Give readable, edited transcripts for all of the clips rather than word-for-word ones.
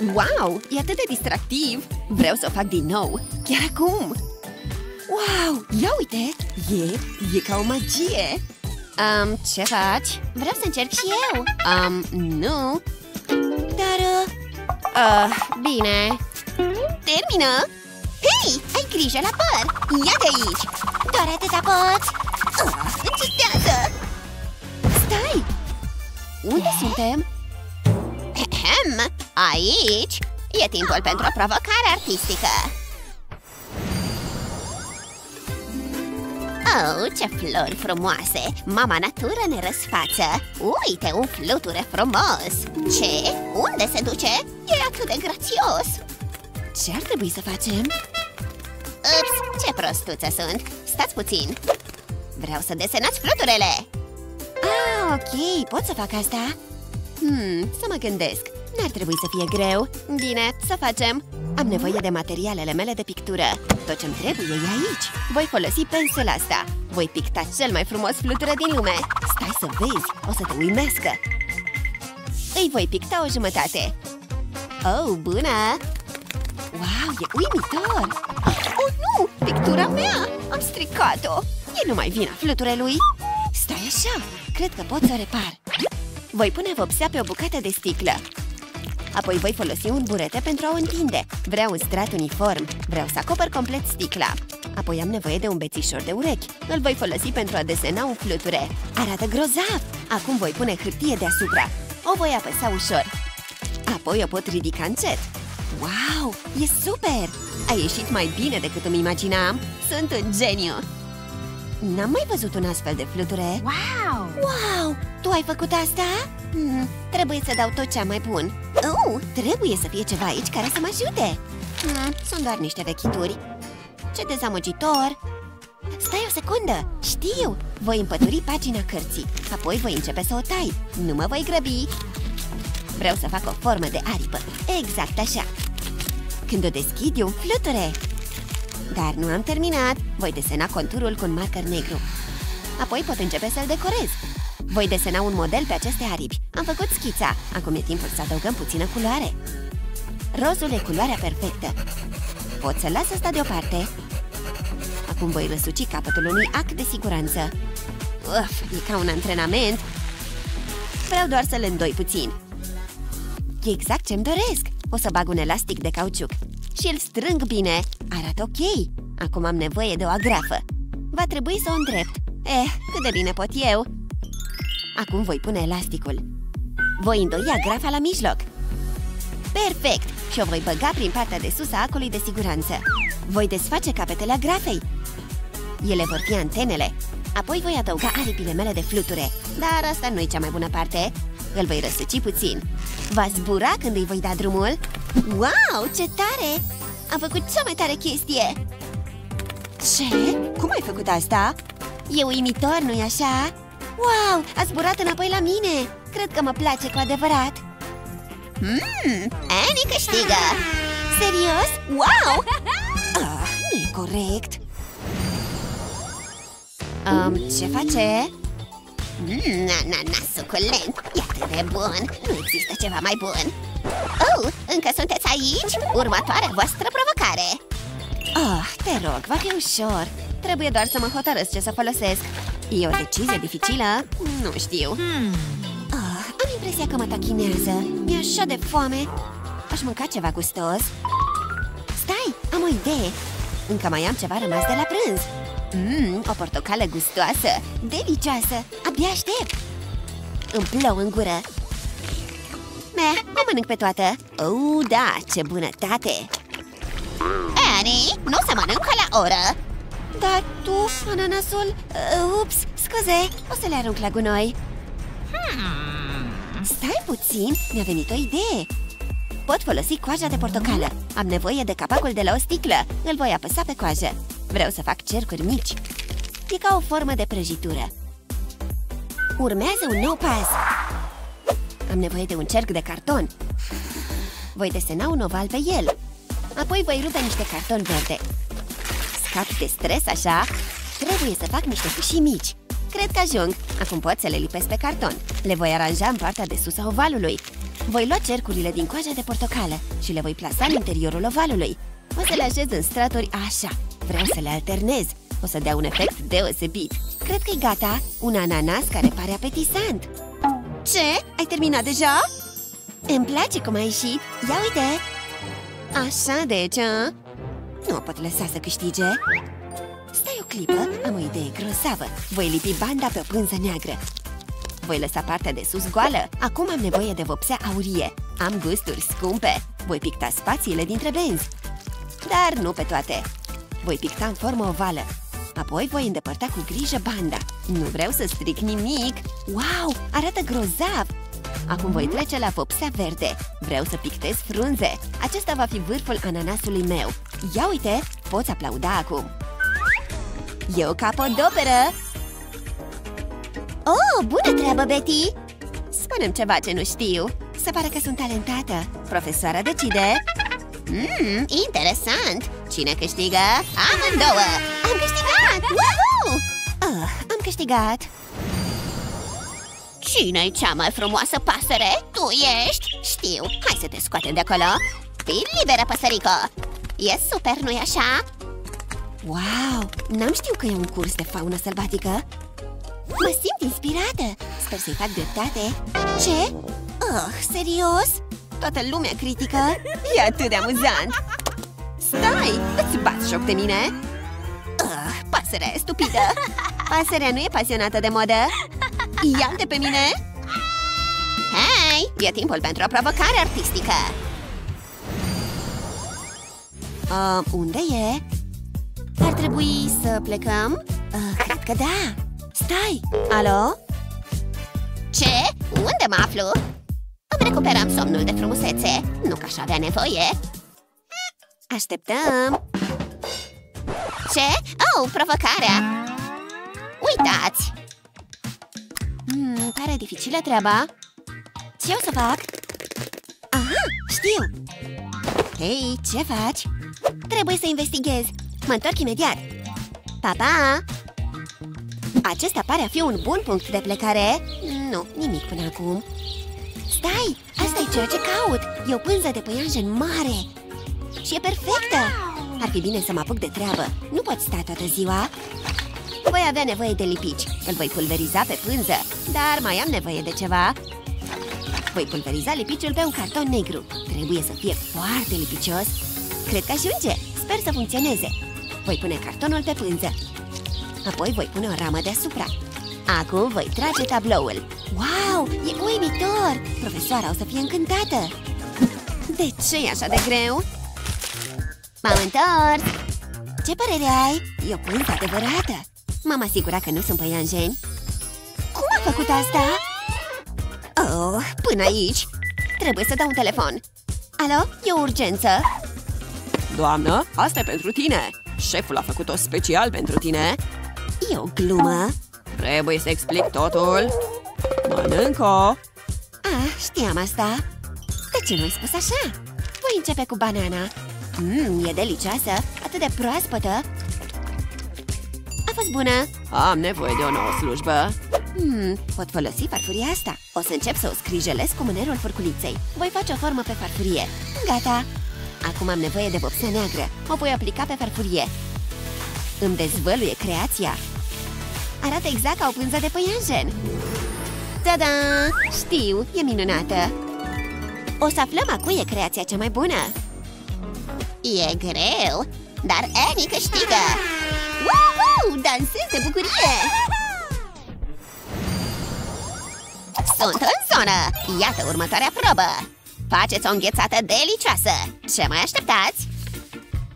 Wow, e atât de distractiv! Vreau să o fac din nou! Chiar acum! Wow, ia uite! E ca o magie! Ce faci? Vreau să încerc și eu! Nu! Dar... bine! Termină! Hei, ai grijă la păr! Ia de aici! Doar atâta poți! Încitează! Stai! Unde suntem? Aici e timpul pentru o provocare artistică. Oh, ce flori frumoase! Mama natură ne răsfață. Uite, un fluture frumos! Ce? Unde se duce? E atât de grațios! Ce ar trebui să facem? Ups, ce prostuță sunt! Stați puțin! Vreau să desenați fluturele! Ah, ok, pot să fac asta? Să mă gândesc. N-ar trebui să fie greu. Bine, să facem. Am nevoie de materialele mele de pictură. Tot ce-mi trebuie e aici. Voi folosi pensula asta. Voi picta cel mai frumos flutură din lume. Stai să vezi, o să te uimească. Îi voi picta o jumătate. Oh, bună! Wow, e uimitor! Oh, nu! Pictura mea! Am stricat-o! E numai vina fluturelui. Stai așa, cred că pot să o repar. Voi pune vopsea pe o bucată de sticlă. Apoi voi folosi un burete pentru a o întinde. Vreau un strat uniform. Vreau să acopăr complet sticla. Apoi am nevoie de un bețișor de urechi. Îl voi folosi pentru a desena un fluture. Arată grozav! Acum voi pune hârtie deasupra. O voi apăsa ușor. Apoi o pot ridica încet. Wow! E super! A ieșit mai bine decât îmi imaginam. Sunt un geniu! N-am mai văzut un astfel de fluture. Wow! Wow! Tu ai făcut asta? Trebuie să dau tot ce am mai bun. Trebuie să fie ceva aici care să mă ajute. Sunt doar niște vechituri. Ce dezamăgitor! Stai o secundă! Știu! Voi împături pagina cărții. Apoi voi începe să o tai. Nu mă voi grăbi. Vreau să fac o formă de aripă. Exact așa. Când o deschid, e un fluture. Dar nu am terminat. Voi desena conturul cu un marker negru. Apoi pot începe să-l decorez. Voi desena un model pe aceste aripi. Am făcut schița. Acum e timpul să adăugăm puțină culoare. Rozul e culoarea perfectă. Pot să las asta deoparte. Acum voi răsuci capătul unui ac de siguranță. Uf, e ca un antrenament. Vreau doar să le îndoi puțin. E exact ce-mi doresc. O să bag un elastic de cauciuc și îl strâng bine. Arată ok. Acum am nevoie de o agrafă. Va trebui să o îndrept. Cât de bine pot eu. Acum voi pune elasticul. Voi îndoi agrafa la mijloc. Perfect! Și o voi băga prin partea de sus a acului de siguranță. Voi desface capetele agrafei. Ele vor fi antenele. Apoi voi adăuga aripile mele de fluture. Dar asta nu e cea mai bună parte. Îl voi răsuci puțin. Va zbura când îi voi da drumul. Wow, ce tare! Am făcut cea mai tare chestie! Ce? Cum ai făcut asta? E uimitor, nu-i așa? Wow, a zburat înapoi la mine! Cred că mă place cu adevărat! Annie câștigă! Serios? Wow! Nu e corect! Ce face? Na, suculent! E atât de bun! Nu există ceva mai bun! Oh, încă sunteți aici? Următoarea voastră provocare! Oh, te rog, va fi ușor! Trebuie doar să mă hotărăsc ce să folosesc. E o decizie dificilă? Nu știu. Am impresia că mă tachinează. Mi-e așa de foame. Aș mânca ceva gustos. Stai, am o idee. Încă mai am ceva rămas de la prânz. O portocală gustoasă. Delicioasă. Abia aștept. Îmi plouă în gură. O mănânc pe toată. Oh, da, ce bunătate! Annie, nu se mănâncă la oră! Dar tu, ananasul... Ups, scuze, o să le arunc la gunoi. Stai puțin, mi-a venit o idee. Pot folosi coaja de portocală. Am nevoie de capacul de la o sticlă. Îl voi apăsa pe coajă. Vreau să fac cercuri mici. E ca o formă de prăjitură. Urmează un nou pas. Am nevoie de un cerc de carton. Voi desena un oval pe el. Apoi voi rupe niște carton verde. Cap de stres, așa? Trebuie să fac niște fâșii mici. Cred că ajung. Acum pot să le lipesc pe carton. Le voi aranja în partea de sus a ovalului. Voi lua cercurile din coajă de portocală și le voi plasa în interiorul ovalului. O să le așez în straturi așa. Vreau să le alternez. O să dea un efect deosebit. Cred că e gata. Un ananas care pare apetisant. Ce? Ai terminat deja? Îmi place cum a ieșit. Ia uite! Așa deci, a? Nu o pot lăsa să câștige. Stai o clipă, am o idee grozavă. Voi lipi banda pe o pânză neagră. Voi lăsa partea de sus goală. Acum am nevoie de vopsea aurie. Am gusturi scumpe. Voi picta spațiile dintre benzi. Dar nu pe toate. Voi picta în formă ovală. Apoi voi îndepărta cu grijă banda. Nu vreau să stric nimic. Wow, arată grozav! Acum voi trece la vopsea verde. Vreau să pictez frunze. Acesta va fi vârful ananasului meu. Ia uite, poți aplauda acum. E o capodoperă! Oh, bună treabă, Betty! Spune-mi ceva ce nu știu. Se pare că sunt talentată. Profesoara decide. Interesant! Cine câștigă? Amândouă! Am câștigat! Woohoo! Am câștigat! Cine-i cea mai frumoasă pasăre? Tu ești? Știu! Hai să te scoatem de acolo! Fii liberă, păsărico! E super, nu-i așa? Wow! N-am știut că e un curs de faună sălbatică! Mă simt inspirată! Sper să-i fac dreptate! Ce? Serios? Toată lumea critică? E atât de amuzant! Stai! Îți bați joc de mine? Pasărea e stupidă! Pasărea nu e pasionată de modă! Ia-te pe mine! Hei! E timpul pentru o provocare artistică! Unde e? Ar trebui să plecăm? Cred că da! Stai! Alo? Ce? Unde mă aflu? Îmi recuperam somnul de frumusețe. Nu că aș avea nevoie. Așteptăm. Ce? Oh, provocarea! Uitați! Pare dificilă treaba. Ce o să fac? Aha, știu! Hei, ce faci? Trebuie să investighez. Mă întorc imediat. Pa, pa! Acesta pare a fi un bun punct de plecare. Nu, nimic până acum. Stai, asta e ceea ce caut. E o pânză de păianjen mare. Și e perfectă. Ar fi bine să mă apuc de treabă. Nu pot sta toată ziua. Voi avea nevoie de lipici. Îl voi pulveriza pe pânză. Dar mai am nevoie de ceva. Voi pulveriza lipiciul pe un carton negru. Trebuie să fie foarte lipicios. Cred că ajunge. Sper să funcționeze. Voi pune cartonul pe pânză. Apoi voi pune o ramă deasupra. Acum voi trage tabloul. Wow, e uimitor! Profesoara o să fie încântată. De ce e așa de greu? M-am întors! Ce părere ai? E o pânză adevărată. M-am asigurat că nu sunt păianjeni. Cum a făcut asta? Oh, până aici! Trebuie să dau un telefon. Alo, e o urgență. Doamnă, asta e pentru tine. Șeful a făcut-o special pentru tine. E o glumă. Trebuie să explic totul. Mănânc-o. Știam asta. De ce nu-i spus așa? Voi începe cu banana. E delicioasă, atât de proaspătă. A fost bună. Am nevoie de o nouă slujbă. Pot folosi farfuria asta. O să încep să o scrijelesc cu mânerul furculiței. Voi face o formă pe farfurie. Gata. Acum am nevoie de vopsea neagră. O voi aplica pe farfurie. Îmi dezvăluie creația. Arată exact ca o pânză de păianjen. Ta-da! Știu, e minunată! O să aflăm a cui e creația cea mai bună! E greu, dar Annie câștigă! Wow, dansez de bucurie! Sunt în zonă! Iată următoarea probă! Faceți o înghețată delicioasă! Ce mai așteptați?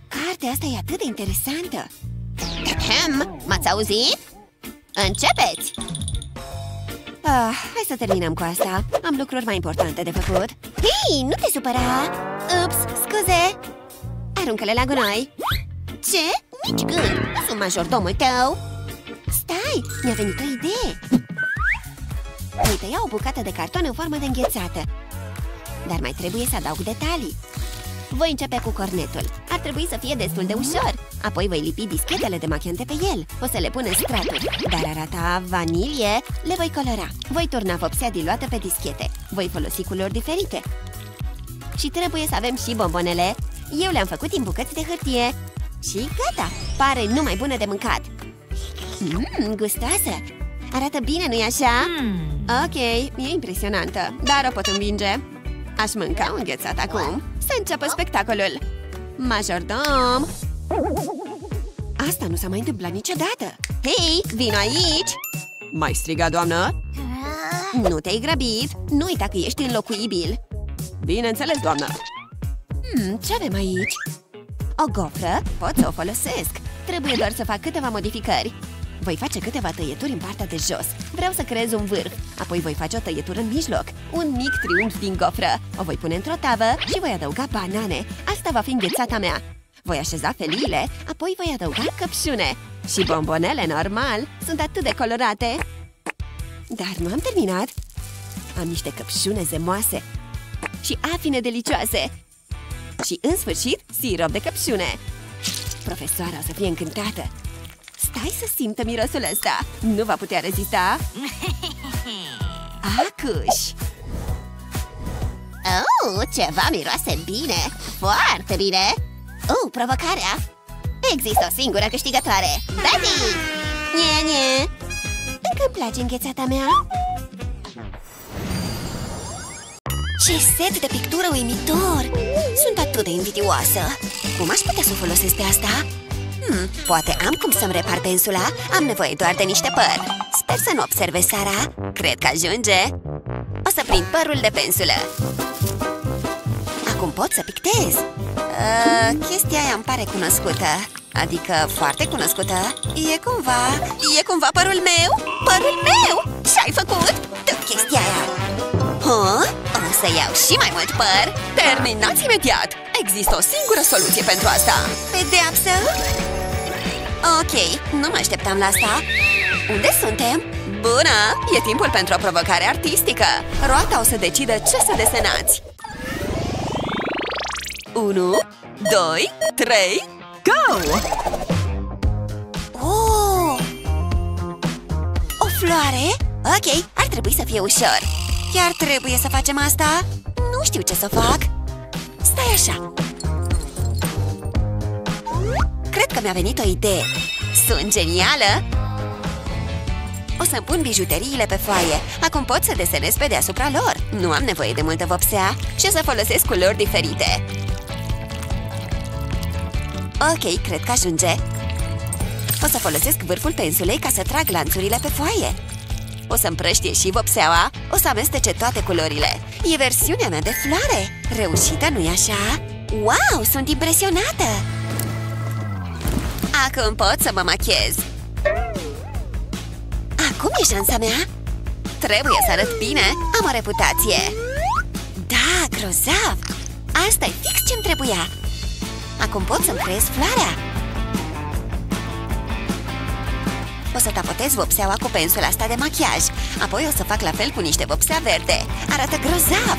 Cartea asta e atât de interesantă! M-ați auzit? Începeți! Hai să terminăm cu asta. Am lucruri mai importante de făcut. Hei, nu te supăra! Ups, scuze! Aruncă-le la gunoi! Ce? Nici gând! Nu sunt majordomul tău! Stai, mi-a venit o idee! Voi tăia o bucată de carton în formă de înghețată. Dar mai trebuie să adaug detalii. Voi începe cu cornetul. Ar trebui să fie destul de ușor. Apoi voi lipi dischetele de machiante pe el. O să le pun în straturi. Dar arata vanilie, le voi colora. Voi turna vopsea diluată pe dischete. Voi folosi culori diferite. Și trebuie să avem și bombonele. Eu le-am făcut din bucăți de hârtie. Și gata! Pare numai bună de mâncat. Gustoasă! Arată bine, nu-i așa? Ok, e impresionantă, dar o pot împinge. Aș mânca un ghețat acum. Să înceapă spectacolul. Majordom! Asta nu s-a mai întâmplat niciodată. Hei, vino aici! M-ai strigat, doamnă? Nu te-ai grăbit. Nu uita că ești înlocuibil. Bineînțeles, doamnă. Ce avem aici? O gofră? Pot să o folosesc. Trebuie doar să fac câteva modificări. Voi face câteva tăieturi în partea de jos. Vreau să creez un vârf. Apoi voi face o tăietură în mijloc. Un mic triunghi din gofră. O voi pune într-o tavă și voi adăuga banane. Asta va fi înghețata mea. Voi așeza feliile, apoi voi adăuga căpșune. Și bombonele, normal. Sunt atât de colorate. Dar nu am terminat. Am niște căpșune zemoase și afine delicioase. Și, în sfârșit, sirop de căpșune. Profesoara o să fie încântată. Stai să simtă mirosul ăsta. Nu va putea rezista. Acuș! Oh, ceva miroase bine. Foarte bine. Oh, provocarea. Există o singură câștigătoare. Betty! Nie. Încă îmi place înghețata mea. Ce set de pictură uimitor! Sunt atât de invidioasă! Cum aș putea să o folosesc pe asta? Poate am cum să-mi repar pensula. Am nevoie doar de niște păr. Sper să nu observe Sara. Cred că ajunge. O să prind părul de pensulă. Acum pot să pictez. Chestia aia îmi pare cunoscută. Adică foarte cunoscută. E cumva părul meu? Părul meu! Ce-ai făcut? Dă chestia aia! O să iau și mai mult păr. Terminați imediat! Există o singură soluție pentru asta. Pedeapsă? Ok, nu mă așteptam la asta. Unde suntem? Bună! E timpul pentru o provocare artistică. Roata o să decidă ce să desenați. 1, 2, 3, go! O floare? Ok, ar trebui să fie ușor. Chiar trebuie să facem asta? Nu știu ce să fac. Stai așa. Cred că mi-a venit o idee. Sunt genială! O să-mi pun bijuteriile pe foaie. Acum pot să desenez pe deasupra lor. Nu am nevoie de multă vopsea și o să folosesc culori diferite. Ok, cred că ajunge. O să folosesc vârful pensulei ca să trag lanțurile pe foaie. O să împrăștie și vopseaua. O să amestece toate culorile. E versiunea mea de floare. Reușită, nu-i așa? Wow, sunt impresionată! Acum pot să mă machiez. Acum e șansa mea. Trebuie să arăt bine. Am o reputație. Da, grozav! Asta e fix ce-mi trebuia. Acum pot să-mi creez floarea. O să tapotez vopseaua cu pensula asta de machiaj. Apoi o să fac la fel cu niște vopsea verde. Arată grozav!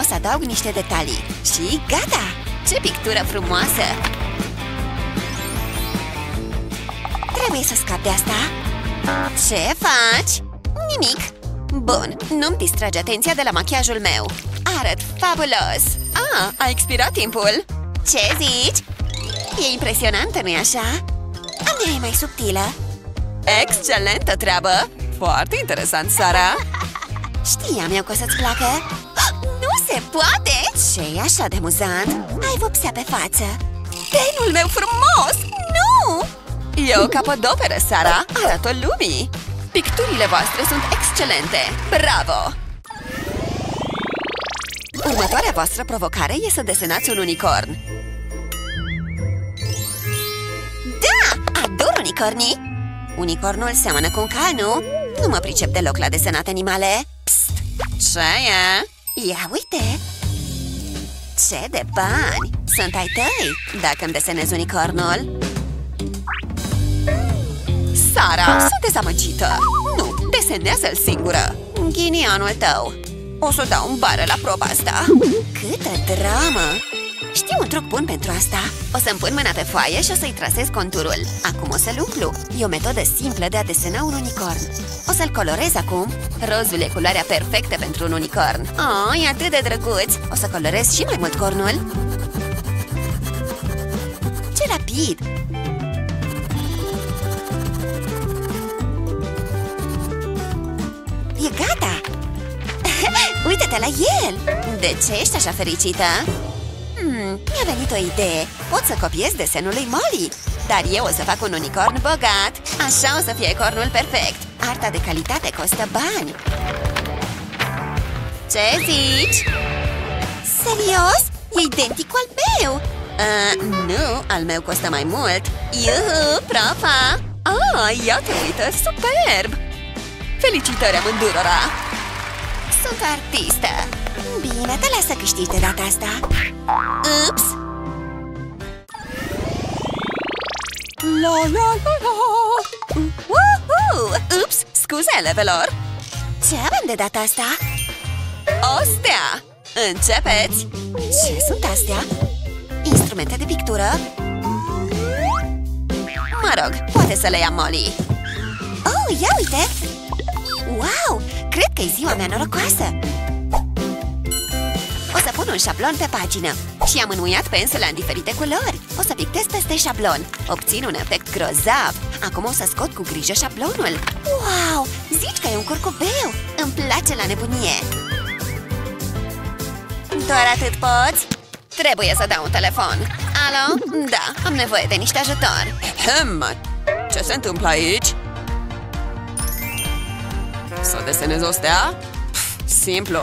O să adaug niște detalii. Și gata! Ce pictură frumoasă! Trebuie să scap de asta. Ce faci? Nimic! Bun, nu-mi distrage atenția de la machiajul meu. Arăt fabulos! A expirat timpul! Ce zici? E impresionantă, nu-i așa? A mea e mai subtilă. Excelentă treabă! Foarte interesant, Sara! Știam eu că o să-ți placă. Nu se poate! Ce-i așa de amuzant? Ai vopsea pe față. Tenul meu frumos! Nu! E o capodoperă, Sara! Arată lumii! Picturile voastre sunt excelente! Bravo! Următoarea voastră provocare e să desenați un unicorn. Unicornii? Unicornul seamănă cu un canu. Nu mă pricep deloc la desenat animale. Psst! Ce-aia? Ia uite! Ce de bani! Sunt ai tăi, dacă îmi desenez unicornul. Sara, sunt dezamăgită! Nu, desenează-l singură! Ghinionul tău! O să o dau în bară la proba asta. Câtă dramă! Știu un truc bun pentru asta. O să-mi pun mâna pe foaie și o să-i trasez conturul. Acum o să-l umplu. E o metodă simplă de a desena un unicorn. O să-l colorez acum. Rozul e culoarea perfectă pentru un unicorn. Oh, e atât de drăguț! O să colorez și mai mult cornul. Ce rapid! E gata! Uită-te la el! De ce ești așa fericită? Mi-a venit o idee! Pot să copiez desenul lui Molly! Dar eu o să fac un unicorn bogat! Așa o să fie cornul perfect! Arta de calitate costă bani! Ce zici? Serios? E identic cu al meu! Nu, al meu costă mai mult! Iuhu, profa! Oh, iată, uită, superb! Felicitări amândurora! Sunt artistă! Bine, te las să câștigi de data asta! Ups! La la la la! Uhuhu! Ups! Scuze, elevelor! Ce avem de data asta? O stea! Începeți! Ce sunt astea? Instrumente de pictură? Mă rog, poate să le ia Molly! Oh, ia uite! Wow! Cred că e ziua mea norocoasă! O să pun un șablon pe pagină. Și am înmuiat pensula în diferite culori. O să pictez peste șablon. Obțin un efect grozav. Acum o să scot cu grijă șablonul. Wow! Zici că e un curcubeu! Îmi place la nebunie! Doar atât poți? Trebuie să dau un telefon. Alo? Da, am nevoie de niște ajutor. Ce se întâmplă aici? Să desenez o stea? Simplu.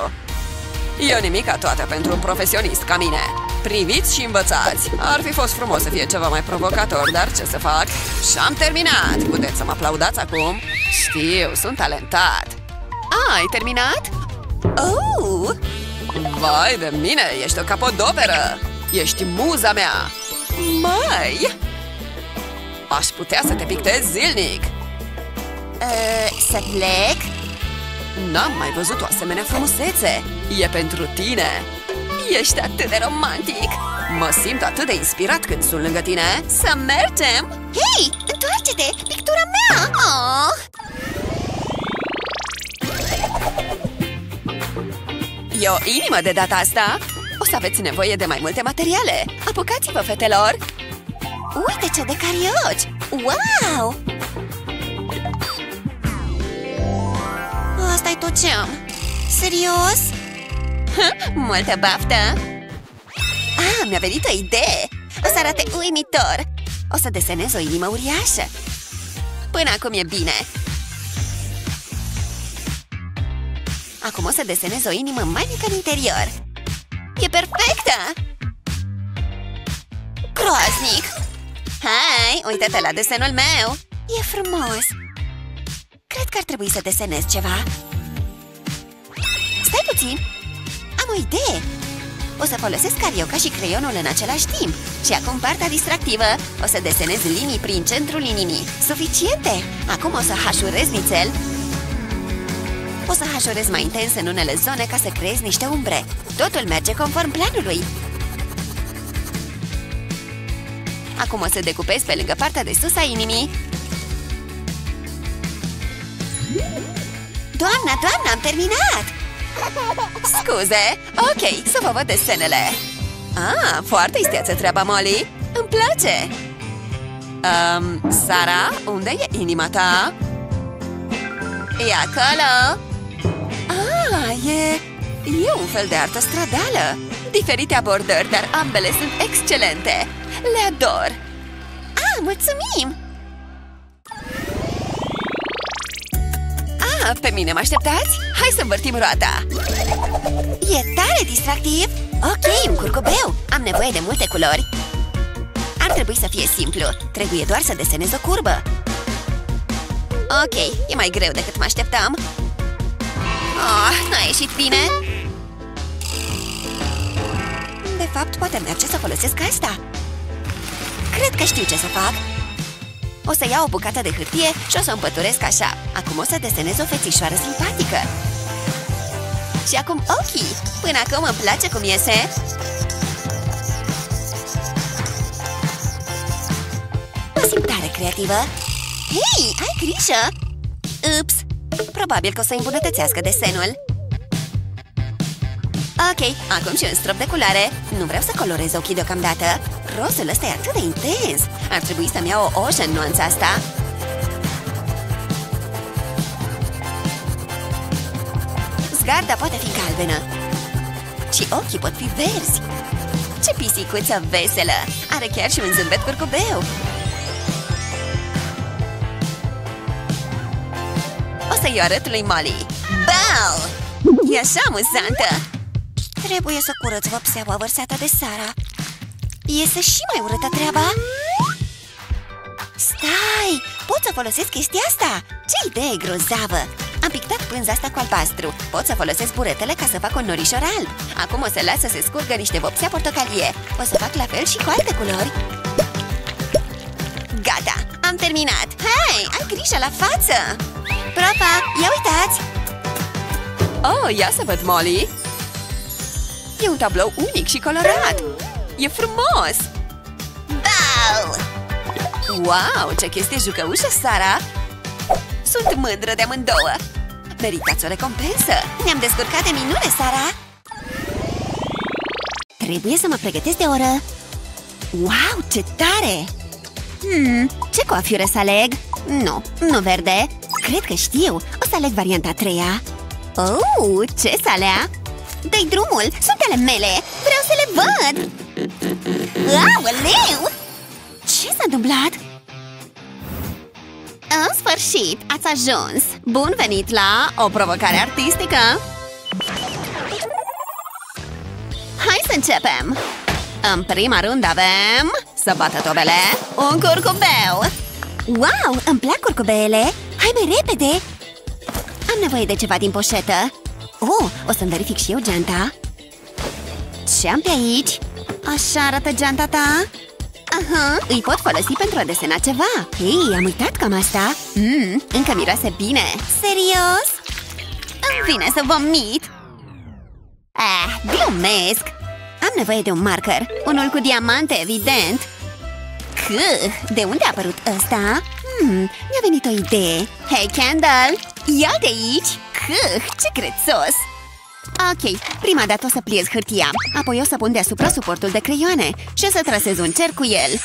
E o nimica toată pentru un profesionist ca mine. Priviți și învățați. Ar fi fost frumos să fie ceva mai provocator, dar ce să fac? Și-am terminat! Puteți să mă aplaudați acum? Știu, sunt talentat. Ai terminat? Oh! Vai de mine, ești o capodoperă! Ești muza mea! Mai! Aș putea să te pictez zilnic! Să plec? N-am mai văzut o asemenea frumusețe! E pentru tine! Ești atât de romantic! Mă simt atât de inspirat când sunt lângă tine! Să mergem! Hei! Întoarce-te! Pictura mea! Oh! E o inimă de data asta! O să aveți nevoie de mai multe materiale! Apucați-vă, fetelor! Uite ce de carioci! Wow! Asta-i tot ce am. Serios? Multă baftă! Ah, mi-a venit o idee! O să arate uimitor! O să desenez o inimă uriașă! Până acum e bine! Acum o să desenez o inimă mai mică în interior! E perfectă! Groaznic! Hai, uite-te la desenul meu! E frumos! Cred că ar trebui să desenez ceva. Stai puțin! Am o idee! O să folosesc carioca și creionul în același timp. Și acum partea distractivă. O să desenez linii prin centrul inimii. Suficiente! Acum o să hașurez nițel. O să hașurez mai intens în unele zone ca să creez niște umbre. Totul merge conform planului. Acum o să decupez pe lângă partea de sus a inimii. Doamna, doamna, am terminat! Scuze! Ok, să vă văd desenele. Ah, foarte isteață treaba, Molly! Îmi place! Sara, unde e inima ta? E acolo! Ah, e un fel de artă stradală! Diferite abordări, dar ambele sunt excelente! Le ador! Ah, mulțumim! Pe mine mă așteptați? Hai să învârtim roata! E tare distractiv! Ok, un curcubeu! Am nevoie de multe culori! Ar trebui să fie simplu! Trebuie doar să desenez o curbă! Ok, e mai greu decât mă așteptam! Oh, n-a ieșit bine! De fapt, poate merge să folosesc asta! Cred că știu ce să fac! O să iau o bucată de hârtie și o să o împăturesc așa. Acum o să desenez o fețișoară simpatică. Și acum ochii! Până acum îmi place cum iese! Mă simt tare creativă! Hei, ai grijă! Ups! Probabil că o să îmbunătățească desenul! Ok, acum și un strop de culoare. Nu vreau să colorez ochii deocamdată. Rozul ăsta e atât de intens. Ar trebui să-mi iau o oșă în nuanța asta. Zgarda poate fi galbenă. Și ochii pot fi verzi. Ce pisicuță veselă! Are chiar și un zâmbet curcubeu. O să-i arăt lui Molly. Bau! E așa amuzantă! Trebuie să curăț vopseaua vărsată de Sara. Iese și mai urâtă treaba. Stai! Pot să folosesc chestia asta? Ce idee grozavă! Am pictat pânza asta cu albastru. Pot să folosesc buretele ca să fac un norișor alb. Acum o să las să se scurgă niște vopsea portocalie. O să fac la fel și cu alte culori. Gata! Am terminat! Hai! Ai grijă la față! Propa! Ia uitați! Oh, ia să văd, Molly! E un tablou unic și colorat! E frumos! Bau! Wow, ce chestie jucăușă, Sara! Sunt mândră de amândouă! Meritați o recompensă! Ne-am descurcat de minune, Sara! Trebuie să mă pregătesc de oră! Wow, ce tare! Ce coafură să aleg? Nu, nu verde! Cred că știu! O să aleg varianta a treia! Oh, ce salea! Dă-i drumul! Sunt ale mele! Vreau să le văd! Aoleu! Ce s-a întâmplat? În sfârșit, ați ajuns! Bun venit la o provocare artistică! Hai să începem! În prima rând avem... să bată tobele! Un curcubeu! Wow! Îmi plac curcubeele! Hai mai repede! Am nevoie de ceva din poșetă! Oh, o să-mi verific și eu geanta. Ce am pe aici? Așa arată geanta ta? Aha, îi pot folosi pentru a desena ceva. Hei, am uitat cam asta. Încă miroase bine. Serios? Îmi vine să vomit. Glumesc. Am nevoie de un marker. Unul cu diamante, evident. De unde a apărut ăsta? Mi-a venit o idee. Hei, Kendall, ia de aici. Ce crețos! Ok, prima dată o să pliez hârtia. Apoi o să pun deasupra suportul de creioane. Și o să trasez un cer cu el.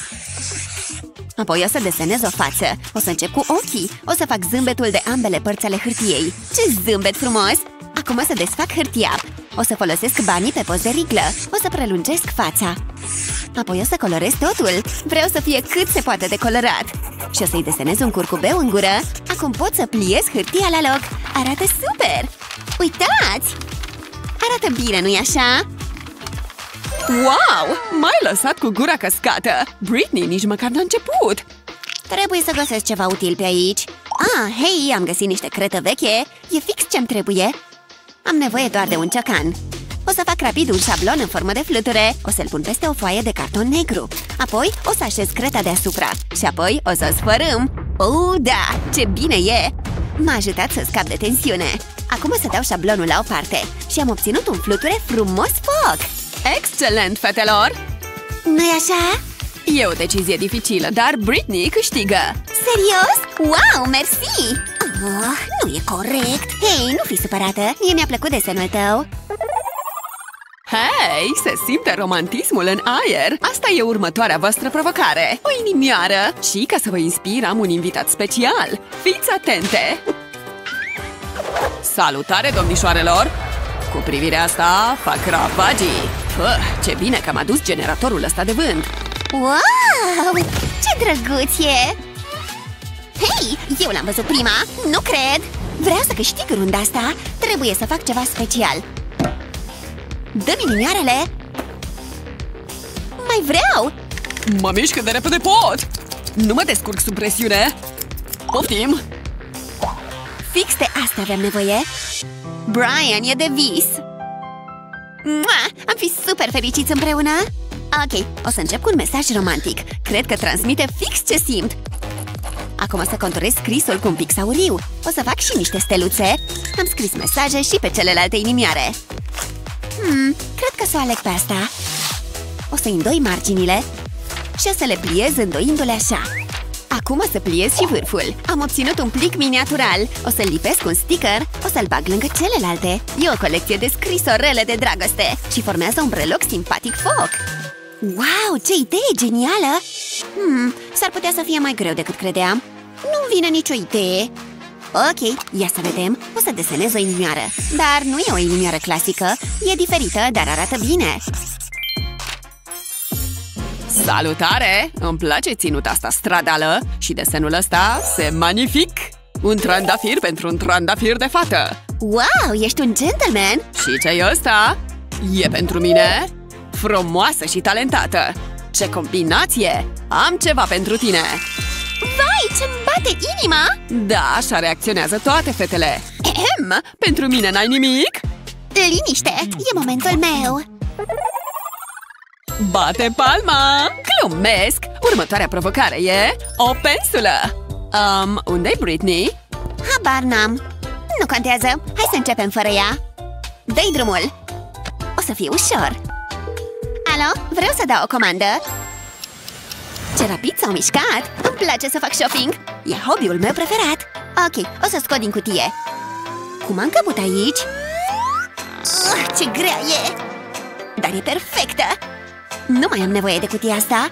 Apoi o să desenez o față. O să încep cu ochii. O să fac zâmbetul de ambele părți ale hârtiei. Ce zâmbet frumos! Acum o să desfac hârtia. O să folosesc banii pe post de riglă. O să prelungesc fața. Apoi o să colorez totul. Vreau să fie cât se poate de colorat. Și o să-i desenez un curcubeu în gură. Acum pot să pliez hârtia la loc. Arată super! Uitați! Arată bine, nu-i așa? Wow! M-ai lăsat cu gura căscată! Britney nici măcar n-a început! Trebuie să găsesc ceva util pe aici. Hei, am găsit niște cretă veche. E fix ce-mi trebuie. Am nevoie doar de un ciocan. O să fac rapid un șablon în formă de fluture. O să-l pun peste o foaie de carton negru. Apoi o să așez creta deasupra. Și apoi o să o sfărâm. Da! Ce bine e! M-a ajutat să scap de tensiune. Acum o să dau șablonul la o parte. Și am obținut un fluture frumos foc. Excelent, fetelor! Nu-i așa? E o decizie dificilă, dar Britney câștigă. Serios? Wow, mersi! Nu e corect. Hei, nu fi supărată. Mie mi-a plăcut desenul tău. Hei, se simte romantismul în aer! Asta e următoarea voastră provocare! O inimioară! Și ca să vă inspir, am un invitat special! Fiți atente! Salutare, domnișoarelor! Cu privirea asta, fac ravagii! Ce bine că am adus generatorul ăsta de vânt! Wow! Ce drăguț e! Hei, eu l-am văzut prima! Nu cred! Vreau să câștig runda asta! Trebuie să fac ceva special! Dă-mi inimioarele! Mai vreau! Mă mișc cât de repede pot! Nu mă descurc sub presiune! Poftim! Fix de asta avem nevoie! Brian e de vis! Am fi super fericiți împreună! Ok, o să încep cu un mesaj romantic. Cred că transmite fix ce simt. Acum să conturez scrisul cu un pix auriu. O să fac și niște steluțe. Am scris mesaje și pe celelalte inimioare. Cred că să o aleg pe asta. O să îndoi marginile și o să le pliez îndoindu-le așa. Acum o să pliez și vârful. Am obținut un plic miniatural. O să-l lipesc un sticker, o să-l bag lângă celelalte. E o colecție de scrisorele de dragoste și formează un breloc simpatic foc. Wow, ce idee genială! S-ar putea să fie mai greu decât credeam. Nu-mi vine nicio idee. Ok, ia să vedem. O să desenez o inimioară. Dar nu e o inimioară clasică. E diferită, dar arată bine. Salutare! Îmi place ținuta asta stradală și desenul ăsta se magnific! Un trandafir pentru un trandafir de fată! Wow, ești un gentleman! Și ce e ăsta? E pentru mine? Frumoasă și talentată! Ce combinație! Am ceva pentru tine! Vai, ce-mi bate inima! Da, așa reacționează toate fetele! Pentru mine n-ai nimic? Liniște! E momentul meu! Bate palma! Glumesc! Următoarea provocare e o pensulă! Unde-i Britney? Habar n-am! Nu contează! Hai să începem fără ea! Dă-i drumul! O să fie ușor! Alo? Vreau să dau o comandă! Ce rapid s-au mișcat! Îmi place să fac shopping! E hobby-ul meu preferat! Ok, o să scot din cutie! Cum am căput aici? Ce grea e! Dar e perfectă! Nu mai am nevoie de cutia asta.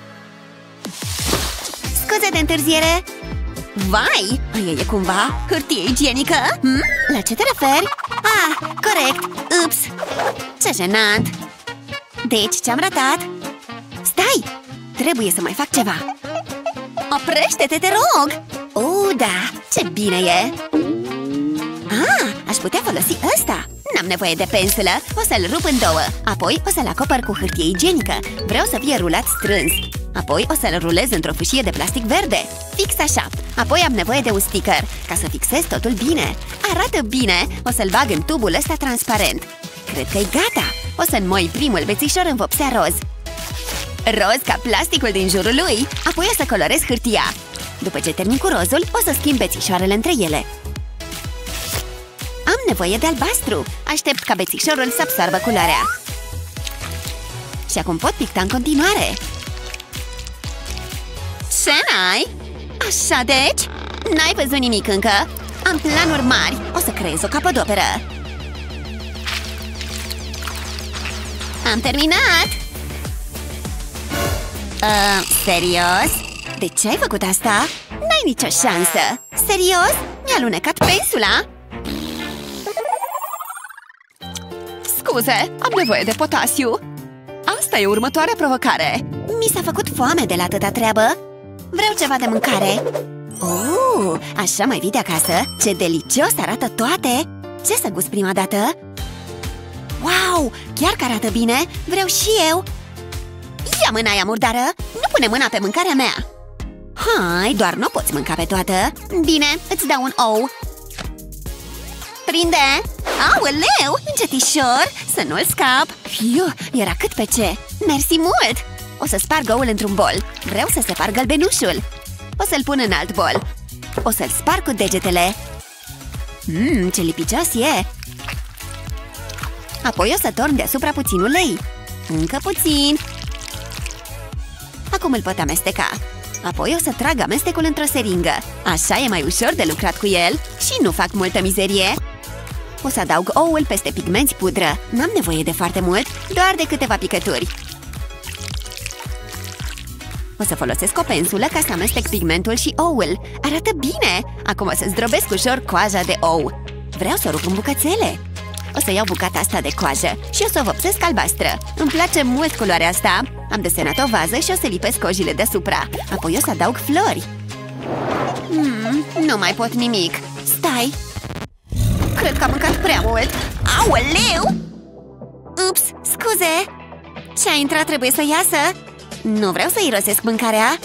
Scuze de întârziere. Vai, e cumva hârtie igienică? La ce te referi? Ah, corect, ups. Ce jenant. Deci ce-am ratat? Stai, trebuie să mai fac ceva. Oprește-te, te rog. Oh, da, ce bine e. Ah, aș putea folosi ăsta. N-am nevoie de pensulă, o să-l rup în două. Apoi o să-l acopăr cu hârtie igienică. Vreau să fie rulat strâns. Apoi o să-l rulez într-o fâșie de plastic verde. Fix așa. Apoi am nevoie de un sticker, ca să fixez totul bine. Arată bine, o să-l bag în tubul ăsta transparent. Cred că-i gata. O să înmoi primul bețișor în vopsea roz. Roz ca plasticul din jurul lui. Apoi o să colorez hârtia. După ce termin cu rozul, o să schimb bețișoarele între ele. Am nevoie de albastru. Aștept ca bețișorul să absorbă culoarea. Și acum pot picta în continuare. Ce n-ai? Așa deci? N-ai văzut nimic încă? Am planuri mari. O să creez o capodoperă. Am terminat! Serios? De ce ai făcut asta? N-ai nicio șansă! Serios? Mi-a alunecat pensula? Scuze, am nevoie de potasiu. Asta e următoarea provocare. Mi s-a făcut foame de la atâta treabă. Vreau ceva de mâncare. Oh, așa mai vii de acasă? Ce delicios arată toate! Ce să gust prima dată? Wow, chiar că arată bine! Vreau și eu! Ia mâna aia murdară! Nu pune mâna pe mâncarea mea! Hai, doar nu poți mânca pe toată. Bine, îți dau un ou. Prinde! Aoleu! Încetișor! Să nu-l scap! Fiu, era cât pe ce! Mersi mult! O să sparg oul într-un bol. Vreau să separ gălbenușul. O să-l pun în alt bol. O să-l sparg cu degetele. Ce lipicios e! Apoi o să torn deasupra puțin ulei. Încă puțin. Acum îl pot amesteca. Apoi o să trag amestecul într-o seringă. Așa e mai ușor de lucrat cu el și nu fac multă mizerie. O să adaug oul peste pigmenți pudră. N-am nevoie de foarte mult, doar de câteva picături. O să folosesc o pensulă ca să amestec pigmentul și oul. Arată bine! Acum o să zdrobesc ușor coaja de ou. Vreau să o rup în bucățele. O să iau bucata asta de coajă și o să o vopsesc albastră. Îmi place mult culoarea asta. Am desenat o vază și o să lipesc cojile deasupra. Apoi o să adaug flori. Nu mai pot nimic. Stai! Cred că am mâncat prea mult. Aoleu! Ups, scuze! Ce a intrat trebuie să iasă. Nu vreau să irosesc mâncarea.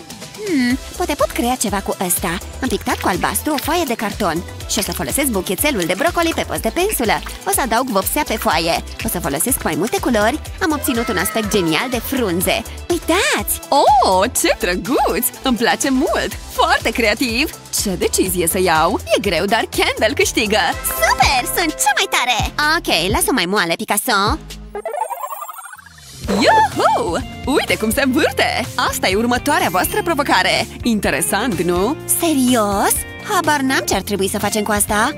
Poate pot crea ceva cu ăsta. Am pictat cu albastru o foaie de carton. Și o să folosesc buchețelul de brocoli pe post de pensulă. O să adaug vopsea pe foaie. O să folosesc mai multe culori. Am obținut un aspect genial de frunze. Îi Uitați! Oh, ce drăguț! Îmi place mult! Foarte creativ! Ce decizie să iau? E greu, dar Kendall câștigă! Super! Sunt cea mai tare! Ok, lasă-o mai moale, Picasso! Iuhu! Uite cum se învârte! Asta e următoarea voastră provocare! Interesant, nu? Serios? Habar n-am ce ar trebui să facem cu asta!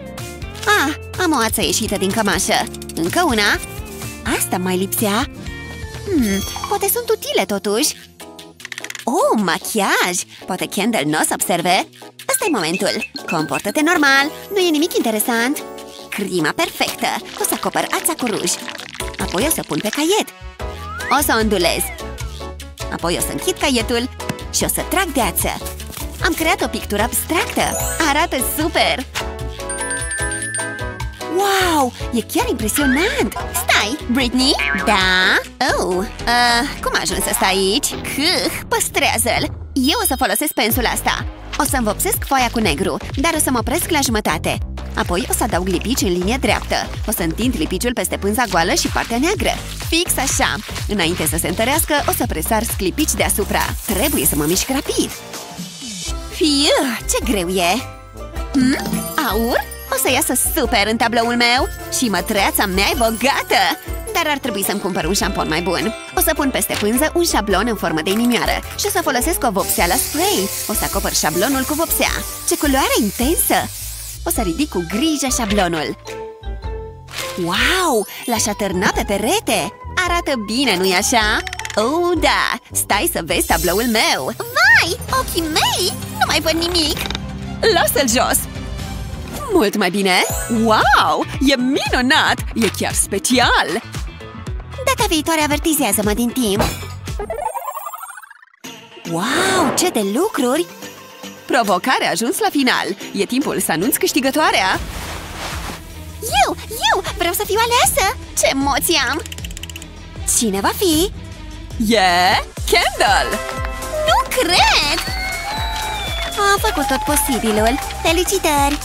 Ah, am o ață ieșită din cămașă! Încă una! Asta mai lipsea! Poate sunt utile, totuși! Oh, machiaj! Poate Kendall n-o să observe! Ăsta-i momentul! Comportă-te normal! Nu e nimic interesant! Crima perfectă! O să acopăr ața cu ruj! Apoi o să pun pe caiet! O să o îndulez! Apoi o să închid caietul și o să trag de ață! Am creat o pictură abstractă! Arată super! Wow! E chiar impresionant! Stai, Britney? Da? Cum a ajuns asta aici? Păstrează-l! Eu o să folosesc pensul asta! O să învopsesc foaia cu negru, dar o să mă opresc la jumătate. Apoi o să adaug lipici în linie dreaptă. O să întind lipiciul peste pânza goală și partea neagră. Fix așa! Înainte să se întărească, o să presars lipici deasupra. Trebuie să mă mișc rapid! Fiu, ce greu e! Aur? O să iasă super în tabloul meu! Și mătreața mea e bogată! Dar ar trebui să-mi cumpăr un șampon mai bun. O să pun peste pânză un șablon în formă de inimioară și o să folosesc o vopsea la spray. O să acopăr șablonul cu vopsea. Ce culoare intensă! O să ridic cu grijă șablonul. Wow! L-aș atârna pe perete! Arată bine, nu-i așa? Oh, da! Stai să vezi tabloul meu! Vai! Ochii mei! Nu mai văd nimic! Lasă-l jos! Mult mai bine! Wow! E minunat! E chiar special! Data viitoare avertizează-mă din timp! Wow! Ce de lucruri! Provocarea a ajuns la final! E timpul să anunț câștigătoarea! Eu! Vreau să fiu aleasă! Ce emoții am! Cine va fi? E Kendall! Nu cred! A făcut tot posibilul! Felicitări!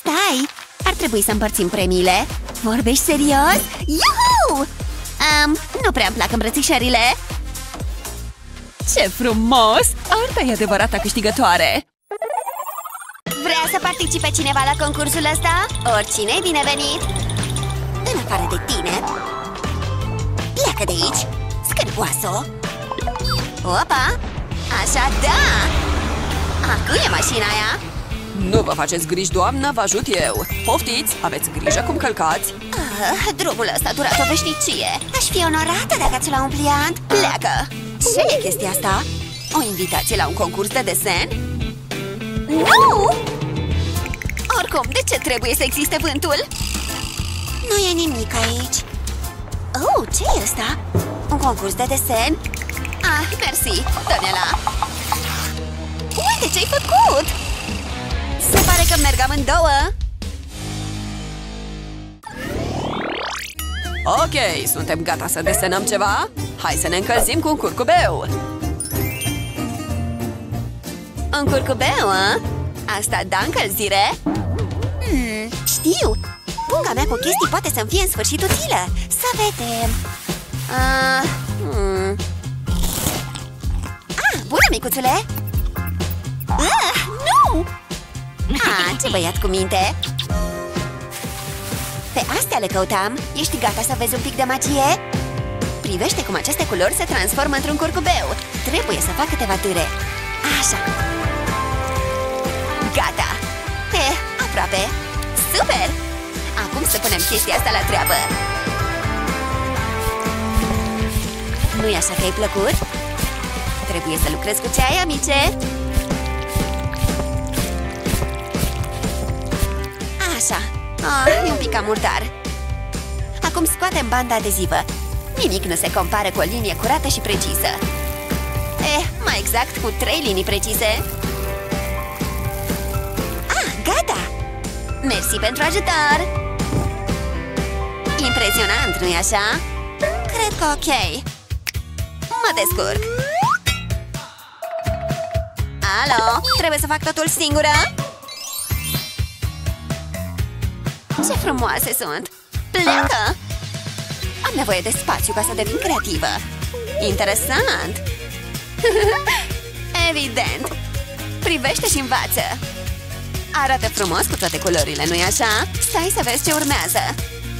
Stai! Ar trebui să împărțim premiile! Vorbești serios? Iuhu! Nu prea-mi plac îmbrățișările! Ce frumos! Arta e adevărata câștigătoare! Vrea să participe cineva la concursul ăsta? Oricine e binevenit! În afară de tine! Pleacă de aici! Scârboasă! Opa! Așa da! Acum e mașina aia! Nu vă faceți griji, doamnă, vă ajut eu! Poftiți! Aveți grijă cum călcați! Drumul ăsta a durat o veșnicie! Aș fi onorată dacă ați la un pliant! Pleacă! Ce e chestia asta? O invitație la un concurs de desen? Nu! Oricum, de ce trebuie să existe vântul? Nu e nimic aici. Oh, ce e asta? Un concurs de desen? Ah, mersi! Dă-ne-la! Uite ce-ai făcut! Se pare că merg amândouă! Ok, suntem gata să desenăm ceva? Hai să ne încălzim cu un curcubeu! Un curcubeu, a? Asta da încălzire? Știu! Punga mea cu chestii poate să-mi fie în sfârșit utilă! Să vedem! Bună, micuțule! Nu! Ce băiat cu minte! Pe astea le căutam! Ești gata să vezi un pic de magie? Privește cum aceste culori se transformă într-un curcubeu! Trebuie să fac câteva ture! Așa! Gata! Aproape! Super! Acum să punem chestia asta la treabă! Nu-i așa că ai plăcut? Trebuie să lucrez cu ce ai, amice! Așa! E un pic cam murdar! Acum scoatem banda adezivă! Nimic nu se compară cu o linie curată și precisă. Mai exact cu 3 linii precise. Gata! Mersi pentru ajutor! Impresionant, nu-i așa? Cred că ok. Mă descurc. Alo, trebuie să fac totul singură? Ce frumoase sunt! Pleacă! Am nevoie de spațiu ca să devin creativă. Interesant! Evident! Privește și învață! Arată frumos cu toate culorile, nu-i așa? Stai să vezi ce urmează!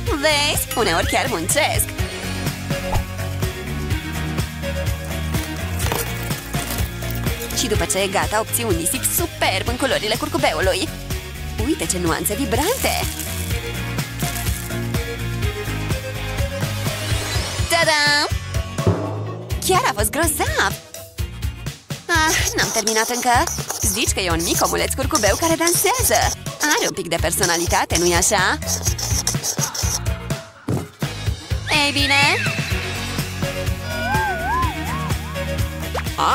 Vezi? Uneori chiar muncesc! Și după ce e gata, obții un nisip superb în culorile curcubeului! Uite ce nuanțe vibrante! Ta-da! Chiar a fost grozav! Ah, n-am terminat încă! Zici că e un mic omuleț curcubeu care dansează! Are un pic de personalitate, nu-i așa? Ei bine!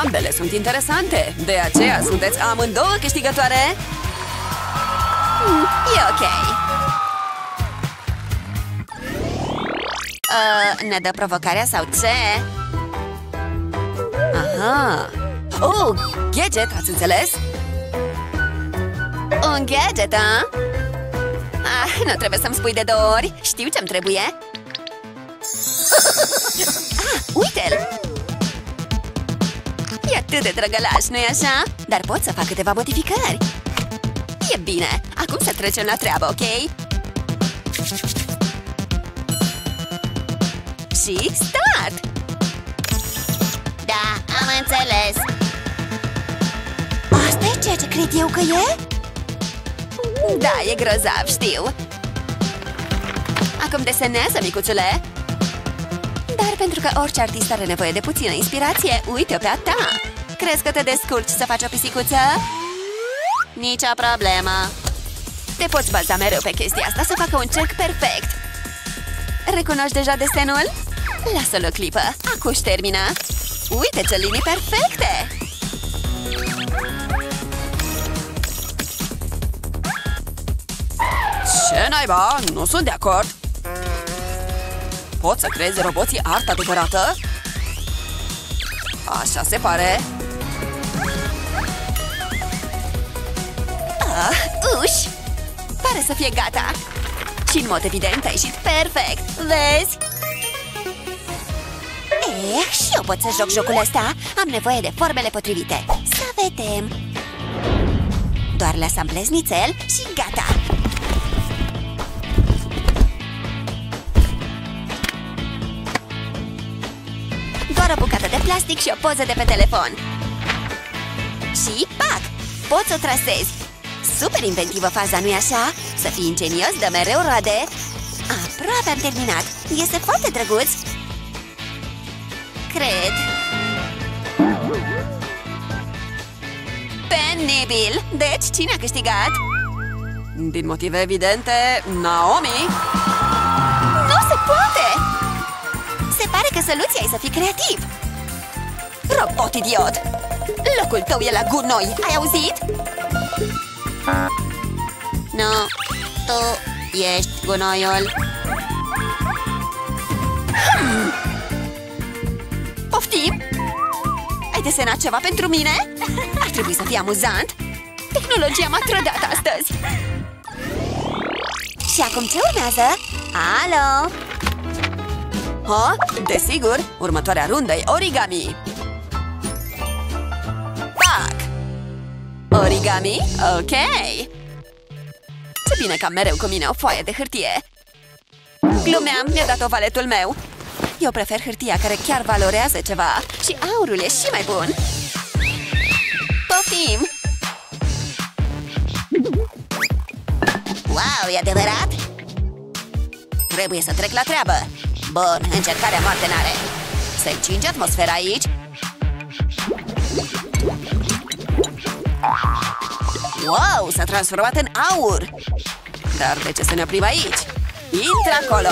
Ambele sunt interesante! De aceea sunteți amândouă câștigătoare! E ok! Ne dă provocarea sau ce? Aha! Oh, gadget, ați înțeles? Un gadget, a? Ah, nu trebuie să-mi spui de două ori! Știu ce-mi trebuie! Ah, uite-l! E atât de drăgălaș, nu-i așa? Dar pot să fac câteva modificări! E bine! Acum să trecem la treabă, ok? Și start! Da, am înțeles! Asta e ceea ce cred eu că e? Da, e grozav, știu! Acum desenează, micuțule! Dar pentru că orice artist are nevoie de puțină inspirație, uite-o pe a ta! Crezi că te descurci să faci o pisicuță? Nici o problemă! Te poți baza mereu pe chestia asta să facă un cerc perfect! Recunoști deja desenul? Lasă-l o clipă! Acum-și termină! Uite ce linii perfecte! Ce naiba? Nu sunt de acord! Pot să creeze roboții artă adevărată? Așa se pare! Uși! Pare să fie gata! Și în mod evident a ieșit perfect! Vezi? E, și eu pot să joc jocul ăsta! Am nevoie de formele potrivite! Să vedem! Doar le asamblez nițel și gata! Doar o bucată de plastic și o poză de pe telefon! Și pac! Poți o trasezi! Super inventivă faza, nu-i așa? Să fii ingenios, dă mereu roade! Aproape am terminat! Este foarte drăguț! Cred! Penibil! Deci, cine a câștigat? Din motive evidente, Naomi! Nu se poate! Se pare că soluția e să fii creativ! Robot idiot! Locul tău e la gunoi, ai auzit? Nu, tu ești gunoiul. Poftim? Ai desenat ceva pentru mine? Ar trebui să fie amuzant. Tehnologia m-a trădat astăzi. Și acum ce urmează? Alo? Ha? Desigur, următoarea rundă e origami. Pac! Origami? Ok! Ce bine că am mereu cu mine o foaie de hârtie! Glumeam, mi-a dat-o valetul meu! Eu prefer hârtia care chiar valorează ceva și aurul e și mai bun! Poftim! Wow, e adevărat? Trebuie să trec la treabă! Bun, încercarea moarte n-are! Să-i cinge atmosfera aici! Wow, s-a transformat în aur! Dar de ce să ne oprim aici? Intră acolo!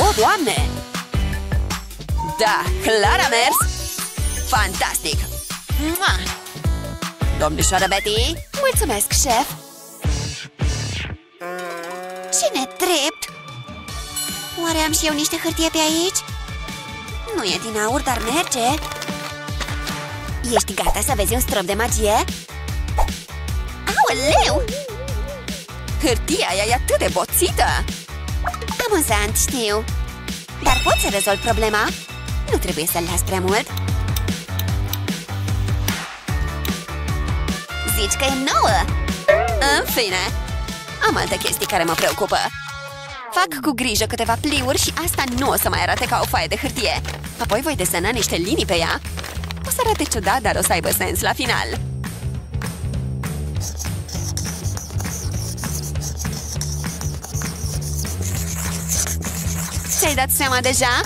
O, Doamne! Da, clar a mers! Fantastic! Domnișoară Betty! Mulțumesc, șef! Cine drept? Oare am și eu niște hârtie pe aici? Nu e din aur, dar merge! Ești gata să vezi un strop de magie? Aoleu! Hârtia aia e atât de boțită! Amuzant, știu! Dar pot să rezolv problema? Nu trebuie să-l las prea mult. Zici că e nouă! În fine! Am alte chestii care mă preocupă. Fac cu grijă câteva pliuri și asta nu o să mai arate ca o foaie de hârtie. Apoi voi desena niște linii pe ea. O să arate ciudat, dar o să aibă sens la final. Ți-ai dat seama deja?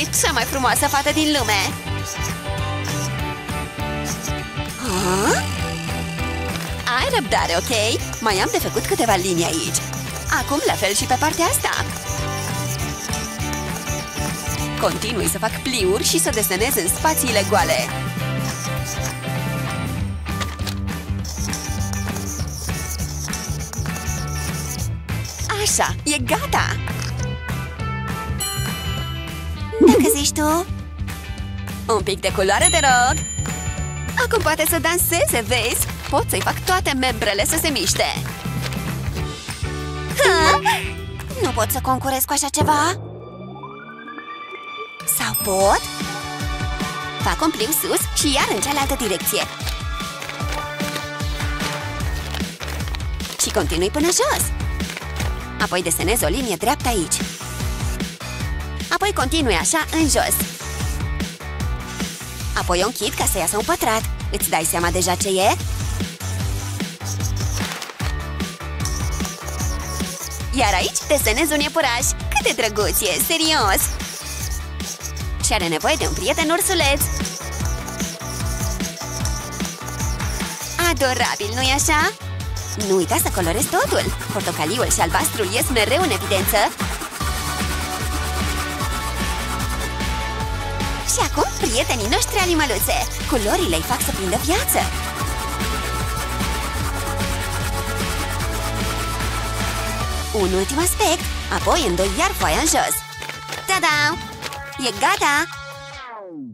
E cea mai frumoasă fată din lume! Ah? Ai răbdare, ok? Mai am de făcut câteva linii aici. Acum la fel și pe partea asta. Continui să fac pliuri și să desenez în spațiile goale. Așa, e gata! Dacă zici tu? Un pic de culoare, te rog! Acum poate să danseze, vezi? Pot să-i fac toate membrele să se miște. Ha? Nu pot să concurez cu așa ceva? Sau pot? Fac un pliu sus și iar în cealaltă direcție. Și continui până jos. Apoi desenez o linie dreaptă aici. Apoi continui așa în jos. Apoi o închid ca să iasă un pătrat. Îți dai seama deja ce e? Iar aici desenez un iepuraș. Cât de drăguț e, serios! Și are nevoie de un prieten ursuleț. Adorabil, nu-i așa? Nu uita să colorez totul. Portocaliul și albastrul ies mereu în evidență. Și acum prietenii noștri animăluțe. Culorile îi fac să prindă viață. Un ultim aspect. Apoi îndoi iar foaia în jos. Ta-da! E gata!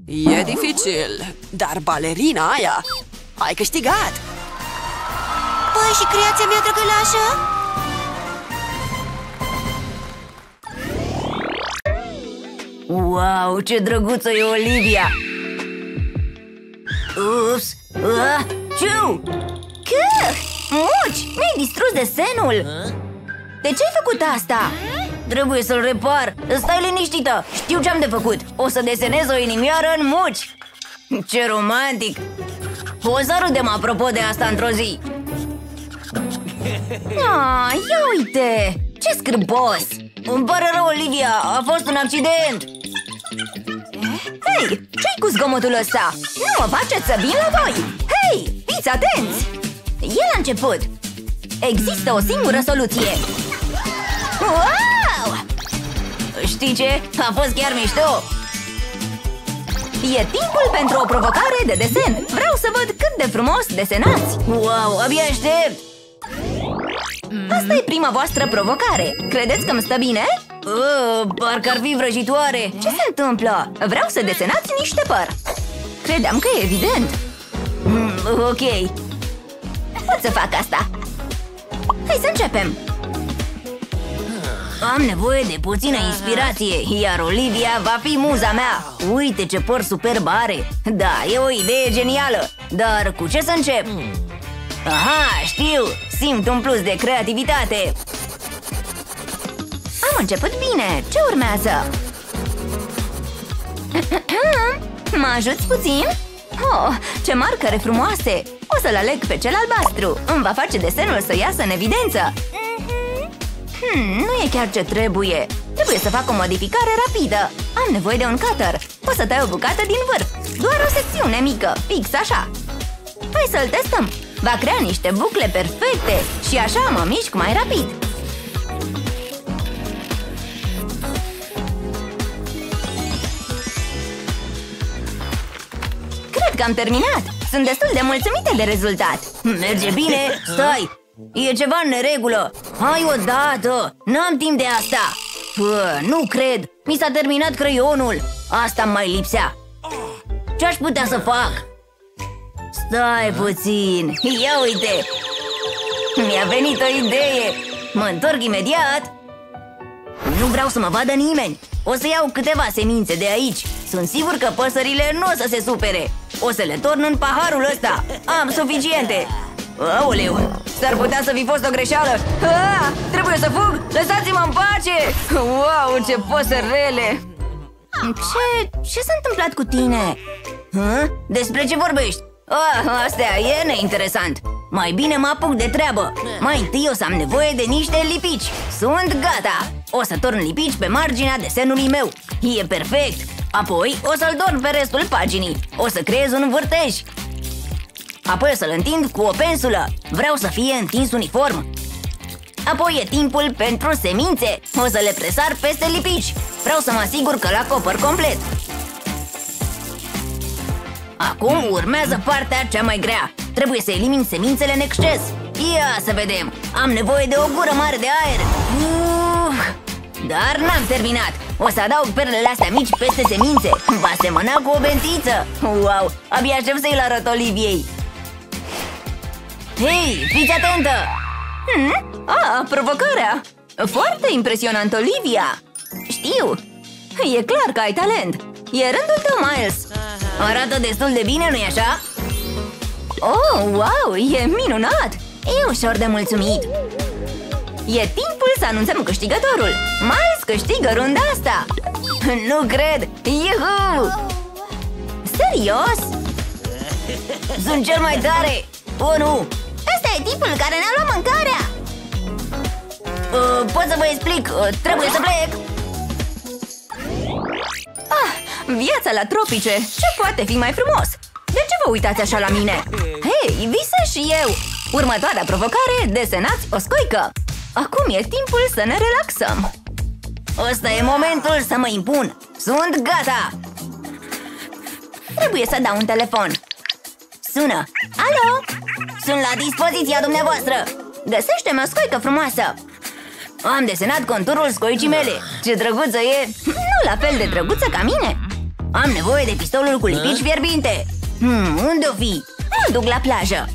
E dificil, dar balerina aia ai câștigat! Păi și creația mea drăgălașă? Wow, ce drăguță e Olivia! Ups! Ciu! Că? Muci! Mi-ai distrus desenul! De ce ai făcut asta? Trebuie să-l repar! Stai liniștită! Știu ce am de făcut! O să desenez o inimioară în muci! Ce romantic! O să râdem apropo de asta într-o zi! Ah, ia uite! Ce scârbos! Îmi pare rău, Olivia! A fost un accident! Hei! Ce-i cu zgomotul ăsta? Nu mă faceți să vin la voi! Hei! Fiți atenți! E la început! Există o singură soluție! Wow! Știi ce? A fost chiar mișto! E timpul pentru o provocare de desen! Vreau să văd cât de frumos desenați! Wow, abia aștept! Asta e prima voastră provocare! Credeți că îmi stă bine? Parcă ar fi vrăjitoare! Ce se întâmplă? Vreau să desenați niște păr! Credeam că e evident! Ok! Pot să fac asta! Hai să începem! Am nevoie de puțină inspirație, iar Olivia va fi muza mea! Uite ce păr superb are! Da, e o idee genială! Dar cu ce să încep? Aha, știu! Simt un plus de creativitate! Am început bine! Ce urmează? Mă ajuți puțin? Oh, ce marcare frumoase! O să-l aleg pe cel albastru! Îmi va face desenul să iasă în evidență! Nu e chiar ce trebuie! Trebuie să fac o modificare rapidă! Am nevoie de un cutter! O să tai o bucată din vârf! Doar o secțiune mică, fix așa! Hai să-l testăm! Va crea niște bucle perfecte și așa mă mișc mai rapid! Cred că am terminat! Sunt destul de mulțumită de rezultat! Merge bine! Stai! E ceva în neregulă! Hai odată! N-am timp de asta! Pă, nu cred! Mi s-a terminat creionul! Asta mai lipsea! Ce-aș putea să fac? Stai puțin! Ia uite! Mi-a venit o idee! Mă întorc imediat! Nu vreau să mă vadă nimeni. O să iau câteva semințe de aici. Sunt sigur că păsările nu o să se supere. O să le torn în paharul ăsta. Am suficiente. Aoleu, s-ar putea să fi fost o greșeală. Ah, trebuie să fug? Lăsați-mă în pace! Wow, ce păsărele! Ce s-a întâmplat cu tine? Ha? Despre ce vorbești? Ah, astea e neinteresant. Mai bine mă apuc de treabă. Mai întâi o să am nevoie de niște lipici. Sunt gata! O să torn lipici pe marginea desenului meu. E perfect! Apoi o să-l torn pe restul paginii. O să creez un vârtej. Apoi o să-l întind cu o pensulă. Vreau să fie întins uniform. Apoi e timpul pentru semințe. O să le presar peste lipici. Vreau să mă asigur că l-acopăr complet. Acum urmează partea cea mai grea. Trebuie să elimin semințele în exces. Ia să vedem. Am nevoie de o gură mare de aer. Dar n-am terminat. O să adaug perlele astea mici peste semințe. Va semăna cu o bentiță. Wow, abia aștept să-i arăt Oliviei. Hei, fiți atentă! Provocarea! Foarte impresionant, Olivia! Știu! E clar că ai talent! E rândul tău, Miles! Arată destul de bine, nu-i așa? Oh, wow! E minunat! E ușor de mulțumit! E timpul să anunțăm câștigătorul! Miles câștigă runda asta! Nu cred! Iuhu! Serios? Sunt cel mai tare! Oh, nu! Ăsta e tipul care ne-a luat mâncarea! Pot să vă explic? Trebuie să plec! Ah, viața la tropice! Ce poate fi mai frumos? De ce vă uitați așa la mine? Hei, visez și eu! Următoarea provocare, desenați o scoică! Acum e timpul să ne relaxăm! Ăsta e momentul să mă impun! Sunt gata! Trebuie să dau un telefon! Sună! Alo! Sunt la dispoziția dumneavoastră! Găsește-mi o scoică frumoasă! Am desenat conturul scoicii mele. Ce drăguță e! Nu la fel de drăguță ca mine! Am nevoie de pistolul cu lipici fierbinte! Unde-o fi? Mă duc la plajă!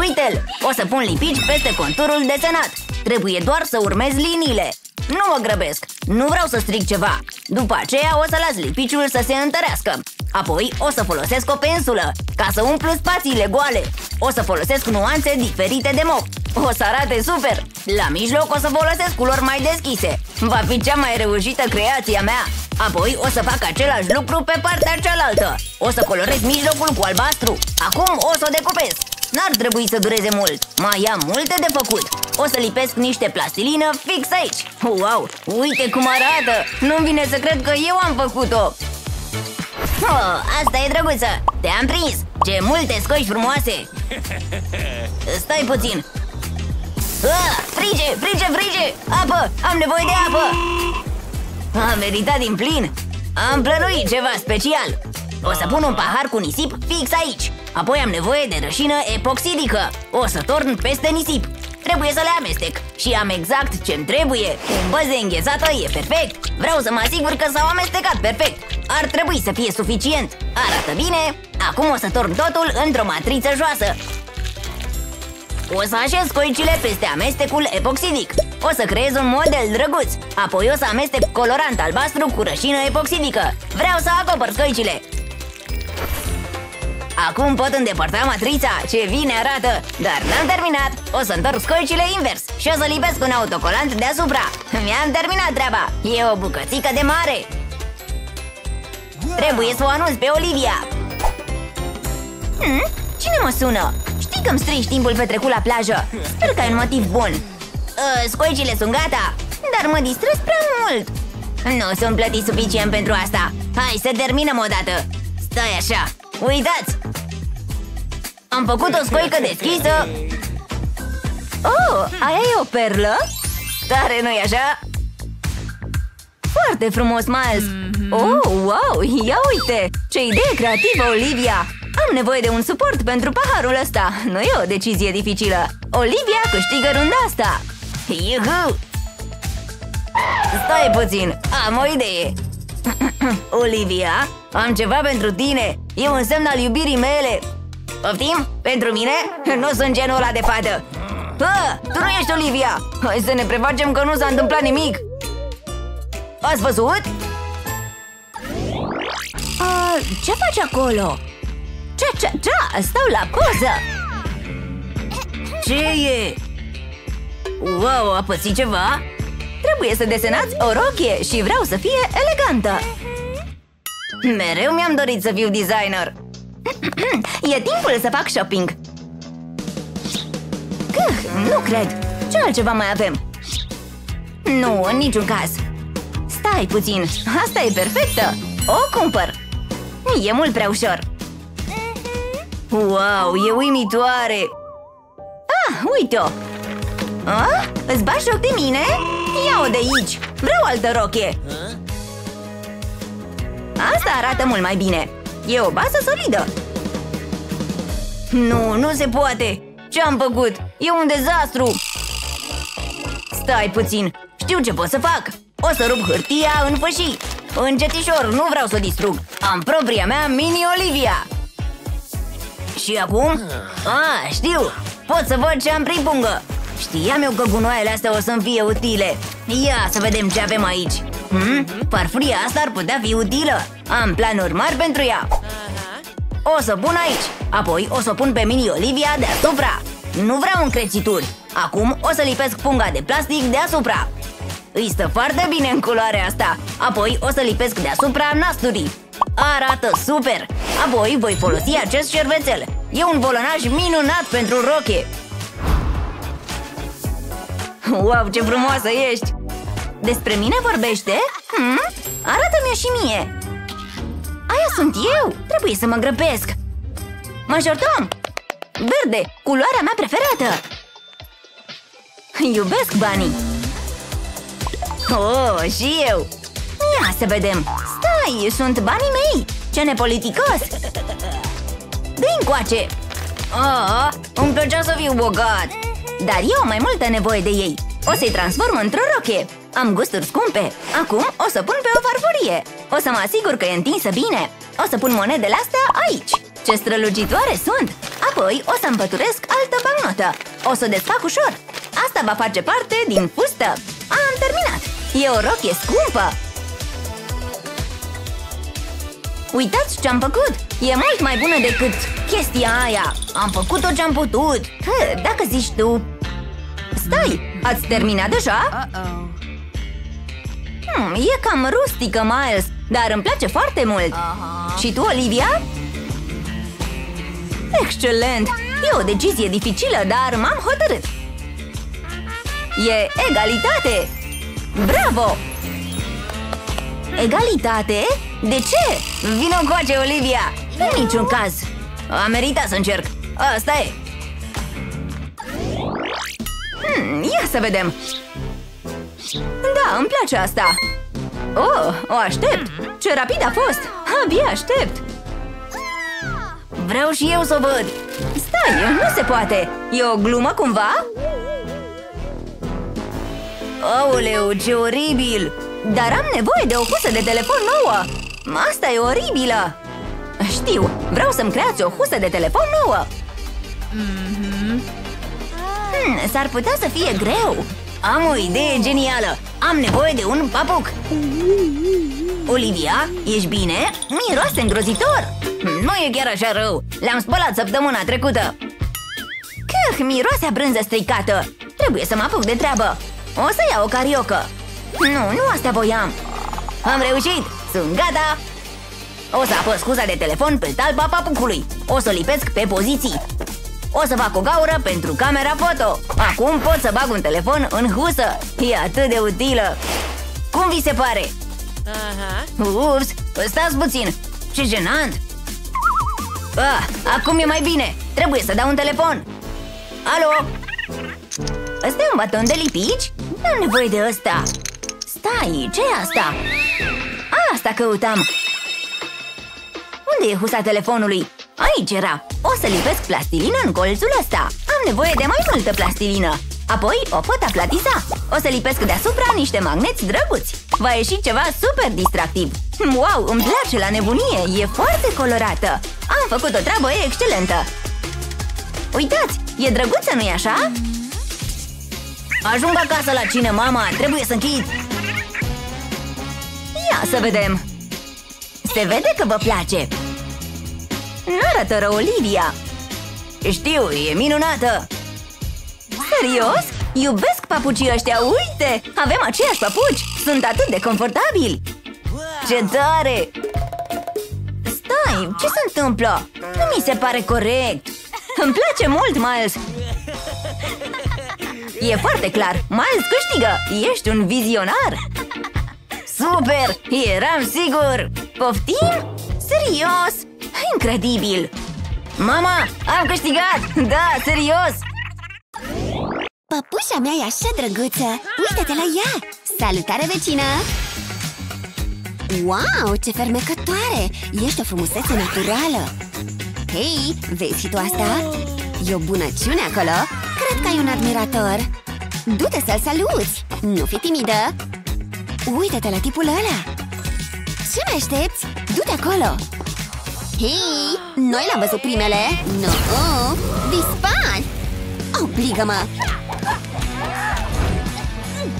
Uite-l! O să pun lipici peste conturul desenat! Trebuie doar să urmez liniile! Nu mă grăbesc! Nu vreau să stric ceva! După aceea o să las lipiciul să se întărească! Apoi o să folosesc o pensulă ca să umplu spațiile goale. O să folosesc nuanțe diferite de mop. O să arate super! La mijloc o să folosesc culori mai deschise. Va fi cea mai reușită creația mea. Apoi o să fac același lucru pe partea cealaltă. O să colorez mijlocul cu albastru. Acum o să o decupez. N-ar trebui să dureze mult. Mai am multe de făcut. O să lipesc niște plastilină fix aici. Wow! Uite cum arată! Nu-mi vine să cred că eu am făcut-o! Oh, asta e drăguță! Te-am prins! Ce multe scoici frumoase! Stai puțin! Ah, frige! Frige! Frige! Apă! Am nevoie de apă! Am meritat din plin! Am plănuit ceva special! O să pun un pahar cu nisip fix aici! Apoi am nevoie de rășină epoxidică! O să torn peste nisip! Trebuie să le amestec! Și am exact ce-mi trebuie! Un băze înghețată e perfect! Vreau să mă asigur că s-au amestecat perfect! Ar trebui să fie suficient! Arată bine! Acum o să torn totul într-o matriță joasă! O să așez scoicile peste amestecul epoxidic. O să creez un model drăguț. Apoi o să amestec colorant albastru cu rășină epoxidică. Vreau să acopăr scoicile. Acum pot îndepărta matrița. Ce bine arată! Dar n-am terminat. O să întorc scoicile invers și o să lipesc un autocolant deasupra. Mi-am terminat treaba. E o bucățică de mare. Trebuie să o anunț pe Olivia. Cine mă sună? Știi că îmi strici timpul petrecut la plajă. Sper că ai un motiv bun. Scoicile sunt gata, dar mă distrez prea mult. Nu sunt plătit suficient pentru asta. Hai să terminăm odată. Stai așa, uitați! Am făcut o scoică deschisă. Oh, aia e o perlă? Tare, nu-i așa? Foarte frumos, Miles. Oh, wow, ia uite! Ce idee creativă, Olivia! Am nevoie de un suport pentru paharul ăsta. Nu e o decizie dificilă. Olivia câștigă runda asta. Iuhu! Stai puțin, am o idee. Olivia, am ceva pentru tine. E un semn al iubirii mele. Poftim? Pentru mine? Nu sunt genul ăla de fată. Tu nu ești Olivia. Hai să ne prefacem că nu s-a întâmplat nimic. Ați văzut? Ce faci acolo? Cea, stau la poză! Ce e? Wow, a pățit ceva? Trebuie să desenați o rochie și vreau să fie elegantă! Mereu mi-am dorit să fiu designer! E timpul să fac shopping! Nu cred! Ce altceva mai avem? Nu, în niciun caz! Stai puțin! Asta e perfectă! O cumpăr! E mult prea ușor! Wow, e uimitoare! Ah, uite-o! Ah, îți bagi joc de mine? Ia-o de aici! Vreau altă rochie! Asta arată mult mai bine! E o bază solidă! Nu, nu se poate! Ce-am făcut? E un dezastru! Stai puțin! Știu ce pot să fac! O să rup hârtia în fășii! Încetișor, nu vreau să o distrug! Am propria mea mini-Olivia! Și acum? Ah, știu! Pot să văd ce am prin pungă! Știam eu că gunoaiele astea o să-mi fie utile! Ia să vedem ce avem aici! Farfuria asta ar putea fi utilă! Am planuri mari pentru ea! O să pun aici! Apoi o să pun pe mini-Olivia deasupra! Nu vreau încrețituri! Acum o să lipesc punga de plastic deasupra! Îi stă foarte bine în culoarea asta! Apoi o să lipesc deasupra nasturii! Arată super! Apoi voi folosi acest șervețel! E un bolonaj minunat pentru roche! Wow, ce frumoasă ești! Despre mine vorbește? Arată-mi-o și mie! Aia sunt eu! Trebuie să mă grăbesc! Majordom! Verde! Culoarea mea preferată! Iubesc banii! Oh, și eu! Ia să vedem! Stai, sunt banii mei! Ce nepoliticos! Dă-i încoace! Ah, îmi plăcea să fiu bogat! Dar eu am mai multă nevoie de ei! O să-i transform într-o roche! Am gusturi scumpe! Acum o să pun pe o farfurie! O să mă asigur că e întinsă bine! O să pun monedele astea aici! Ce strălucitoare sunt! Apoi o să împăturesc altă bancnotă! O să o desfac ușor! Asta va face parte din fustă! Am terminat! E o rochie scumpă! Uitați ce-am făcut! E mult mai bună decât chestia aia! Am făcut tot ce-am putut! Dacă zici tu... Stai! Ați terminat deja? E cam rustică, Miles, dar îmi place foarte mult! Și tu, Olivia? Excelent! E o decizie dificilă, dar m-am hotărât! E egalitate! Bravo! Egalitate? De ce? Vino încoace, Olivia! În niciun caz! A meritat să încerc! Asta e! Ia să vedem! Da, îmi place asta! Oh, o aștept! Ce rapid a fost! Abia aștept! Vreau și eu să o văd! Stai, nu se poate! E o glumă cumva? Aoleu, ce oribil! Dar am nevoie de o husă de telefon nouă! Asta e oribilă! Știu, vreau să-mi creați o husă de telefon nouă! S-ar putea să fie greu! Am o idee genială! Am nevoie de un papuc! Olivia, ești bine? Miroase îngrozitor! Nu e chiar așa rău! Le-am spălat săptămâna trecută! Miroase a brânză stricată! Trebuie să mă apuc de treabă! O să iau o cariocă! Nu, nu asta voiam! Am reușit! Sunt gata! O să apăs scuza de telefon pe talpa papucului! O să lipesc pe poziții! O să fac o gaură pentru camera foto! Acum pot să bag un telefon în husă! E atât de utilă! Cum vi se pare? Ups! Stați puțin! Ce jenant! Ah, acum e mai bine! Trebuie să dau un telefon! Alo! Ăsta e un baton de lipici? N-am nevoie de ăsta! Stai, ce e asta? Asta căutam! Unde e husa telefonului? Aici era! O să lipesc plastilină în colțul ăsta! Am nevoie de mai multă plastilină! Apoi o pot aplatiza! O să lipesc deasupra niște magneți drăguți! Va ieși ceva super distractiv! Wow, îmi place la nebunie! E foarte colorată! Am făcut o treabă excelentă! Uitați! E drăguță, nu-i așa? Ajung acasă la cine, mama! Trebuie să închid! să vedem! Se vede că vă place! N-arată rău, Olivia! Știu, e minunată! Serios? Iubesc papucii ăștia, uite! Avem aceiași papuci! Sunt atât de confortabili! Ce tare! Stai, ce se întâmplă? Nu mi se pare corect! Îmi place mult, Miles! E foarte clar! Miles câștigă! Ești un vizionar! Super! Eram sigur! Poftim? Serios? Incredibil! Mama, am câștigat! Da, serios! Păpușa mea e așa drăguță! Uită-te la ea! Salutare, vecină! Wow, ce fermecătoare! Ești o frumusețe naturală! Hei, vezi și tu asta? E o bunăciune acolo? Cred că ai un admirator! Du-te să-l saluți! Nu fi timidă! Uită-te la tipul ăla! Ce mai aștepți? Du-te acolo! Hei, noi l-am văzut primele! No! Dispar! Obligă-mă!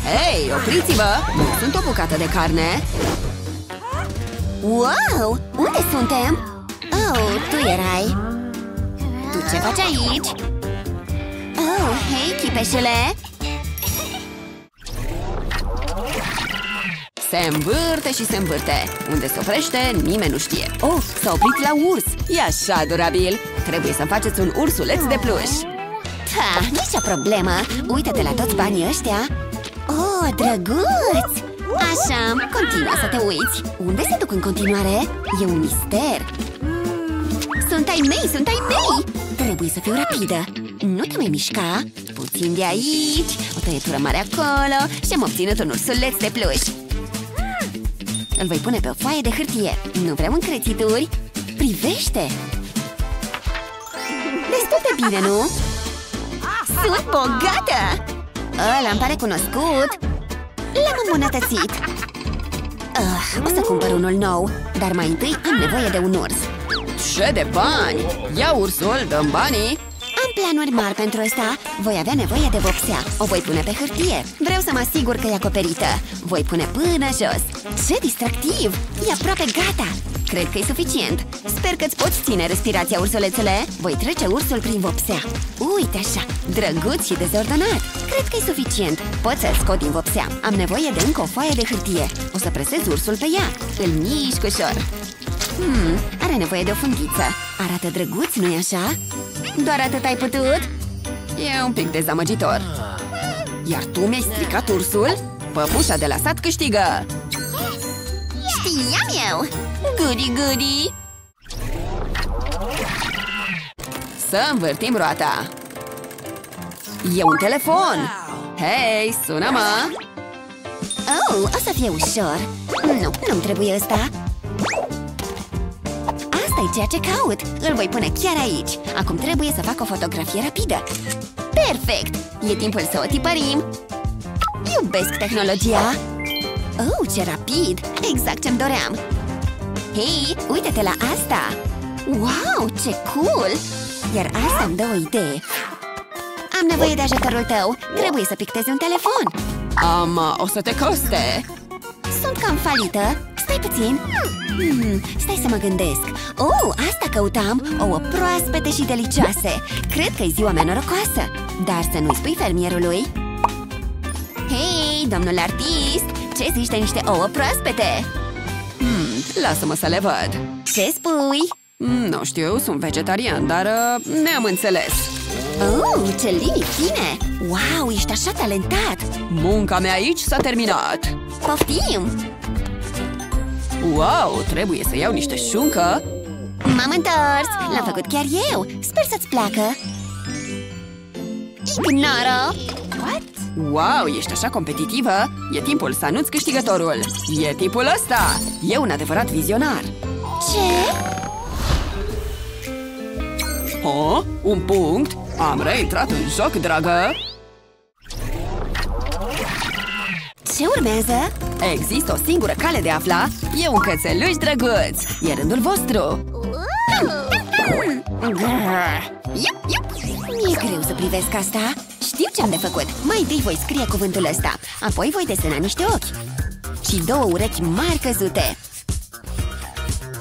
Hei, opriți-vă! Nu sunt o bucată de carne! Wow! Unde suntem? Oh, tu erai! Tu ce faci aici? Oh, hei, chipeșele! Se învârte și se învârte. Unde se oprește, nimeni nu știe. Oh, s-a oprit la urs! E așa adorabil! Trebuie să faceți un ursuleț de pluș! Ha, nicio problemă! Uită-te la toți banii ăștia! Oh, drăguț! Așa, continuă să te uiți! Unde se duc în continuare? E un mister! Sunt ai mei, sunt ai mei! Trebuie să fiu rapidă! Nu te mai mișca! Puțin de aici, o tăietură mare acolo și am obținut un ursuleț de pluș! Îl voi pune pe o foaie de hârtie. Nu vreau încrețituri. Privește! Destul de bine, nu? Sunt bogată! Ăla-mi pare cunoscut! L-am îmbunătățit! O să cumpăr unul nou, dar mai întâi am nevoie de un urs. Ce de bani! Ia ursul, dă-mi banii! Am planuri mari pentru asta. Voi avea nevoie de vopsea. O voi pune pe hârtie. Vreau să mă asigur că e acoperită. Voi pune până jos. Ce distractiv! E aproape gata! Cred că e suficient. Sper că-ți poți ține respirația, ursulețele. Voi trece ursul prin vopsea. Uite așa, drăguț și dezordonat. Cred că e suficient. Pot să-l scot din vopsea. Am nevoie de încă o foaie de hârtie. O să presez ursul pe ea. Îl mișc ușor. Are nevoie de o fundiță. Arată drăguț, nu-i așa? Doar atât ai putut? E un pic dezamăgitor. Iar tu mi-ai stricat ursul? Păpușa de la sat câștigă! Știam eu! Goody, goody! Să învârtim roata! E un telefon! Hei, sună-mă! Oh, o să fie ușor! Nu, nu-mi trebuie ăsta! Asta-i ceea ce caut! Îl voi pune chiar aici! Acum trebuie să fac o fotografie rapidă! Perfect! E timpul să o tipărim! Iubesc tehnologia! Oh, ce rapid! Exact ce-mi doream! Hei, uite-te la asta! Wow, ce cool! Iar asta îmi dă o idee! Am nevoie de ajutorul tău! Trebuie să pictezi un telefon! Ama, o să te coste! Sunt cam falită! Stai puțin! Stai să mă gândesc! Oh, asta căutam! Ouă proaspete și delicioase! Cred că e ziua mea norocoasă! Dar să nu-i spui fermierului! Hei, domnul artist! Ce zici de niște ouă proaspete? Lasă-mă să le văd! Ce spui? Nu știu, sunt vegetarian, dar ne-am înțeles! Oh, ce linii fine! Wow, ești așa talentat! Munca mea aici s-a terminat! Poftim! Wow, trebuie să iau niște șuncă! M-am întors! L-am făcut chiar eu! Sper să-ți placă! Ignoră! What? Wow, ești așa competitivă! E timpul să anunț câștigătorul! E tipul ăsta! E un adevărat vizionar! Ce? Oh, un punct! Am reintrat în joc, dragă! Ce urmează? Există o singură cale de a afla. E un cățeluș drăguț. E rândul vostru. Mi-e greu să privesc asta. Știu ce am de făcut. Mai întâi voi scrie cuvântul ăsta. Apoi voi desena niște ochi. și două urechi mari căzute.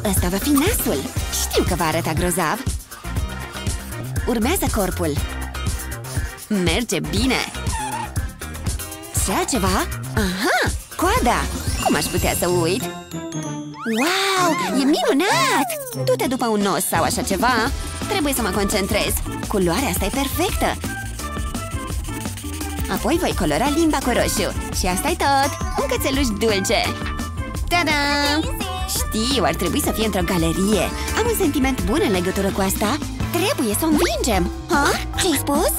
Ăsta va fi nasul. Știu că va arăta grozav. Urmează corpul. Merge bine. Și altceva? Aha, coada. Cum aș putea să uit? Wow, e minunat! Du-te după un os sau așa ceva. Trebuie să mă concentrez. Culoarea asta e perfectă. Apoi voi colora limba cu roșu. Și asta e tot. Un cățeluș dulce. Ta-da! Știu, ar trebui să fie într-o galerie. Am un sentiment bun în legătură cu asta. Trebuie să o învingem. Ce-ai spus?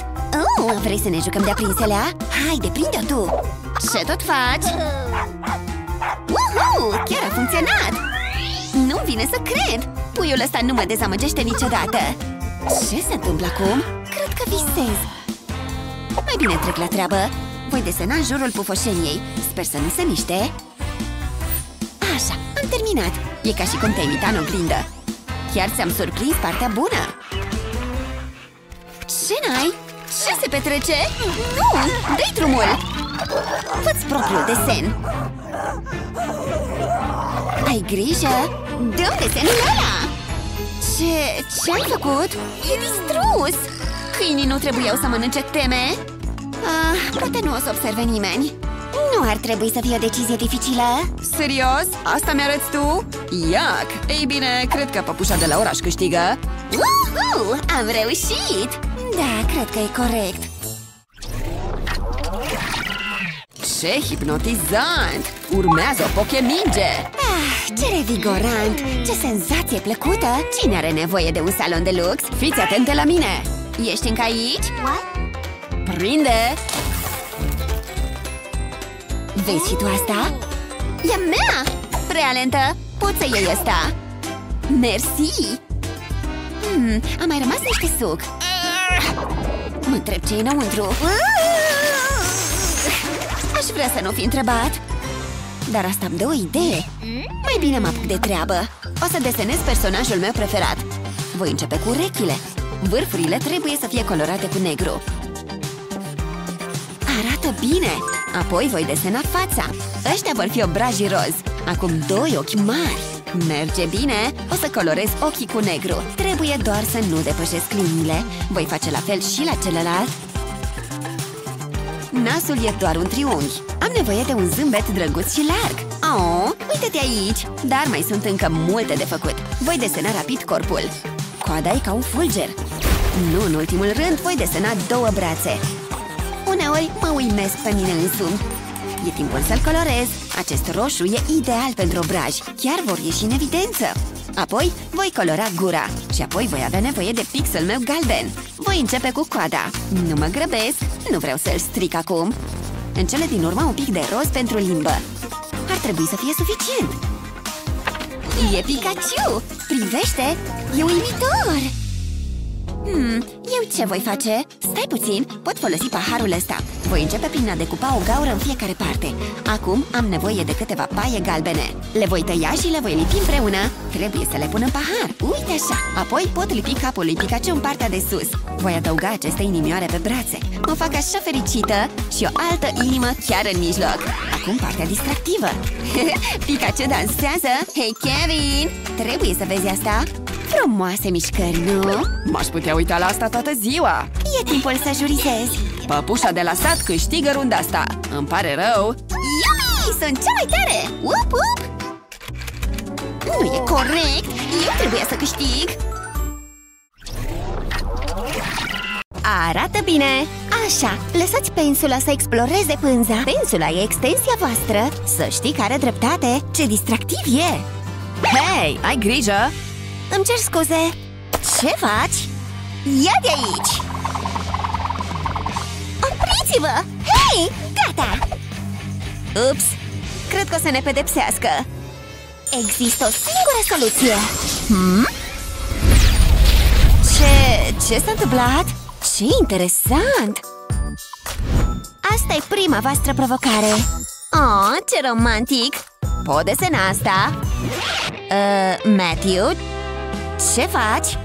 Oh, vrei să ne jucăm de-a prinselea? Haide, prinde-o tu! Ce tot faci? Uhu! Chiar a funcționat! Nu-mi vine să cred! Puiul ăsta nu mă dezamăgește niciodată! Ce se întâmplă acum? Cred că visez! Mai bine trec la treabă! Voi desena în jurul pufoșeniei. Sper să nu se miște. Așa, am terminat! E ca și cum te-ai imita în oglindă. Chiar ți-am surprins partea bună! Ce n-ai? Ce se petrece? Nu! Dă-i drumul! Fă-ți propriul desen! Ai grijă? Dă-mi desenul ăla! Ce-ai făcut? E distrus! Câinii nu trebuiau să mănânce teme? Poate nu o să observe nimeni. Nu ar trebui să fie o decizie dificilă? Serios? Asta mi-arăți tu? Iac! Ei bine, cred că păpușa de la oraș câștigă. Uhu! Am reușit! Da, cred că e corect. Ce hipnotizant! Urmează o pocheminge! Ah, ce revigorant! Ce senzație plăcută! Cine are nevoie de un salon de lux? Fiți atente la mine! Ești încă aici? Prinde! Vezi și tu asta? E mea! Prea lentă! Poți să iei asta! Mersi! A mai rămas niște suc. Mă întreb ce-i înăuntru. Aș vrea să nu fi întrebat. Dar asta îmi dă o idee. Mai bine mă apuc de treabă. O să desenez personajul meu preferat. Voi începe cu urechile. Vârfurile trebuie să fie colorate cu negru. Arată bine! Apoi voi desena fața. Ăștia vor fi obrajii roz. Acum doi ochi mari. Merge bine! O să colorez ochii cu negru. Trebuie doar să nu depășesc liniile. Voi face la fel și la celălalt. Nasul e doar un triunghi. Am nevoie de un zâmbet drăguț și larg. Oh, uite-te aici! Dar mai sunt încă multe de făcut. Voi desena rapid corpul. Coada e ca un fulger. Nu în ultimul rând, voi desena două brațe. Uneori mă uimesc pe mine însumi. E timpul să-l colorez. Acest roșu e ideal pentru obraji. Chiar vor ieși în evidență. Apoi voi colora gura. Și apoi voi avea nevoie de pixul meu galben. Voi începe cu coada. Nu mă grăbesc. Nu vreau să-l stric acum. În cele din urmă un pic de roz pentru limbă. Ar trebui să fie suficient. E Pikachu! Privește! E uimitor! Eu ce voi face? Stai puțin, pot folosi paharul ăsta. Voi începe prin a decupa o gaură în fiecare parte. Acum am nevoie de câteva paie galbene. Le voi tăia și le voi lipi împreună. Trebuie să le pun în pahar, uite așa. Apoi pot lipi capul lui Pikachu în partea de sus. Voi adăuga aceste inimioare pe brațe. Mă fac așa fericită. Și o altă inimă chiar în mijloc. Acum partea distractivă. Pikachu dansează. Hei Kevin, trebuie să vezi asta. Frumoase mișcări, nu? M-aș putea uita la asta toată ziua! E timpul să jurizez! Păpușa de la sat câștigă runda asta! Îmi pare rău! Iumi! Sunt cea mai tare! Up, up! Nu e corect! Eu trebuia să câștig! Arată bine! Așa, lăsați pensula să exploreze pânza! Pensula e extensia voastră! Să știi că are dreptate! Ce distractiv e! Hei, ai grijă! Îmi cer scuze! Ce faci? Ia de aici! Opriți-vă! Hei! Gata! Ups! Cred că o să ne pedepsească! Există o singură soluție! Ce s-a întâmplat? Ce interesant! Asta e prima voastră provocare! Oh, ce romantic! Pot desena asta? Matthew? Ce faci?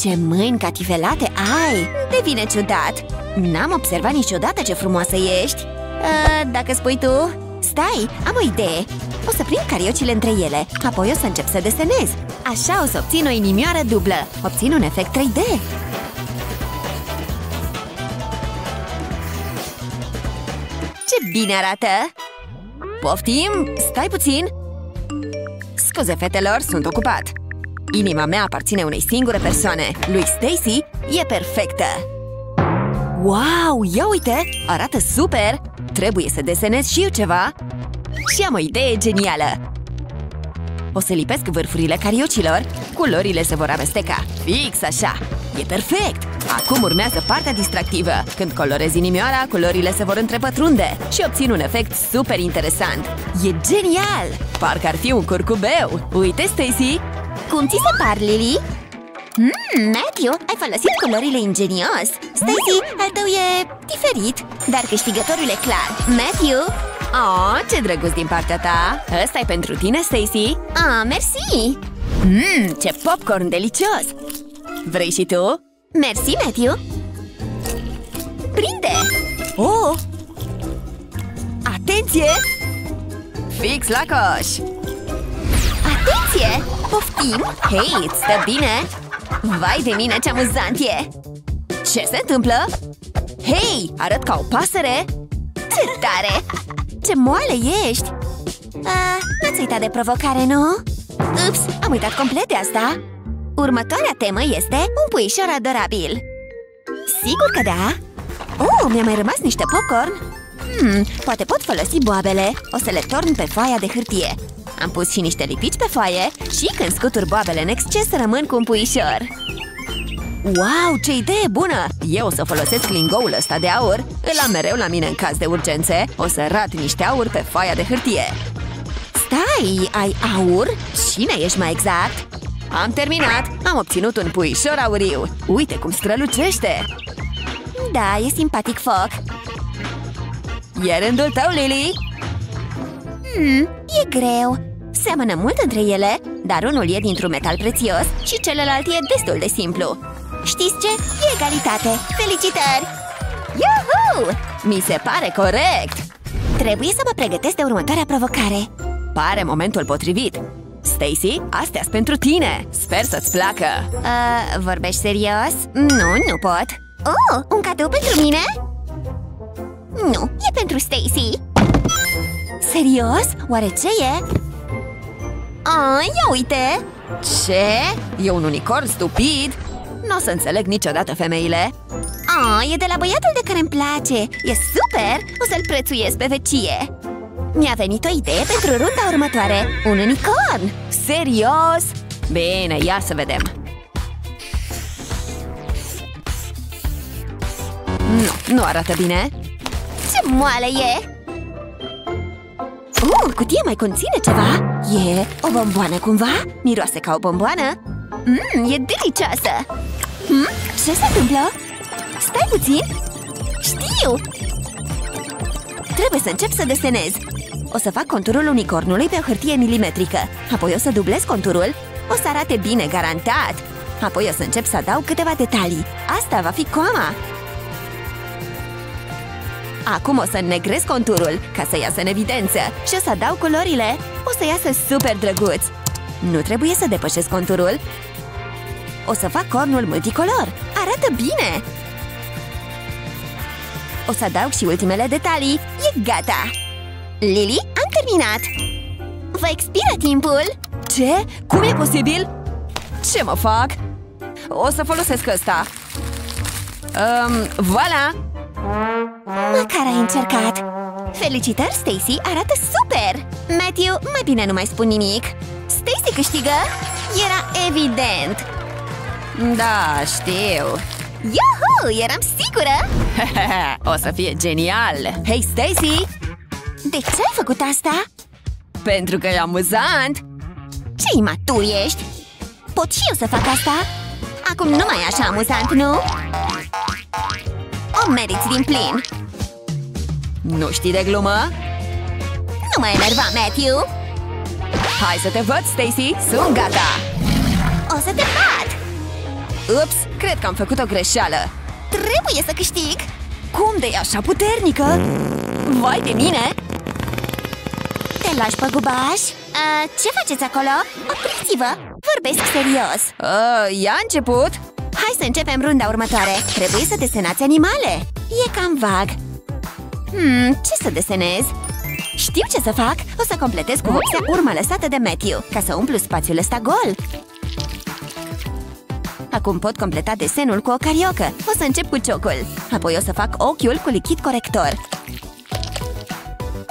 Ce mâini catifelate ai! Devine ciudat! N-am observat niciodată ce frumoasă ești! Dacă spui tu, Stai, am o idee! O să prind cariocile între ele, apoi o să încep să desenez. Așa o să obțin o inimioară dublă. Obțin un efect 3D. Ce bine arată! Poftim? Stai puțin! Scuze, fetelor, sunt ocupat. Inima mea aparține unei singure persoane. Lui Stacy e perfectă! Wow, ia uite! Arată super! Trebuie să desenez și eu ceva! Și am o idee genială! O să lipesc vârfurile cariocilor, culorile se vor amesteca. Fix așa! E perfect! Acum urmează partea distractivă. Când colorez inimioara, culorile se vor întrepătrunde și obțin un efect super interesant. E genial! Parcă ar fi un curcubeu! Uite, Stacy! Cum ți se par, Lily? Matthew, ai folosit culorile ingenios! Stacy, al tău e diferit, dar câștigătorul e clar. Matthew! Oh, ce drăguț din partea ta! Ăsta e pentru tine, Stacy! Ah, mersi! Ce popcorn delicios! Vrei și tu? Mersi, Matthew! Prinde! Oh! Atenție! Fix la coș! Atenție! Poftim! Hei, îți stă bine? Vai de mine, ce amuzant e! Ce se întâmplă? Hei, arăt ca o pasăre! Ce tare! Ce moale ești! N-ați uitat de provocare, nu? Ups, am uitat complet de asta! Următoarea temă este un puișor adorabil. Sigur că da! Oh, mi-a mai rămas niște popcorn! Poate pot folosi boabele. O să le torn pe foaia de hârtie. Am pus și niște lipici pe foaie și când scutur boabele în exces, rămân cu un puișor. Wow, ce idee bună! Eu o să folosesc lingoul ăsta de aur. Îl am mereu la mine în caz de urgențe. O să rat niște aur pe foaia de hârtie. Stai, ai aur? Cine ești mai exact? Am terminat! Am obținut un puișor auriu! Uite cum strălucește! Da, e simpatic foc! E rândul tău, Lily! E greu! Seamănă mult între ele, dar unul e dintr-un metal prețios și celălalt e destul de simplu. Știți ce? E egalitate! Felicitări! Iuhu! Mi se pare corect! Trebuie să mă pregătesc de următoarea provocare. Pare momentul potrivit! Stacy, astea-s pentru tine! Sper să-ți placă! Vorbești serios? Nu, nu pot! Oh, un cadou pentru mine? Nu, e pentru Stacy! Serios? Oare ce e? Ah, ia uite! Ce? E un unicorn stupid? N-o să înțeleg niciodată femeile! Ah, e de la băiatul de care îmi place! E super! O să-l prețuiesc pe vecie! Mi-a venit o idee pentru runda următoare! Un unicorn! Serios? Bine, ia să vedem! Nu, nu arată bine! Ce moale e! Cutia mai conține ceva? E o bomboană cumva? Miroase ca o bomboană? E delicioasă! Ce se întâmplă? Stai puțin! Știu! Trebuie să încep să desenez! O să fac conturul unicornului pe o hârtie milimetrică. Apoi o să dublez conturul. O să arate bine, garantat! Apoi o să încep să adaug câteva detalii. Asta va fi coama! Acum o să înnegrez conturul, ca să iasă în evidență. Și o să adaug culorile. O să iasă super drăguț! Nu trebuie să depășesc conturul. O să fac cornul multicolor. Arată bine! O să adaug și ultimele detalii. E gata! Lily, am terminat! Vă expiră timpul! Ce? Cum e posibil? Ce mă fac? O să folosesc ăsta. Voilà! Măcar ai încercat! Felicitări, Stacy! Arată super! Matthew, mai bine nu mai spun nimic! Stacy câștigă? Era evident! Da, știu! Iuhu! Eram sigură! O să fie genial! Hei, Stacy! De ce ai făcut asta? Pentru că e amuzant! Ce imatur ești! Pot și eu să fac asta? Acum nu mai e așa amuzant, nu? O meriți din plin! Nu știi de glumă? Nu mai enerva, Matthew! Hai să te văd, Stacy! Sunt gata! O să te bat! Ups, cred că am făcut o greșeală! Trebuie să câștig! Cum de e așa puternică? Vai de mine! lași, păgubaș? Ce faceți acolo? Opriți-vă! Vorbesc serios! Ia început! Hai să începem runda următoare! Trebuie să desenați animale! E cam vag! Ce să desenez? Știu ce să fac! O să completez cu vopsea urma lăsată de Matthew, ca să umplu spațiul ăsta gol! Acum pot completa desenul cu o cariocă. O să încep cu ciocul. Apoi o să fac ochiul cu lichid corector.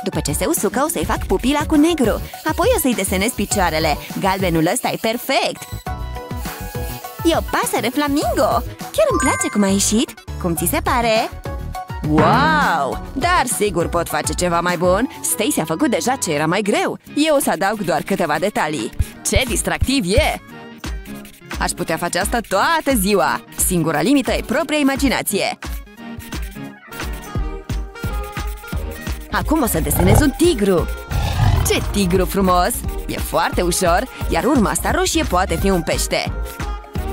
După ce se usucă, o să-i fac pupila cu negru. Apoi o să-i desenez picioarele. Galbenul ăsta e perfect! E o pasăre flamingo! Chiar îmi place cum a ieșit! Cum ți se pare? Wow! Dar sigur pot face ceva mai bun! Stacy a făcut deja ce era mai greu! Eu o să adaug doar câteva detalii. Ce distractiv e! Aș putea face asta toată ziua! Singura limită e propria imaginație! Acum o să desenez un tigru! Ce tigru frumos! E foarte ușor, iar urma asta roșie poate fi un pește!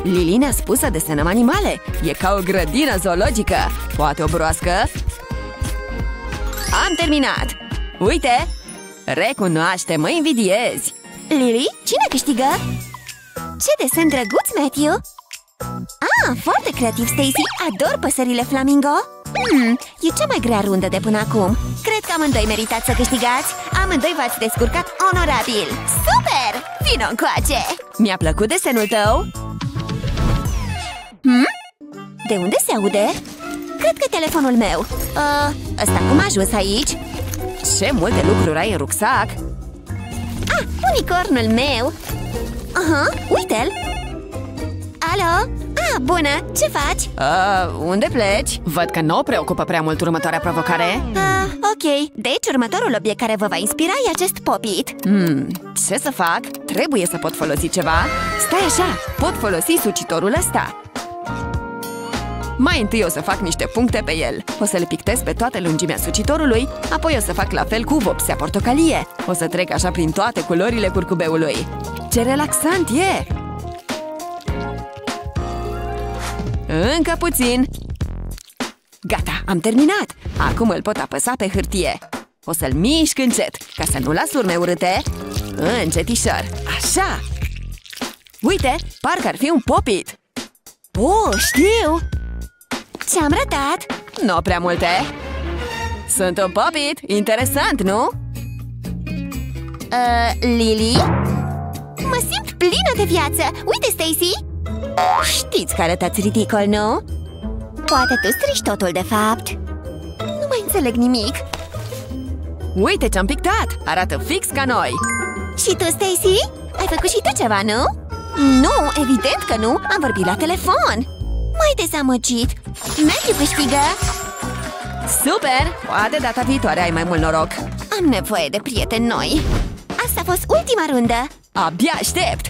Lili ne-a spus să desenăm animale! E ca o grădină zoologică! Poate o broască? Am terminat! Uite! Recunoaște, mă invidiezi! Lili, cine câștigă? Ce desen drăguț, Matthew! Foarte creativ, Stacy! Ador păsările flamingo! E cea mai grea rundă de până acum! Cred că amândoi meritați să câștigați! Amândoi v-ați descurcat onorabil! Super! Vino încoace! Mi-a plăcut desenul tău! De unde se aude? Cred că telefonul meu! Ăsta cum a ajuns aici? Ce multe lucruri ai în rucsac! Unicornul meu! Uite-l! Alo? Bună! Ce faci? Unde pleci? Văd că nu o preocupă prea mult următoarea provocare. Ok. Deci următorul obiect care vă va inspira e acest pop-it. Ce să fac? Trebuie să pot folosi ceva. Stai așa! Pot folosi sucitorul ăsta. Mai întâi o să fac niște puncte pe el. O să le pictez pe toată lungimea sucitorului, apoi o să fac la fel cu vopsea portocalie. O să trec așa prin toate culorile curcubeului. Ce relaxant e! Încă puțin! Gata, am terminat! Acum îl pot apăsa pe hârtie. O să-l mișc încet, ca să nu las urme urâte. Încetișor! Așa! Uite, parcă ar fi un pop-it! Știu! Ce-am ratat? Nu prea multe! Sunt un pop-it! Interesant, nu? Lili? Mă simt plină de viață! Uite, Stacy! Știți că arătați ridicol, nu? Poate tu strici totul, de fapt. Nu mai înțeleg nimic. Uite ce-am pictat! Arată fix ca noi! Și tu, Stacy? Ai făcut și tu ceva, nu? Nu, evident că nu! Am vorbit la telefon! M-ai dezamăgit! Matthew câștigă! Super! Poate data viitoare ai mai mult noroc! Am nevoie de prieteni noi! Asta a fost ultima rundă! Abia aștept!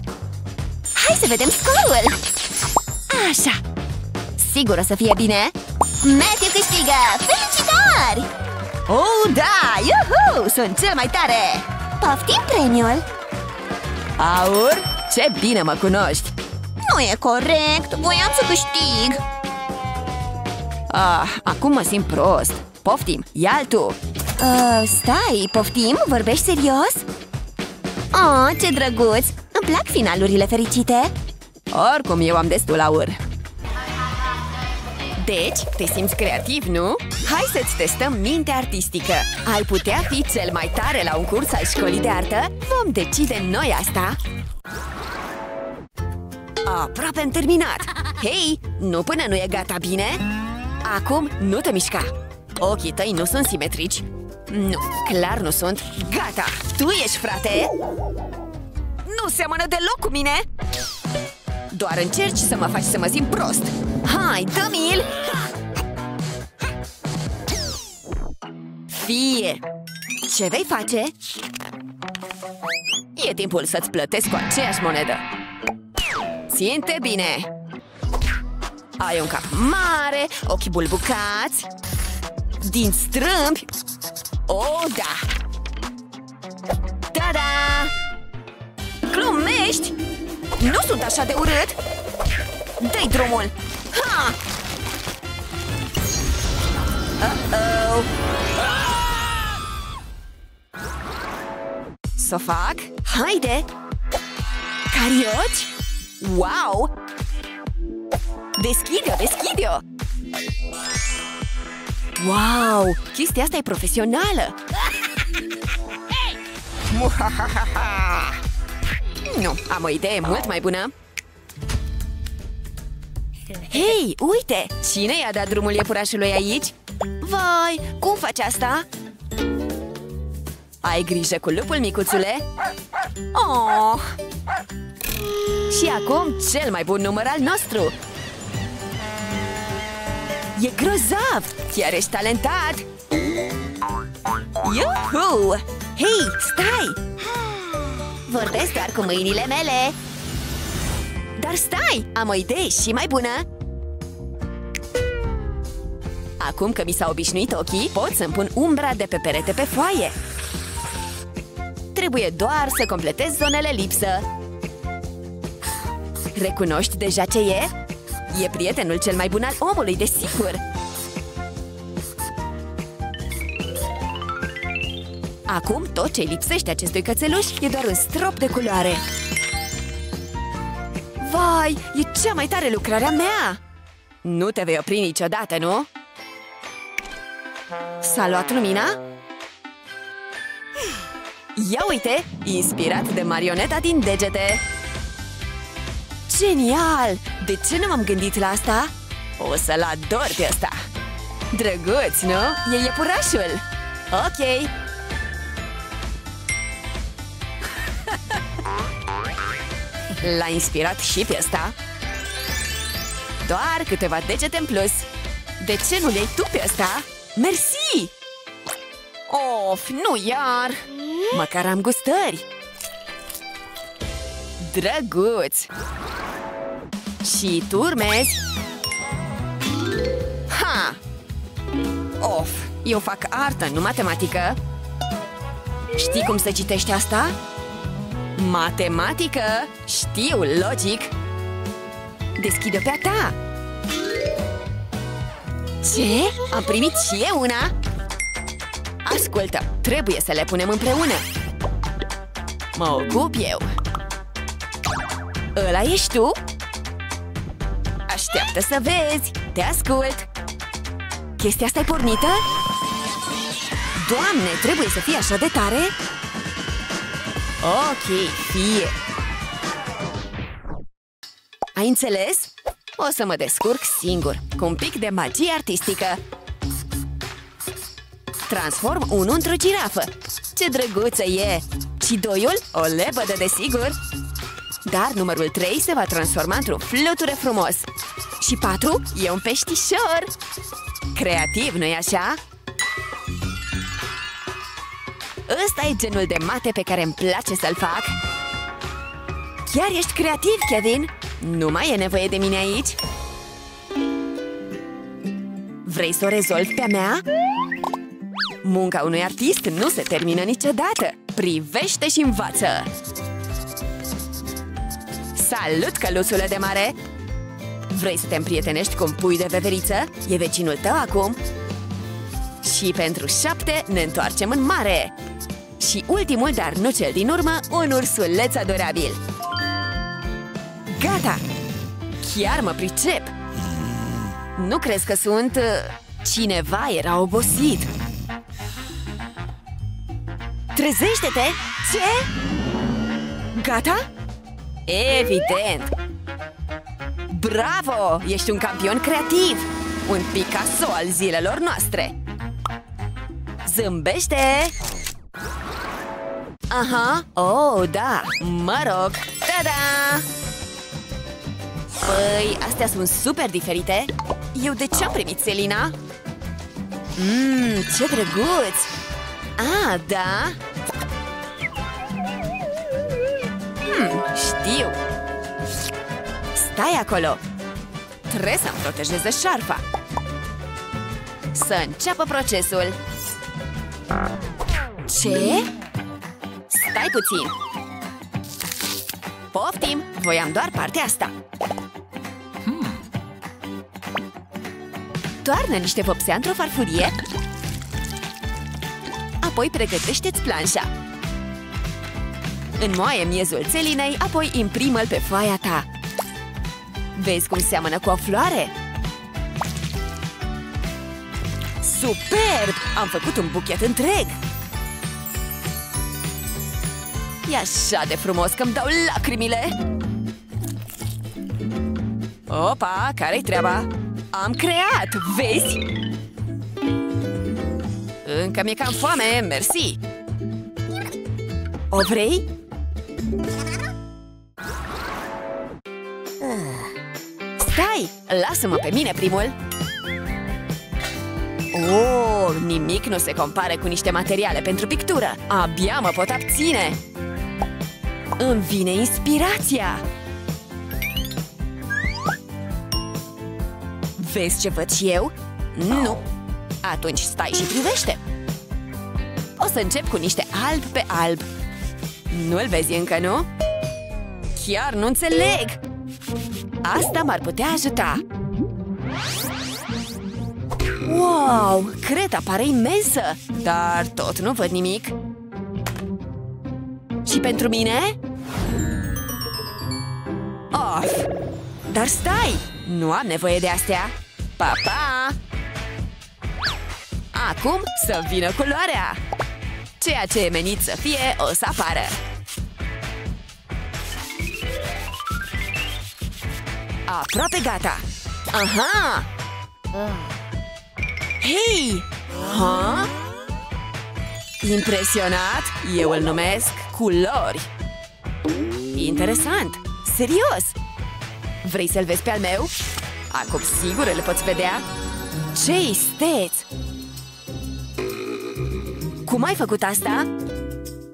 Hai să vedem scorul! Așa! Sigur o să fie bine! Matthew câștigă! Felicitări! Da! Iuhu! Sunt cel mai tare! Poftim premiul! Aur, ce bine mă cunoști! Nu e corect! Voiam să câștig! Acum mă simt prost! Poftim, ia altul! Stai, poftim? Vorbești serios? Ce drăguț! Îmi plac finalurile fericite! Oricum, eu am destul aur! Deci, te simți creativ, nu? Hai să-ți testăm mintea artistică! Ai putea fi cel mai tare la un curs al școlii de artă? Vom decide noi asta! Aproape am terminat! Hei, nu până nu e gata, bine? Acum, nu te mișca! Ochii tăi nu sunt simetrici! Nu, clar nu sunt! Gata! Tu ești, frate! Nu seamănă deloc cu mine! Doar încerci să mă faci să mă simt prost! Hai, dă-mi-l! Fie! Ce vei face? E timpul să-ți plătesc cu aceeași monedă! Ține-te bine! Ai un cap mare, ochi bulbucați, din strâmbi! Da! Ta-da! Glumești? Nu sunt așa de urât! Dă-i drumul! Ha! să o fac! Haide! Carioci? Wow! Deschide-o, deschide-o! Wow! Chestia asta e profesională! Nu, am o idee mult mai bună! Hei, uite! Cine i-a dat drumul iepurașului aici? Vai, cum faci asta? Ai grijă cu lupul, micuțule! Oh! Și acum, cel mai bun număr al nostru! E grozav! Chiar ești talentat! Iuhu! Hei, stai! Vorbesc doar cu mâinile mele! Dar stai! Am o idee și mai bună! Acum că mi s-au obișnuit ochii, pot să-mi pun umbra de pe perete pe foaie! Trebuie doar să completez zonele lipsă! Recunoști deja ce e? E prietenul cel mai bun al omului, desigur! Acum tot ce lipsește acestui cățeluș e doar un strop de culoare! Vai, e cea mai tare lucrarea mea! Nu te vei opri niciodată, nu? S-a luat lumina? Ia uite! Inspirat de marioneta din degete! Genial! De ce nu m-am gândit la asta? O să-l ador pe ăsta! Drăguț, nu? E iepurașul! Ok! L-a inspirat și pe ăsta! Doar câteva degete în plus! De ce nu le-ai tu pe ăsta? Mersi! Of, nu iar! Măcar am gustări! Drăguț! Și tu urmezi! Ha! Of, eu fac artă, nu matematică! Știi cum se citește asta? Matematică! Știu, logic! Deschide-o pe-a ta! Ce? Am primit și eu una! Ascultă, trebuie să le punem împreună! Mă ocup eu! Ăla ești tu? Așteaptă să vezi! Te ascult! Chestia asta e pornită? Doamne, trebuie să fie așa de tare? Ok, fie! Ai înțeles? O să mă descurc singur, cu un pic de magie artistică! Transform unul într-o girafă! Ce drăguță e! Și doiul? O lebădă, desigur! Dar numărul 3 se va transforma într-un fluture frumos! Și 4 e un peștișor! Creativ, nu-i așa? Ăsta e genul de mate pe care îmi place să-l fac! Chiar ești creativ, Kevin! Nu mai e nevoie de mine aici? Vrei să o rezolvi pe-a mea? Munca unui artist nu se termină niciodată! Privește și învață! Salut, căluțule de mare! Vrei să te împrietenești cu un pui de veveriță? E vecinul tău acum! Și pentru 7 ne întoarcem în mare! Și ultimul, dar nu cel din urmă, un ursuleț adorabil! Gata! Chiar mă pricep! Nu crezi că sunt... Cineva era obosit! Trezește-te! Ce? Gata? Evident! Bravo! Ești un campion creativ! Un Picasso al zilelor noastre! Zâmbește! Aha! Oh, da! Mă rog! Ta-da! Păi, astea sunt super diferite! Eu de ce am primit Selina? Ce drăguț! Ah, da! Știu! Stai acolo! Trebuie să-mi protejeze șarfa! Să înceapă procesul! Ce? Stai puțin! Poftim! Voiam doar partea asta! Toarnă niște vopsea într-o farfurie. Apoi pregătește-ți planșa. Înmoaie miezul țelinei, apoi imprimă-l pe foaia ta. Vezi cum seamănă cu o floare? Superb! Am făcut un buchet întreg! E așa de frumos că-mi dau lacrimile! Opa, care-i treaba? Am creat, vezi? Încă mi-e cam foame, mersi! O vrei? Stai! Lasă-mă pe mine primul! Oh, nimic nu se compare cu niște materiale pentru pictură! Abia mă pot abține! Îmi vine inspirația! Vezi ce văd și eu? Nu! Atunci stai și privește! O să încep cu niște alb pe alb. Nu-l vezi încă, nu? Chiar nu înțeleg! Asta m-ar putea ajuta! Wow! Creta pare imensă! Dar tot nu văd nimic! Și pentru mine? Of! Dar stai! Nu am nevoie de astea! Pa, pa! Acum să vină culoarea! Ceea ce e menit să fie o să apară! Aproape gata! Aha! Hei! Ha? Impresionat? Eu îl numesc culori! Interesant! Serios! Vrei să-l vezi pe-al meu? Acum sigur îl poți vedea! Ce isteț! Cum ai făcut asta?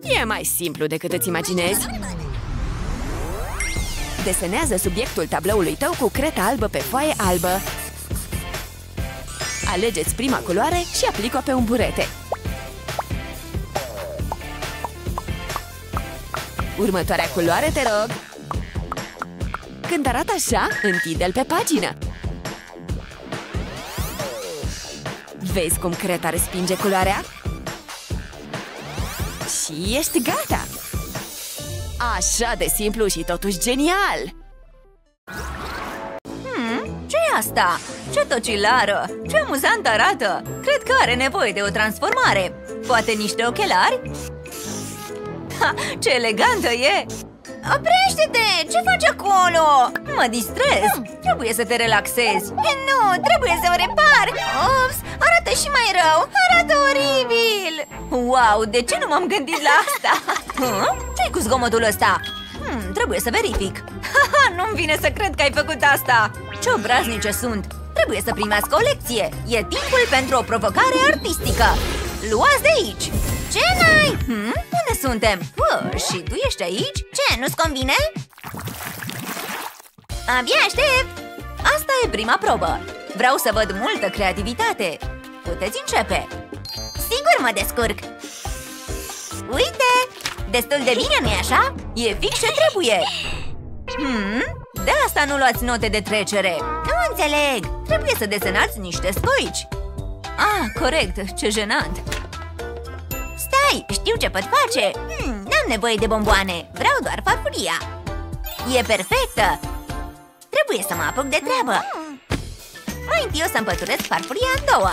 E mai simplu decât îți imaginezi! Desenează subiectul tabloului tău cu creta albă pe foaie albă. Alegeți prima culoare și aplică-o pe un burete. Următoarea culoare, te rog! Când arată așa, întinde-l pe pagină. Vezi cum creta respinge culoarea? Și ești gata! Așa de simplu și totuși genial! Ce-i asta? Ce tocilară! Ce amuzant arată! Cred că are nevoie de o transformare! Poate niște ochelari? Ha, ce elegantă e! Oprește-te! Ce faci acolo? Mă distrez! Trebuie să te relaxezi! Nu! Trebuie să o repar! Ops! Arată și mai rău! Arată oribil! Wow! De ce nu m-am gândit la asta? Ce-i cu zgomotul ăsta? Trebuie să verific! Nu-mi vine să cred că ai făcut asta! Ce obraznice sunt! Trebuie să primească o lecție! E timpul pentru o provocare artistică! Luați de aici! Ce n-ai? Unde suntem? Și tu ești aici? Ce, nu-ți convine? Abia aștept! Asta e prima probă! Vreau să văd multă creativitate! Puteți începe! Sigur mă descurc! Uite! Destul de bine, nu-i așa? E fix ce trebuie! De asta nu luați note de trecere! Nu înțeleg! Trebuie să desenați niște stoici! Ah, corect! Ce jenant! Stai! Știu ce pot face! N-am nevoie de bomboane! Vreau doar farfuria! E perfectă! Trebuie să mă apuc de treabă! Mai întâi o să împăturesc farfuria în două!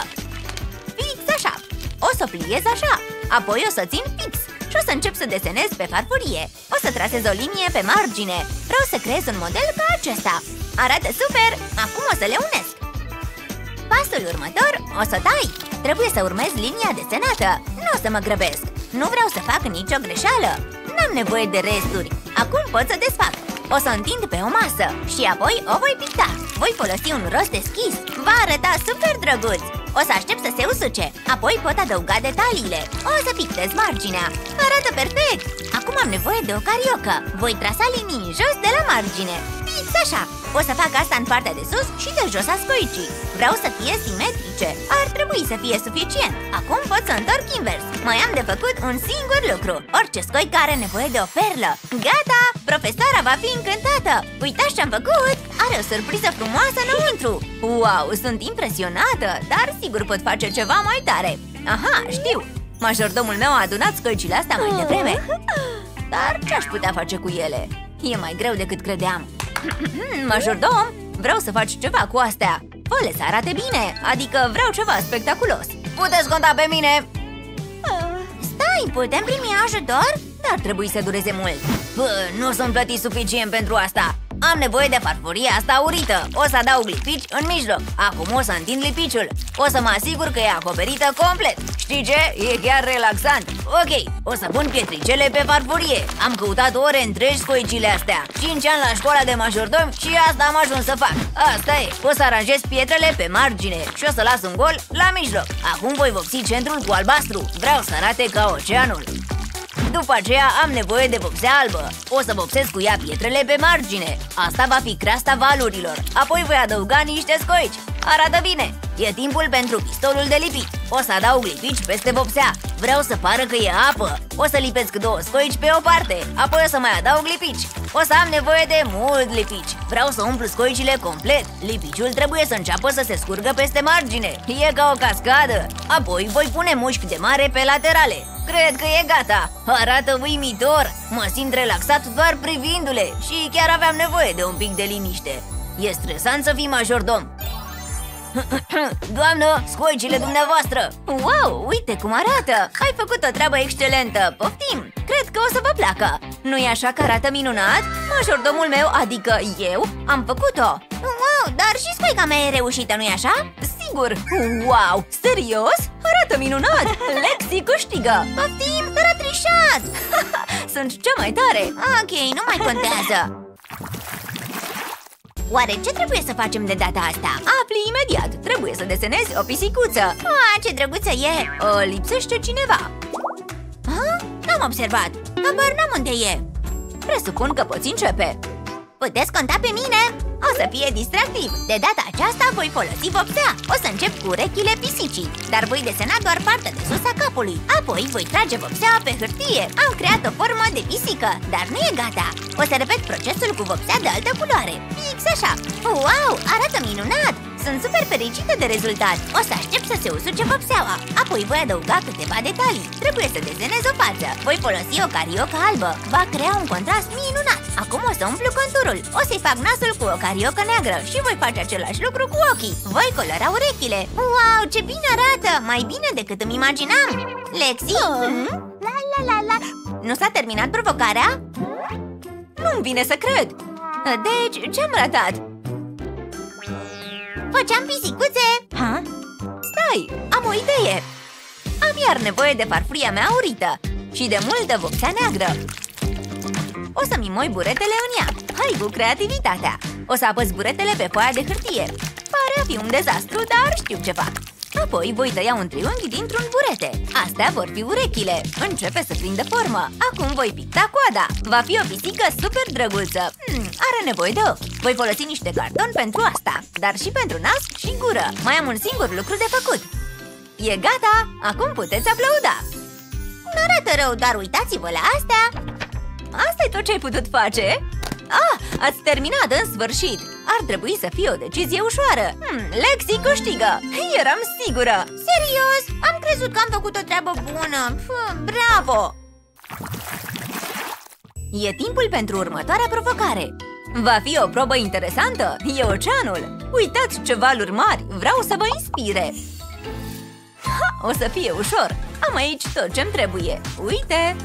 Fix așa! O să o pliez așa! Apoi o să țin fix! Și o să încep să desenez pe farfurie! O să trasez o linie pe margine! Vreau să creez un model ca acesta! Arată super! Acum o să le unesc! Pasul următor o să tai! Trebuie să urmez linia desenată! Nu o să mă grăbesc! Nu vreau să fac nicio greșeală! N-am nevoie de resturi! Acum pot să desfac! O să o întind pe o masă! Și apoi o voi picta! Voi folosi un roz deschis! Va arăta super drăguț! O să aștept să se usuce! Apoi pot adăuga detaliile! O să pictez marginea! Arată perfect! Acum am nevoie de o cariocă! Voi trasa linii în jos de la margine! Fix așa! O să fac asta în partea de sus și de jos a scoicii! Vreau să fie simetrice! Ar trebui să fie suficient! Acum pot să întorc invers! Mai am de făcut un singur lucru! Orice scoică are nevoie de o perlă! Gata! Profesoara va fi încântată! Uitați ce-am făcut! Are o surpriză frumoasă înăuntru! Wow! Sunt impresionată! Dar sigur pot face ceva mai tare! Aha! Știu! Majordomul meu a adunat scoicile astea mai devreme! Dar ce-aș putea face cu ele? E mai greu decât credeam. Majordom, vreau să faci ceva cu astea. Fă-le să arate bine, adică vreau ceva spectaculos. Puteți conta pe mine! Stai, putem primi ajutor? Dar trebuie să dureze mult. Nu sunt plătit suficient pentru asta. Am nevoie de farfuria asta urită. O să adaug lipici în mijloc. Acum o să întind lipiciul. O să mă asigur că e acoperită complet. Știi ce? E chiar relaxant. Ok, o să pun pietricele pe farfurie. Am căutat ore întregi scoicile astea. 5 ani la școala de majordom și asta am ajuns să fac. Asta e. O să aranjez pietrele pe margine și o să las un gol la mijloc. Acum voi vopsi centrul cu albastru. Vreau să arate ca oceanul. După aceea am nevoie de vopsea albă. O să vopsesc cu ea pietrele pe margine. Asta va fi creasta valurilor. Apoi voi adăuga niște scoici. Arată bine! E timpul pentru pistolul de lipit. O să adaug lipici peste vopsea. Vreau să pară că e apă. O să lipesc 2 scoici pe o parte. Apoi o să mai adaug lipici. O să am nevoie de mult lipici. Vreau să umplu scoicile complet. Lipiciul trebuie să înceapă să se scurgă peste margine. E ca o cascadă. Apoi voi pune mușchi de mare pe laterale. Cred că e gata. Arată uimitor. Mă simt relaxat doar privindu-le. Și chiar aveam nevoie de un pic de liniște. E stresant să fii majordom. Doamnă, scoicile dumneavoastră! Wow, uite cum arată! Ai făcut o treabă excelentă! Poftim! Cred că o să vă placă! Nu-i așa că arată minunat? Majordomul meu, adică eu, am făcut-o! Wow, dar și scoica mea e reușită, nu-i așa? Sigur! Wow, serios? Arată minunat! Lexi câștigă! Poftim, dar a trișat! Sunt cea mai tare! Ok, nu mai contează! Oare ce trebuie să facem de data asta? Apli imediat! Trebuie să desenezi o pisicuță! A, ce drăguță e! O lipsește cineva! N-am observat! Habar n-am unde e! Presupun că poți începe! Puteți conta pe mine! O să fie distractiv! De data aceasta voi folosi vopsea! O să încep cu urechile pisicii, dar voi desena doar partea de sus a capului. Apoi voi trage vopsea pe hârtie. Am creat o formă de pisică, dar nu e gata! O să repet procesul cu vopsea de altă culoare. Fix așa! Wow! Arată minunat! Sunt super fericită de rezultat! O să aștept să se usuce vopseaua. Apoi voi adăuga câteva detalii. Trebuie să desenez o față. Voi folosi o carioca albă. Va crea un contrast minunat! Acum o să umplu conturul. O să-i fac nasul cu o carioca neagră și voi face același lucru cu ochii. Voi colora urechile. Wow, ce bine arată! Mai bine decât îmi imaginam! Lexi? La la la la! Nu s-a terminat provocarea? Nu-mi vine să cred! Deci, ce-am ratat? Făceam pisicuțe! Ha? Stai, am o idee! Am iar nevoie de farfuria mea aurită și de multă vopsea neagră. O să-mi moi buretele în ea. Hai cu creativitatea! O să apăs buretele pe foaia de hârtie. Pare a fi un dezastru, dar știu ce fac. Apoi voi tăia un triunghi dintr-un burete. Astea vor fi urechile. Începe să prindă formă. Acum voi picta coada. Va fi o pisică super drăguță. Are nevoie de ochi. Voi folosi niște carton pentru asta, dar și pentru nas și gură. Mai am un singur lucru de făcut. E gata! Acum puteți aplauda! Nu arată rău, dar uitați-vă la astea! Asta e tot ce ai putut face? Ah, ați terminat în sfârșit! Ar trebui să fie o decizie ușoară. Lexi câștigă! Eram sigură! Serios? Am crezut că am făcut o treabă bună! Bravo! E timpul pentru următoarea provocare. Va fi o probă interesantă! E oceanul! Uitați ce valuri mari! Vreau să vă inspire! O să fie ușor! Am aici tot ce-mi trebuie. Uite!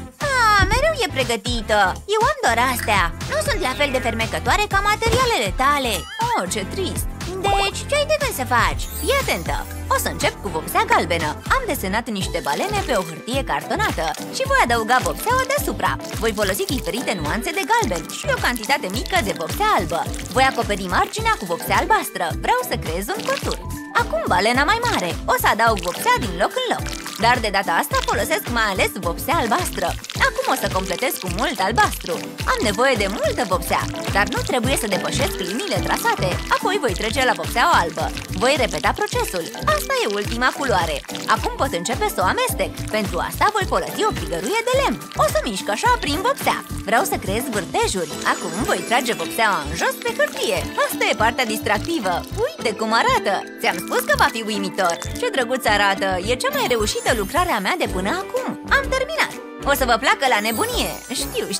Mereu e pregătită! Eu am doar astea! Nu sunt la fel de fermecătoare ca materialele tale! Oh, ce trist! Deci, ce ai de gând să faci? Fii atentă! O să încep cu vopsea galbenă. Am desenat niște balene pe o hârtie cartonată și voi adăuga vopseaua deasupra. Voi folosi diferite nuanțe de galben și o cantitate mică de vopsea albă. Voi acoperi marginea cu vopsea albastră. Vreau să creez un contur. Acum balena mai mare. O să adaug vopsea din loc în loc. Dar de data asta folosesc mai ales vopsea albastră. Acum o să completez cu mult albastru. Am nevoie de multă vopsea, dar nu trebuie să depășesc liniile trasate. Apoi voi trece la vopseaua albă. Voi repeta procesul. Asta e ultima culoare. Acum pot începe să o amestec. Pentru asta voi folosi o frigăruie de lemn. O să mișc așa prin vopsea. Vreau să creez vârtejuri. Acum voi trage vopseaua în jos pe hârtie. Asta e partea distractivă. Uite cum arată! Ți-am spus că va fi uimitor! Ce drăguț arată! E cea mai reușită lucrarea mea de până acum. Am terminat! O să vă placă la nebunie!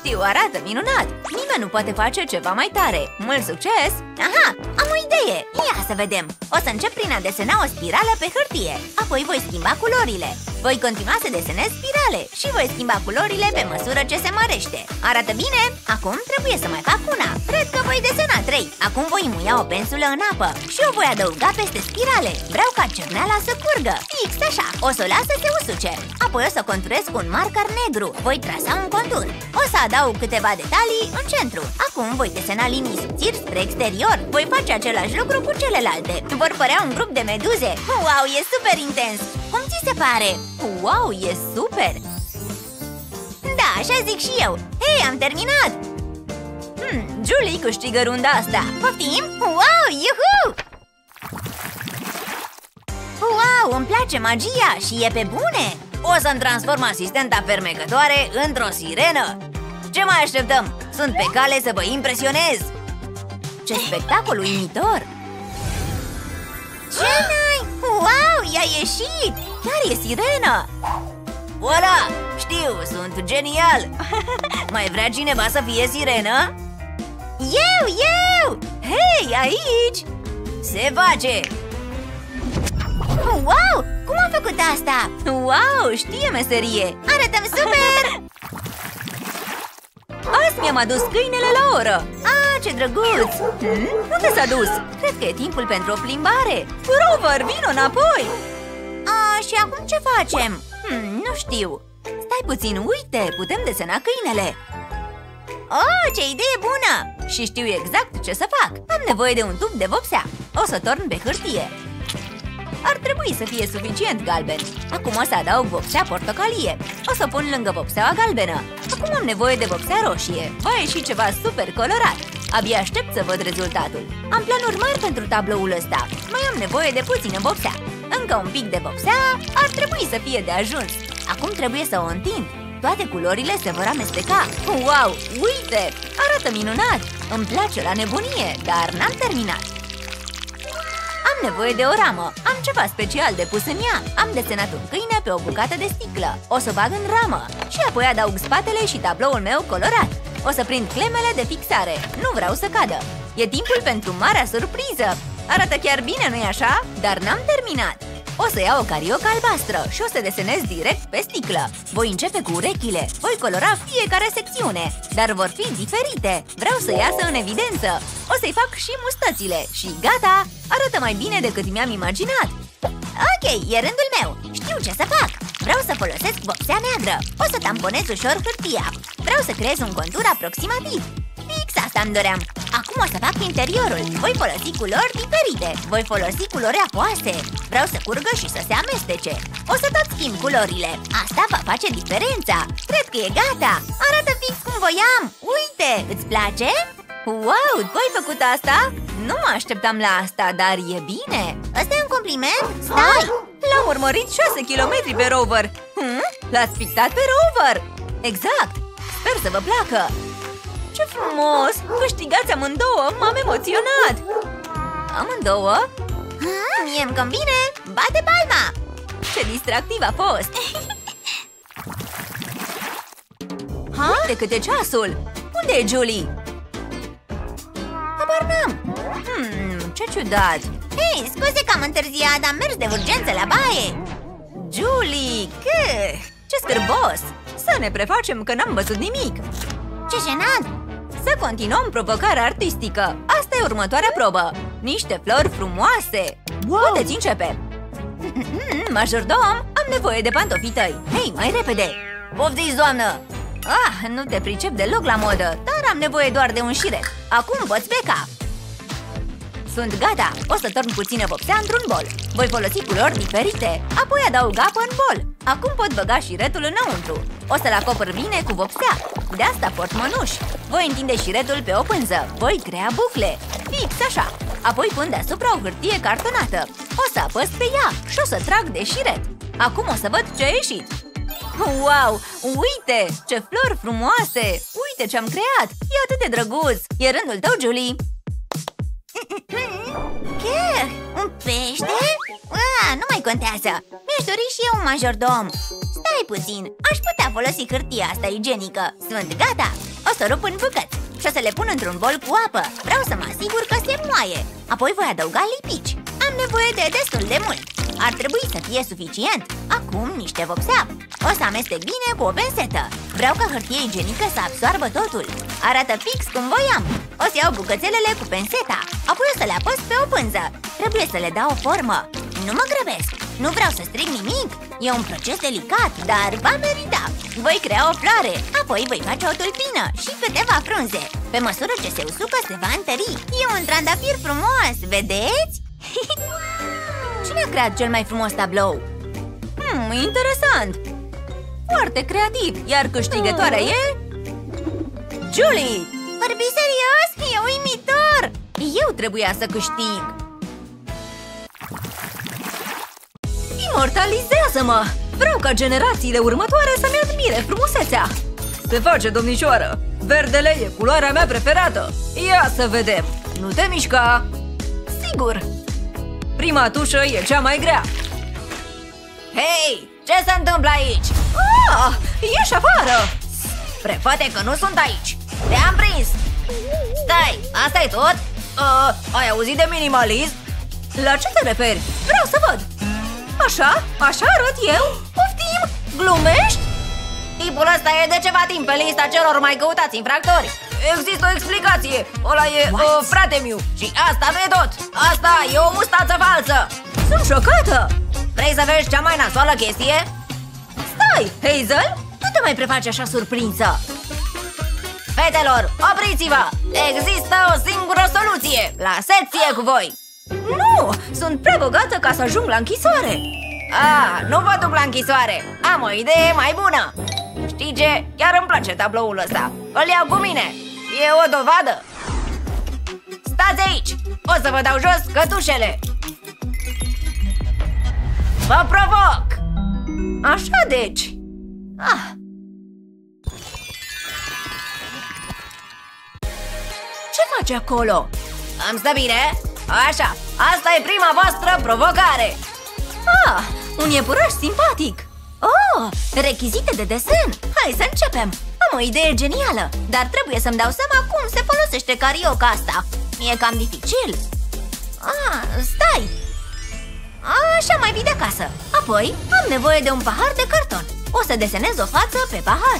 Știu, arată minunat! Nimeni nu poate face ceva mai tare! Mult succes! Aha, am o idee! Ia să vedem! O să încep prin a desena o spirală pe hârtie. Apoi voi schimba culorile. Voi continua să desenez spirale și voi schimba culorile pe măsură ce se mărește. Arată bine? Acum trebuie să mai fac una. Cred că voi desena 3. Acum voi muia o pensulă în apă și o voi adăuga peste spirale. Vreau ca cerneala să curgă. Fix așa! O să o las să se usuce. Apoi o să conturez cu un marker negru. Voi trasa un contur. O să adaug câteva detalii în centru. Acum voi desena linii subțiri spre exterior. Voi face același lucru cu celelalte. Vor părea un grup de meduze. Wow, e super intens! Cum ți se pare? Wow, e super! Da, așa zic și eu! Hei, am terminat! Julie câștigă runda asta! Poftim? Wow, iuhu! Wow, îmi place magia și e pe bune! O să-mi transform asistenta fermecătoare într-o sirenă! Ce mai așteptăm? Sunt pe cale să vă impresionez! Ce spectacol uimitor! Ce n-ai? Wow, i-a ieșit! Chiar e sirenă! Voilà! Știu, sunt genial! Mai vrea cineva să fie sirenă? Eu! Hei, aici! Se face! Wow! Cum a făcut asta? Wow, știe meserie! Arătăm super! Azi mi-am adus câinele la oră! Ce drăguț! Unde s-a dus? Cred că e timpul pentru o plimbare! Rover, vino înapoi! Și acum ce facem? Nu știu! Stai puțin, uite! Putem desena câinele! Oh, ce idee bună! Și știu exact ce să fac! Am nevoie de un tub de vopsea! O să torn pe hârtie! Ar trebui să fie suficient galben. Acum o să adaug vopsea portocalie. O să pun lângă vopseaua galbenă. Acum am nevoie de vopsea roșie. Va ieși ceva super colorat. Abia aștept să văd rezultatul. Am planuri mari pentru tabloul ăsta. Mai am nevoie de puțină vopsea. Încă un pic de vopsea ar trebui să fie de ajuns. Acum trebuie să o întind. Toate culorile se vor amesteca. Wow! Uite! Arată minunat! Îmi place la nebunie, dar n-am terminat. Am nevoie de o ramă. Am ceva special de pus în ea. Am desenat un câine pe o bucată de sticlă. O să o bag în ramă. Și apoi adaug spatele și tabloul meu colorat. O să prind clemele de fixare. Nu vreau să cadă. E timpul pentru marea surpriză. Arată chiar bine, nu-i așa? Dar n-am terminat. O să iau o carioca albastră și o să desenez direct pe sticlă. Voi începe cu urechile. Voi colora fiecare secțiune. Dar vor fi diferite. Vreau să iasă în evidență. O să-i fac și mustățile. Și gata! Arată mai bine decât mi-am imaginat. Ok, e rândul meu. Știu ce să fac. Vreau să folosesc vopsea neagră. O să tamponez ușor hârtia. Vreau să creez un contur aproximativ. Fix asta îmi doream. Acum o să fac interiorul. Voi folosi culori diferite. Voi folosi culori apoase. Vreau să curgă și să se amestece. O să tot schimb culorile. Asta va face diferența. Cred că e gata. Arată fix cum voiam. Uite, îți place? Wow, tu ai făcut asta? Nu mă așteptam la asta, dar e bine. Ăsta e un compliment? Stai! L-am urmărit 6 km pe rover. L-ați pictat pe rover? Exact! Sper să vă placă! Ce frumos! Câștigați amândouă! M-am emoționat! Amândouă? Mie-mi convine! Bate palma! Ce distractiv a fost! Uite cât e ceasul! Unde e Julie? Habar n-am! Ce ciudat! Hei, scuze că am întârziat, am mers de urgență la baie! Julie! Ce scârbos! Să ne prefacem că n-am văzut nimic! Ce jenant! Să continuăm provocarea artistică! Asta e următoarea probă! Niște flori frumoase! Wow. Puteți începe! Majordom, am nevoie de pantofii tăi! Hei, mai repede! Poftiți, doamnă! Nu te pricep deloc la modă, dar am nevoie doar de un șirec! Acum poți beca! Sunt gata! O să torn puțină vopsea într-un bol. Voi folosi culori diferite. Apoi adaug apă în bol. Acum pot băga șiretul înăuntru. O să-l acopăr bine cu vopsea. De asta port mănuși. Voi întinde șiretul pe o pânză. Voi crea bucle. Fix așa. Apoi pun deasupra o hârtie cartonată. O să apăs pe ea și o să trag de șiret. Acum o să văd ce a ieșit. Wow! Uite! Ce flori frumoase! Uite ce am creat! E atât de drăguț! E rândul tău, Julie! Un pește? Nu mai contează! Mi-aș dori și eu un majordom! Stai Stai puțin, aș putea folosi hârtia asta igienică. Sunt gata! O să o rup în bucăți și o să le pun într-un bol cu apă. Vreau să mă asigur că se moaie. Apoi voi adăuga lipici. Am nevoie de destul de mult. Ar trebui să fie suficient. Acum niște vopsea. O să amestec bine cu o pensetă. Vreau ca hârtia igienică să absoarbă totul. Arată fix cum voiam. O să iau bucățelele cu penseta. Apoi o să le apăs pe o pânză. Trebuie să le dau o formă. Nu mă grăbesc. Nu vreau să stric nimic. E un proces delicat, dar va merita. Voi crea o floare. Apoi voi face o tulpină și câteva frunze. Pe măsură ce se usucă, se va întări. E un trandafir frumos, vedeți? Cine a creat cel mai frumos tablou? Interesant! Foarte creativ, iar câștigătoarea e... Julie! Vorbi serios? E uimitor! Eu trebuia să câștig! Imortalizează-mă! Vreau ca generațiile următoare să-mi admire frumusețea! Se face, domnișoară! Verdele e culoarea mea preferată! Ia să vedem! Nu te mișca! Sigur! Prima tușă e cea mai grea! Hei! Ce se întâmplă aici? Ah! Ieși afară! Prefate că nu sunt aici! Te-am prins! Stai! Asta-i tot? Ai auzit de minimalism? La ce te referi? Vreau să văd! Așa? Așa arăt eu? Poftim? Glumești? Tipul ăsta e de ceva timp pe lista celor mai căutați infractori. Există o explicație. Ăla e frate-miu. Și asta nu e tot. Asta e o mustață falsă. Sunt șocată. Vrei să vezi cea mai nasoală chestie? Stai, Hazel! Nu te mai prefaci așa surprinsă! Fetelor, opriți-vă! Există o singură soluție! La secție cu voi! Nu! Sunt prea bogată ca să ajung la închisoare! Nu vă duc la închisoare! Am o idee mai bună! Știi ce? Chiar îmi place tabloul ăsta! Îl iau cu mine! E o dovadă! Stați aici! O să vă dau jos cătușele! Vă provoc! Așa deci! Ce faci acolo? Am stă bine? Așa, asta e prima voastră provocare! Un iepuraș simpatic! Oh, rechizite de desen! Hai să începem! Am o idee genială, dar trebuie să-mi dau seama cum se folosește carioca asta! Mi-e cam dificil! Stai! Așa mai vii de acasă. Apoi am nevoie de un pahar de carton. O să desenez o față pe pahar.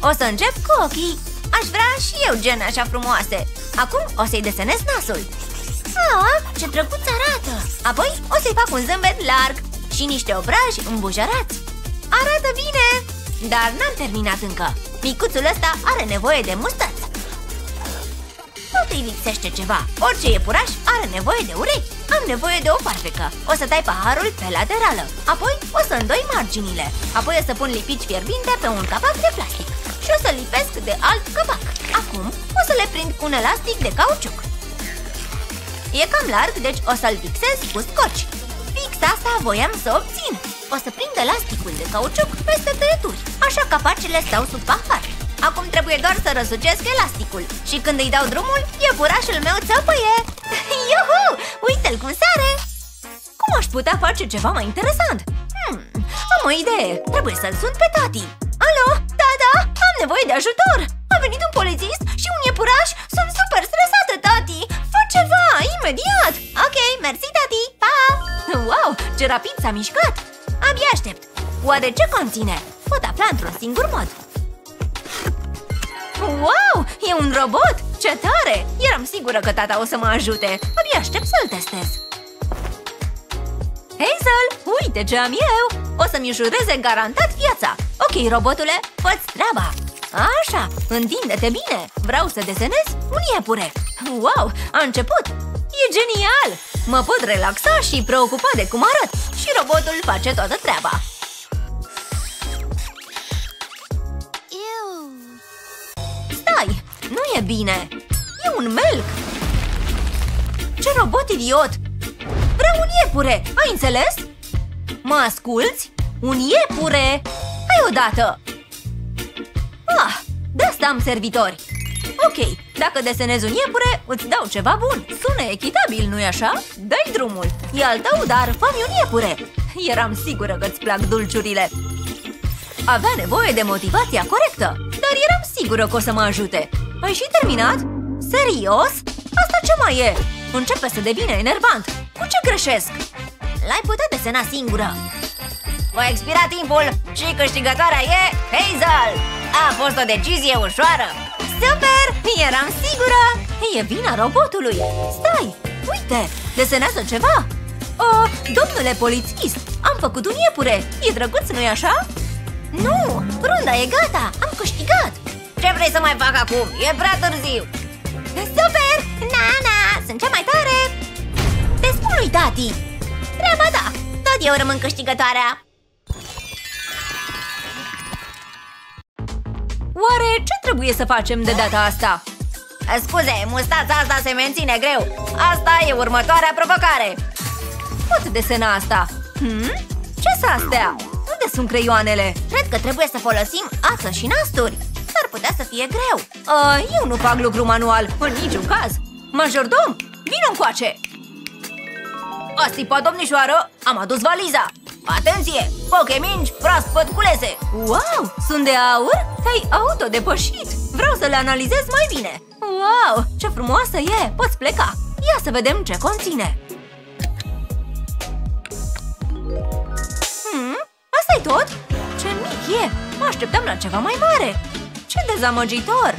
O să încep cu ochii. Aș vrea și eu gene așa frumoase. Acum o să-i desenez nasul. Ce drăguț arată! Apoi o să-i fac un zâmbet larg și niște obraji îmbujărați. Arată bine! Dar n-am terminat încă. Micuțul ăsta are nevoie de mustăți. Tot îi lipsește ceva. Orice iepuraș are nevoie de urechi. Am nevoie de o farfecă. O să tai paharul pe laterală. Apoi o să îndoi marginile. Apoi o să pun lipici fierbinte pe un capac de plastic. Și o să lipesc de alt capac. Acum o să le prind cu un elastic de cauciuc. E cam larg, deci o să-l fixez cu scoci. Fix asta voiam să obțin. O să prind elasticul de cauciuc peste tăieturi. Așa capacele stau sub pahar. Acum trebuie doar să răsucesc elasticul. Și când îi dau drumul, iepurașul meu țăpăie. Iuhu! Uite-l cum sare! Cum aș putea face ceva mai interesant? Am o idee! Trebuie să-l sun pe tati. Alo? Tata? Am nevoie de ajutor! A venit un polițist și un iepuraș! Sunt super stresată, tati! Fă ceva! Imediat! Ok, mersi, tati! Pa! Wow! Ce rapid s-a mișcat! Abia aștept! Oare ce conține? Pot afla într-un singur mod. Wow! E un robot! Ce tare! Eram sigură că tata o să mă ajute! Abia aștept să-l testez! Hazel! Uite ce am eu! O să-mi ușureze garantat viața! Ok, robotule, fă-ți treaba! Așa! Întinde-te bine! Vreau să desenez un iepure! Wow! A început! E genial! Mă pot relaxa și preocupa de cum arăt! Și robotul face toată treaba! Nu e bine! E un melc! Ce robot idiot! Vreau un iepure! Ai înțeles? Mă asculți? Un iepure! Hai odată! De-asta am servitori! Ok, dacă desenezi un iepure, îți dau ceva bun! Sună echitabil, nu-i așa? Dai drumul! E al tău, dar fă-mi un iepure! Eram sigură că-ți plac dulciurile! Avea nevoie de motivația corectă, dar eram sigură că o să mă ajute. Ai și terminat? Serios? Asta ce mai e? Începe să devină enervant. Cu ce greșesc? L-ai putea desena singură. Va expira timpul și câștigătoarea e Hazel! A fost o decizie ușoară! Super! Eram sigură! E vina robotului! Stai! Uite! Desenează ceva! O, domnule polițist! Am făcut un iepure! E drăguț, nu-i așa? Nu! Runda e gata! Am câștigat! Ce vrei să mai fac acum? E prea târziu! Super! Na-na! Sunt cea mai tare! Te spun lui tati! Treaba ta! Tot eu rămân câștigătoarea! Oare ce trebuie să facem de data asta? Scuze, mustața asta se menține greu. Asta e următoarea provocare. Pot desena asta. Ce-s astea? Unde sunt creioanele? Cred că trebuie să folosim ață și nasturi. S-ar putea să fie greu. Eu nu fac lucru manual, în niciun caz. Majordom, vină încoace. A stripat, domnișoară, am adus valiza. Atenție! Poche mingi, proaspăt culese! Wow! Sunt de aur? Te-ai autodepășit! Vreau să le analizez mai bine! Wow! Ce frumoasă e! Poți pleca! Ia să vedem ce conține! Asta-i tot? Ce mic e! Mă așteptam la ceva mai mare! Ce dezamăgitor!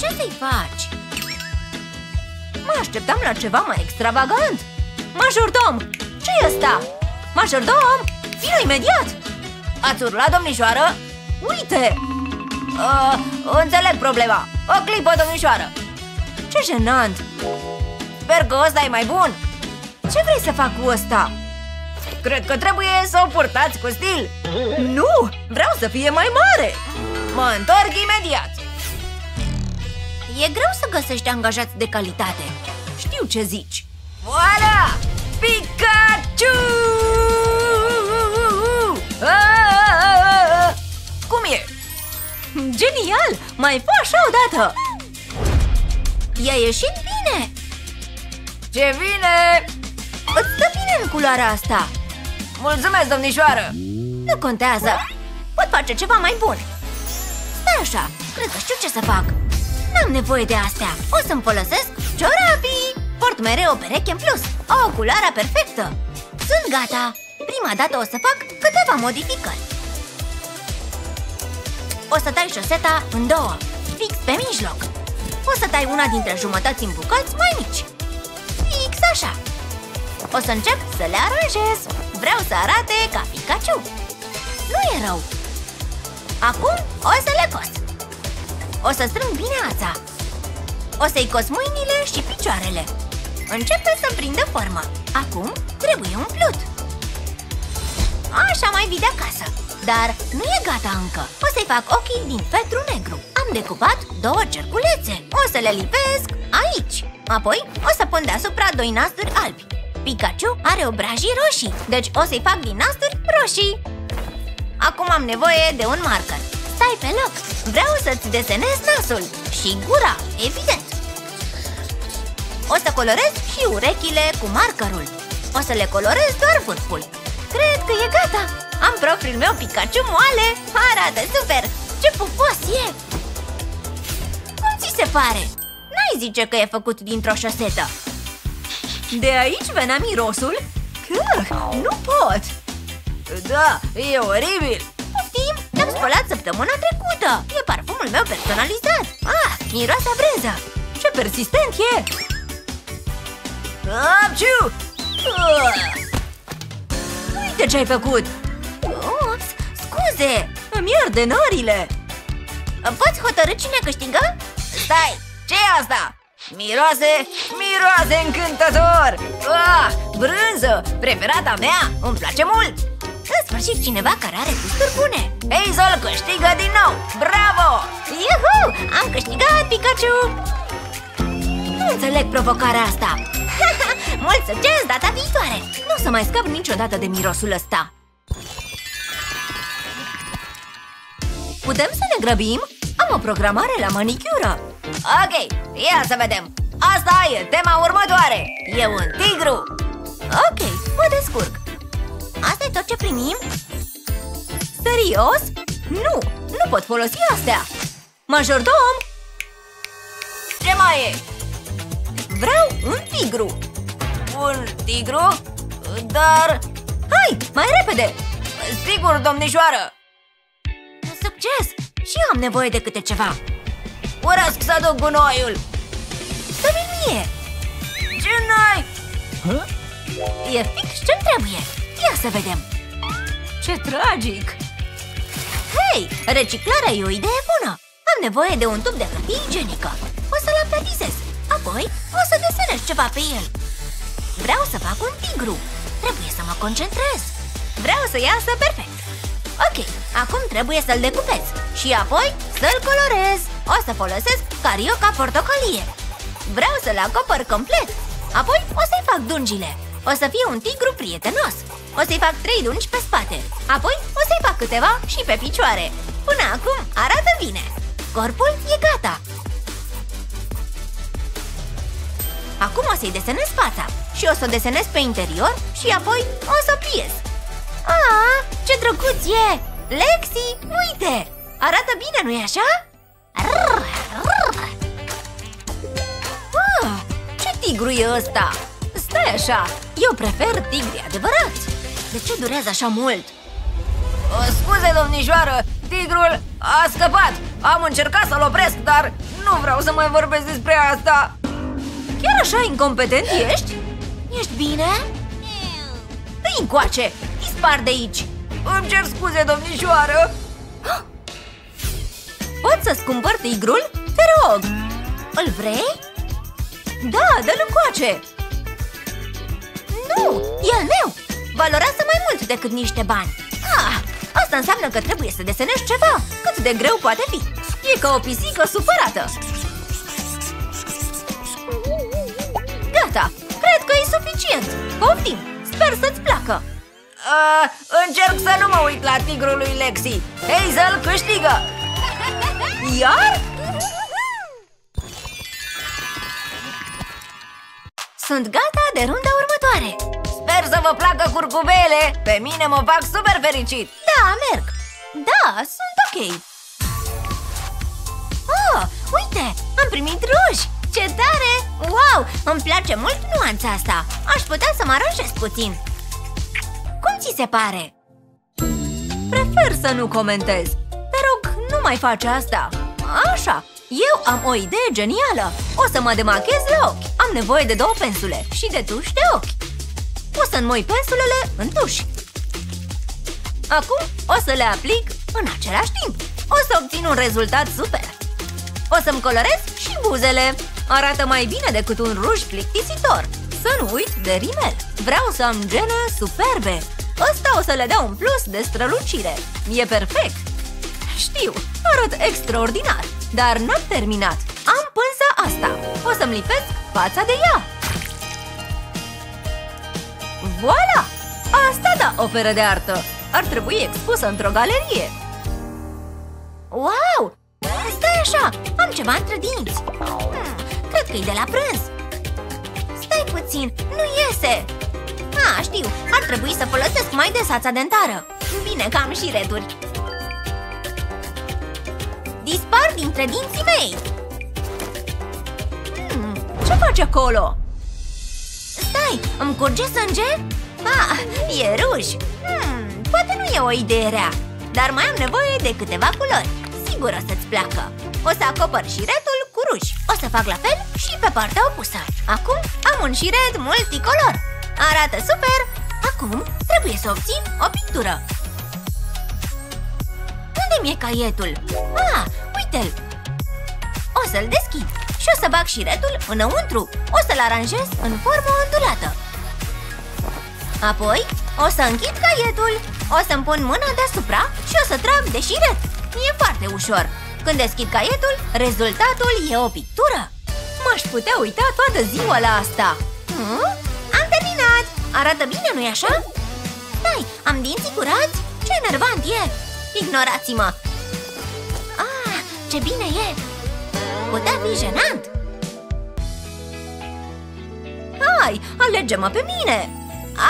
Ce să-i faci? Mă așteptam la ceva mai extravagant! Majordom! Ce-i ăsta? Majordom! Vină imediat! Ați urlat, domnișoară? Uite! Înțeleg problema. O clipă, domnișoară. Ce jenant! Sper că ăsta e mai bun. Ce vrei să fac cu ăsta? Cred că trebuie să o purtați cu stil. Nu! Vreau să fie mai mare. Mă întorc imediat. E greu să găsești angajați de calitate. Știu ce zici. Voila! Pikachu! Cum e? Genial! Mai fă așa odată! I-a ieșit bine! Ce bine! Îți stă bine în culoarea asta! Mulțumesc, domnișoară! Nu contează! Pot face ceva mai bun! Stai așa! Cred că știu ce să fac! N-am nevoie de astea! O să-mi folosesc ciorapii! Port mereu o pereche în plus, o culoare perfectă. Sunt gata. Prima dată o să fac câteva modificări. O să tai șoseta în două, fix pe mijloc. O să tai una dintre jumătăți în bucăți mai mici. Fix așa. O să încep să le aranjez. Vreau să arate ca Pikachu. Nu e rău. Acum o să le cos. O să strâng bine ața. O să-i cos mâinile și picioarele. Începe să-mi prindă forma. Acum trebuie umplut. Așa mai vii de acasă. Dar nu e gata încă. O să-i fac ochii din fetru negru. Am decupat două cerculețe. O să le lipesc aici. Apoi o să pun deasupra doi nasturi albi. Pikachu are obrajii roșii, deci o să-i fac din nasturi roșii. Acum am nevoie de un marker. Stai pe loc. Vreau să-ți desenez nasul și gura, evident. O să colorez și urechile cu markerul. O să le colorez doar vârful. Cred că e gata. Am propriul meu Pikachu moale. Arată super. Ce pufos e! Cum ți se pare? N-ai zice că e făcut dintr-o șosetă. De aici venea mirosul? Că, nu pot! Da, e oribil! L-am spălat săptămâna trecută. E parfumul meu personalizat. Miroase a breză. Ce persistent e! Apciu! Uite ce-ai făcut! Ups, scuze! Îmi arde norile! Poți hotărî cine câștigă? Stai! Ce-i asta? Miroase încântător! Brânză! Preferata mea! Îmi place mult! În sfârșit cineva care are gusturi bune. Hazel câștigă din nou! Bravo! Iuhu! Am câștigat, Pikachu! Nu înțeleg provocarea asta. Mult succes data viitoare! Nu o să mai scap niciodată de mirosul ăsta. Putem să ne grăbim? Am o programare la manicură. Ok, ia să vedem. Asta e tema următoare. E un tigru. Ok, mă descurc. Asta e tot ce primim? Serios? Nu! Nu pot folosi astea! Majordom! Ce mai e? Vreau un tigru! Un tigru? Dar... Hai! Mai repede! Sigur, domnișoară! Succes! Și eu am nevoie de câte ceva! Urăsc să aduc gunoiul! Dă-mi mie! Ce n-ai? E fix ce-mi trebuie! Ia să vedem! Ce tragic! Hei! Reciclarea e o idee bună! Am nevoie de un tub de hârtie igienică! O să-l aplatizez! Apoi o să desenez ceva pe el! Vreau să fac un tigru! Trebuie să mă concentrez! Vreau să iasă perfect! Ok, acum trebuie să-l decupez și apoi să-l colorez! O să folosesc carioca portocalie! Vreau să-l acopăr complet! Apoi o să-i fac dungile! O să fie un tigru prietenos! O să-i fac 3 dungi pe spate! Apoi o să-i fac câteva și pe picioare! Până acum arată bine! Corpul e gata! Acum o să-i desenez fața și o să o desenez pe interior și apoi o să o pliez! Ah, ce drăguț e! Lexi, uite! Arată bine, nu-i așa? Ah, ce tigru e ăsta? Stai așa! Eu prefer tigri adevărați! De ce durează așa mult? O, scuze, domnișoară! Tigrul a scăpat! Am încercat să-l opresc, dar nu vreau să mai vorbesc despre asta! Chiar așa incompetent ești? Ești bine? Dă-i încoace! Dispar de aici! Îmi cer scuze, domnișoară! Poți să-ți cumpăr tigrul? Te rog! Îl vrei? Da, dă-l încoace! Nu! E al meu! Valorează mai mult decât niște bani! Ah, asta înseamnă că trebuie să desenezi ceva! Cât de greu poate fi! E ca o pisică supărată! Gata! Cred că e suficient! Poftim! Sper să-ți placă! Încerc să nu mă uit la tigrul lui Lexi! Hazel câștigă! Iar? Sunt gata de runda următoare! Sper să vă placă curcubele! Pe mine mă fac super fericit! Da, merg! Da, sunt ok! Oh, uite! Am primit ruj! Ce tare! Wow! Îmi place mult nuanța asta! Aș putea să mă aranjez puțin! Cum ți se pare? Prefer să nu comentez! Te rog, nu mai faci asta! Așa! Eu am o idee genială! O să mă demachez la ochi! Am nevoie de 2 pensule și de tuși de ochi! O să înmoi pensulele în tuș! Acum o să le aplic în același timp! O să obțin un rezultat super! O să-mi colorez și buzele! Arată mai bine decât un ruj plictisitor! Să nu uit de rimel! Vreau să am gene superbe! Ăsta o să le dea un plus de strălucire! E perfect! Știu, arăt extraordinar! Dar n-am terminat! Am pânza asta! O să-mi lipesc fața de ea! Voila! Asta da operă de artă! Ar trebui expusă într-o galerie! Wow! Stai așa! Am ceva între dinți! Cred că e de la prânz! Stai puțin! Nu iese! Ah, știu! Ar trebui să folosesc mai des ața dentară! Bine că am și returi! Dispar dintre dinții mei! Ce faci acolo? Stai, îmi curge sânge? Ah, e ruj! Poate nu e o idee rea, dar mai am nevoie de câteva culori. Sigur o să-ți placă! O să acopăr șiretul cu ruj. O să fac la fel și pe partea opusă. Acum am un șiret multicolor. Arată super! Acum trebuie să obțin o pictură. Unde-mi e caietul? Ah, uite-l! O să-l deschid și o să bag șiretul înăuntru. O să-l aranjez în formă ondulată. Apoi o să închid caietul. O să-mi pun mâna deasupra și o să trag de șiret. E foarte ușor. Când deschid caietul, rezultatul e o pictură. M-aș putea uita toată ziua la asta. Am terminat! Arată bine, nu-i așa? Stai, am dinții curați? Ce enervant e! Ignorați-mă! Ah, ce bine e! Putea fi jenant! Hai, alege-mă pe mine!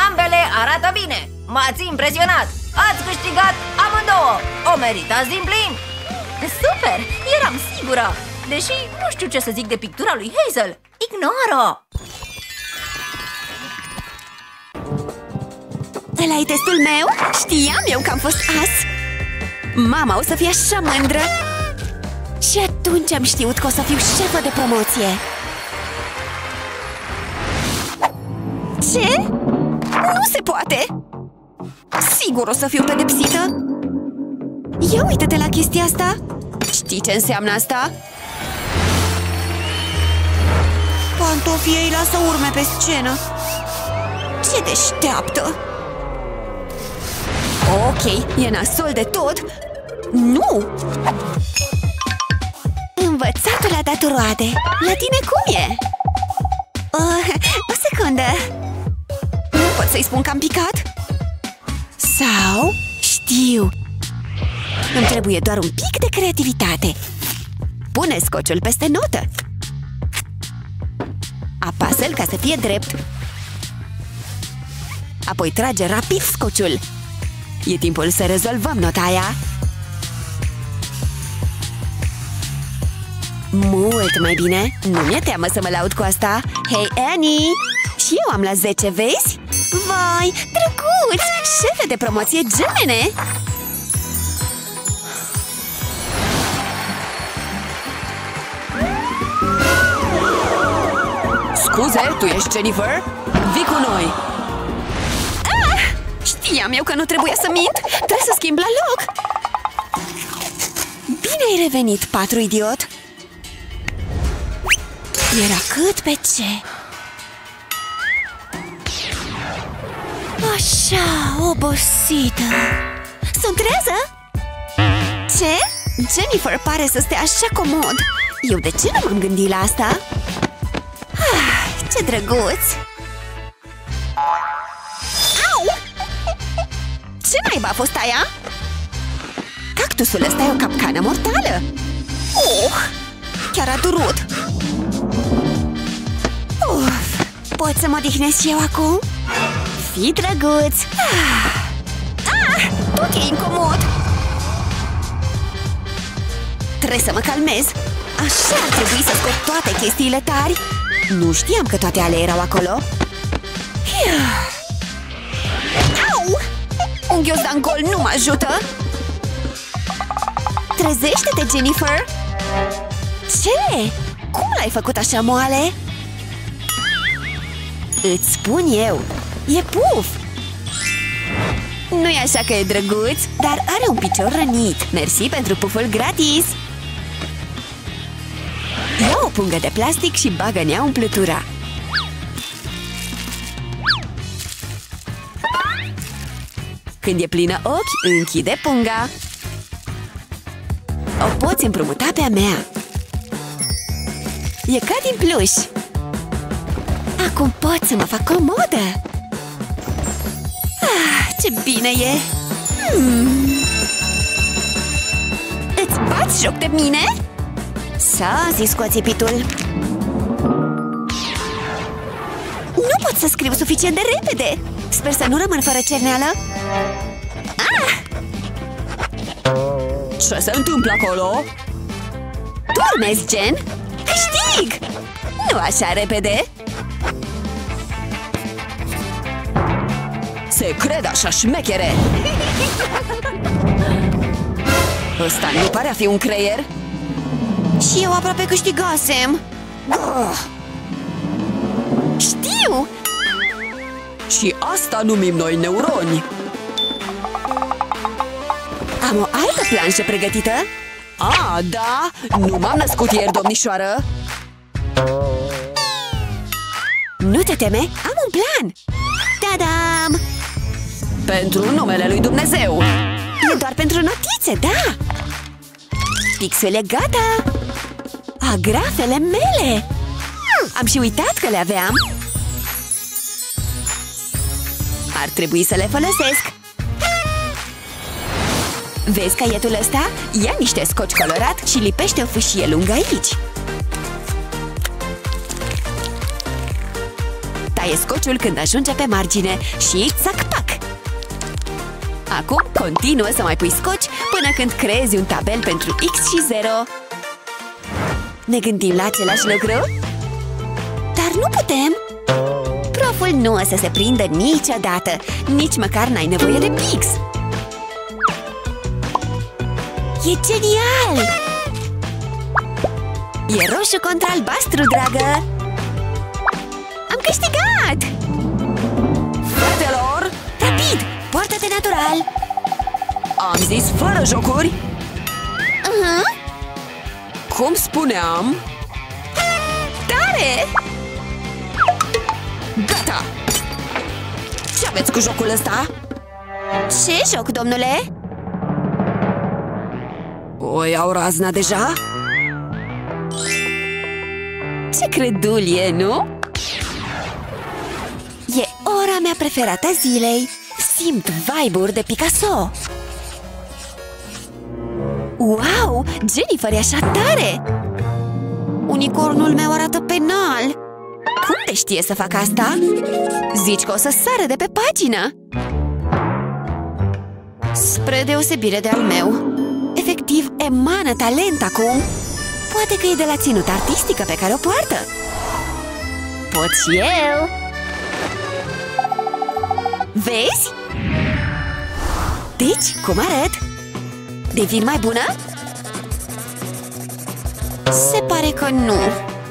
Ambele arată bine! M-ați impresionat! Ați câștigat amândoi! amândouă! O meritați din plin! Super! Eram sigură! Deși nu știu ce să zic de pictura lui Hazel. Ignoro! Ăla-i testul meu? Știam eu că am fost as! Mama o să fie așa mândră! Și atunci am știut că o să fiu șefă de promoție! Ce? Nu se poate! Sigur o să fiu pedepsită! Ia uite-te la chestia asta! Știi ce înseamnă asta? Pantofii ei lasă urme pe scenă! Ce deșteaptă! Ok, e nasol de tot! Nu! Învățatul a dat roade! La tine cum e? O secundă! Nu pot să-i spun că am picat? Sau... știu! Îmi trebuie doar un pic de creativitate! Pune scociul peste notă! Apasă-l ca să fie drept! Apoi trage rapid scociul! E timpul să rezolvăm nota aia! Mult mai bine! Nu mi-e teamă să mă laud cu asta! Hei, Annie! Și eu am la 10, vezi? Vai, drăguț! Șefe de promoție gemene! Scuze, tu ești Jennifer? Vii cu noi! Ah! Știam eu că nu trebuia să mint! Trebuie să schimb la loc! Bine ai revenit, patru idiot! Era cât pe ce! Așa, obosită! Sunt trează? Ce? Jennifer pare să stea așa comod! Eu de ce nu m-am gândit la asta? Ah, ce drăguț! Au! Ce naiba a fost aia? Cactusul ăsta e o capcană mortală! Chiar a durut! Uf, pot să mă odihnesc și eu acum? Fii drăguț! Ah, tot e incomod! Trebuie să mă calmez! Așa ar trebui să scot toate chestiile tari! Nu știam că toate ale erau acolo! Au! Un ghiozdan gol nu mă ajută! Trezește-te, Jennifer! Ce? Cum l-ai făcut așa moale? Îți spun eu! E puf! Nu-i așa că e drăguț, dar are un picior rănit! Mersi pentru puful gratis! Ia o pungă de plastic și bagă în ea umplutura! Când e plină ochi, închide punga! O poți împrumuta pe-a mea! E ca din pluș! Acum pot să mă fac comodă! Ah, ce bine e! Îți bați joc de mine? S-a zis cu ațipitul! Nu pot să scriu suficient de repede! Sper să nu rămân fără cerneală! Ah! Ce se întâmplă acolo? Dormezi, Jen! Câștig! Nu așa repede! Se cred așa șmechere! Ăsta nu pare a fi un creier? Și eu aproape câștigasem! Știu! Și asta numim noi neuroni! Am o altă planșă pregătită? A, da! Nu m-am născut ieri, domnișoară! Nu te teme! Am un plan! Tadam! Pentru numele lui Dumnezeu! E doar pentru notițe, da! Pixele gata! Agrafele mele! Am și uitat că le aveam! Ar trebui să le folosesc! Vezi caietul ăsta? Ia niște scoci colorat și lipește o fâșie lungă aici! Taie scociul când ajunge pe margine și țac-pac! Acum continuă să mai pui scoci până când creezi un tabel pentru X și 0. Ne gândim la același lucru? Dar nu putem! Proful nu o să se prindă niciodată. Nici măcar n-ai nevoie de pix. E genial! E roșu contra albastru, dragă! Am câștigat! Fetelor! Rapid! Poartă-te natural! Am zis fără jocuri! Cum spuneam... Tare! Gata! Ce aveți cu jocul ăsta? Ce joc, domnule? O iau razna deja? Ce credul e, nu? E ora mea preferată a zilei. Simt vibe-uri de Picasso. Wow! Jennifer e așa tare! Unicornul meu arată penal. Cum te știe să fac asta? Zici că o să sară de pe pagină. Spre deosebire de al meu. Efectiv, emană talent acum. Poate că e de la ținuta artistică pe care o poartă. Pot și eu! Vezi? Deci, cum arăt? Devin mai bună? Se pare că nu.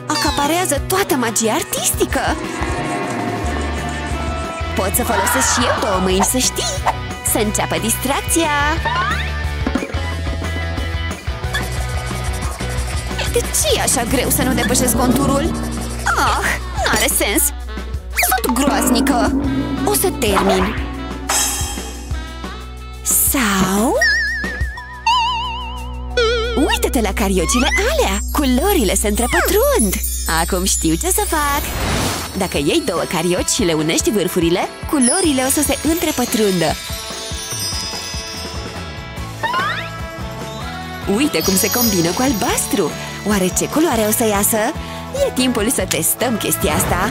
Acaparează toată magia artistică. Pot să folosesc și eu două mâini, să știi. Să înceapă distracția. De ce e așa greu să nu depășesc conturul? Ah, n-are sens! Sunt groaznică! O să termin! Sau... Uită-te la cariocile alea! Culorile se întrepătrund! Acum știu ce să fac! Dacă iei două carioci și le unești vârfurile, culorile o să se întrepătrundă! Uite cum se combină cu albastru! Oare ce culoare o să iasă? E timpul să testăm chestia asta!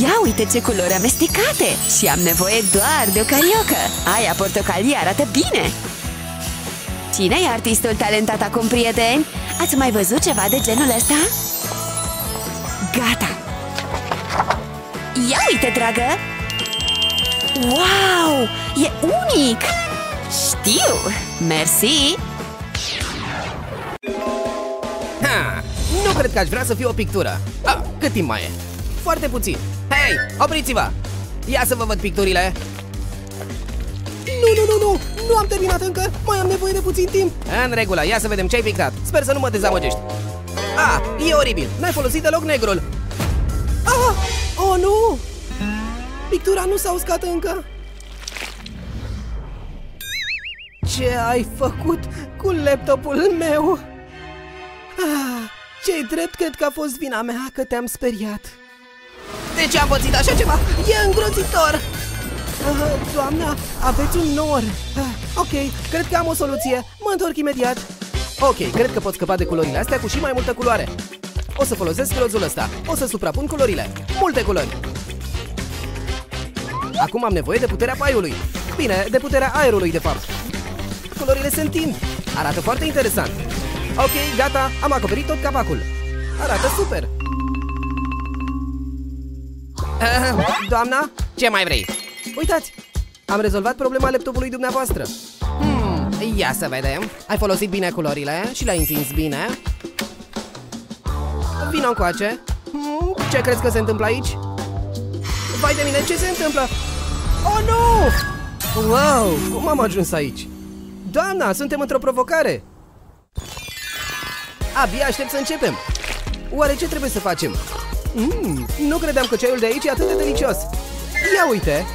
Ia uite ce culori amestecate! Și am nevoie doar de o cariocă! Aia portocalie arată bine! Cine e artistul talentat acum, prieteni? Ați mai văzut ceva de genul ăsta? Gata! Ia uite, dragă! Wow! E unic! Știu! Mersi! Nu cred că aș vrea să fiu o pictură. Cât timp mai e? Foarte puțin. Hei, opriți-vă! Ia să vă văd picturile! Nu! Nu am terminat încă! Mai am nevoie de puțin timp! În regulă, ia să vedem ce ai pictat. Sper să nu mă dezamăgești. E oribil! N-ai folosit deloc negrul! Oh, nu! Pictura nu s-a uscat încă! Ce ai făcut cu laptopul meu? Ce-i drept, cred că a fost vina mea că te-am speriat. De ce am pățit așa ceva? E îngrozitor! Doamna, aveți un nor! Ok, cred că am o soluție. Mă întorc imediat. Ok, cred că pot scăpa de culorile astea cu și mai multă culoare. O să folosesc rozul ăsta. O să suprapun culorile. Multe culori. Acum am nevoie de puterea paiului. Bine, de puterea aerului, de fapt. Culorile se întind. Arată foarte interesant. Ok, gata, am acoperit tot capacul. Arată super. Doamna, ce mai vrei? Uitați, am rezolvat problema laptopului dumneavoastră. Ia să vedem. Ai folosit bine culorile și le-ai întins bine. Vino încoace. Ce crezi că se întâmplă aici? Vai de mine, ce se întâmplă? Oh, nu! Wow, cum am ajuns aici? Doamna, suntem într-o provocare. Abia aștept să începem. Oare ce trebuie să facem? Nu credeam că ceaiul de aici e atât de delicios. Ia uite!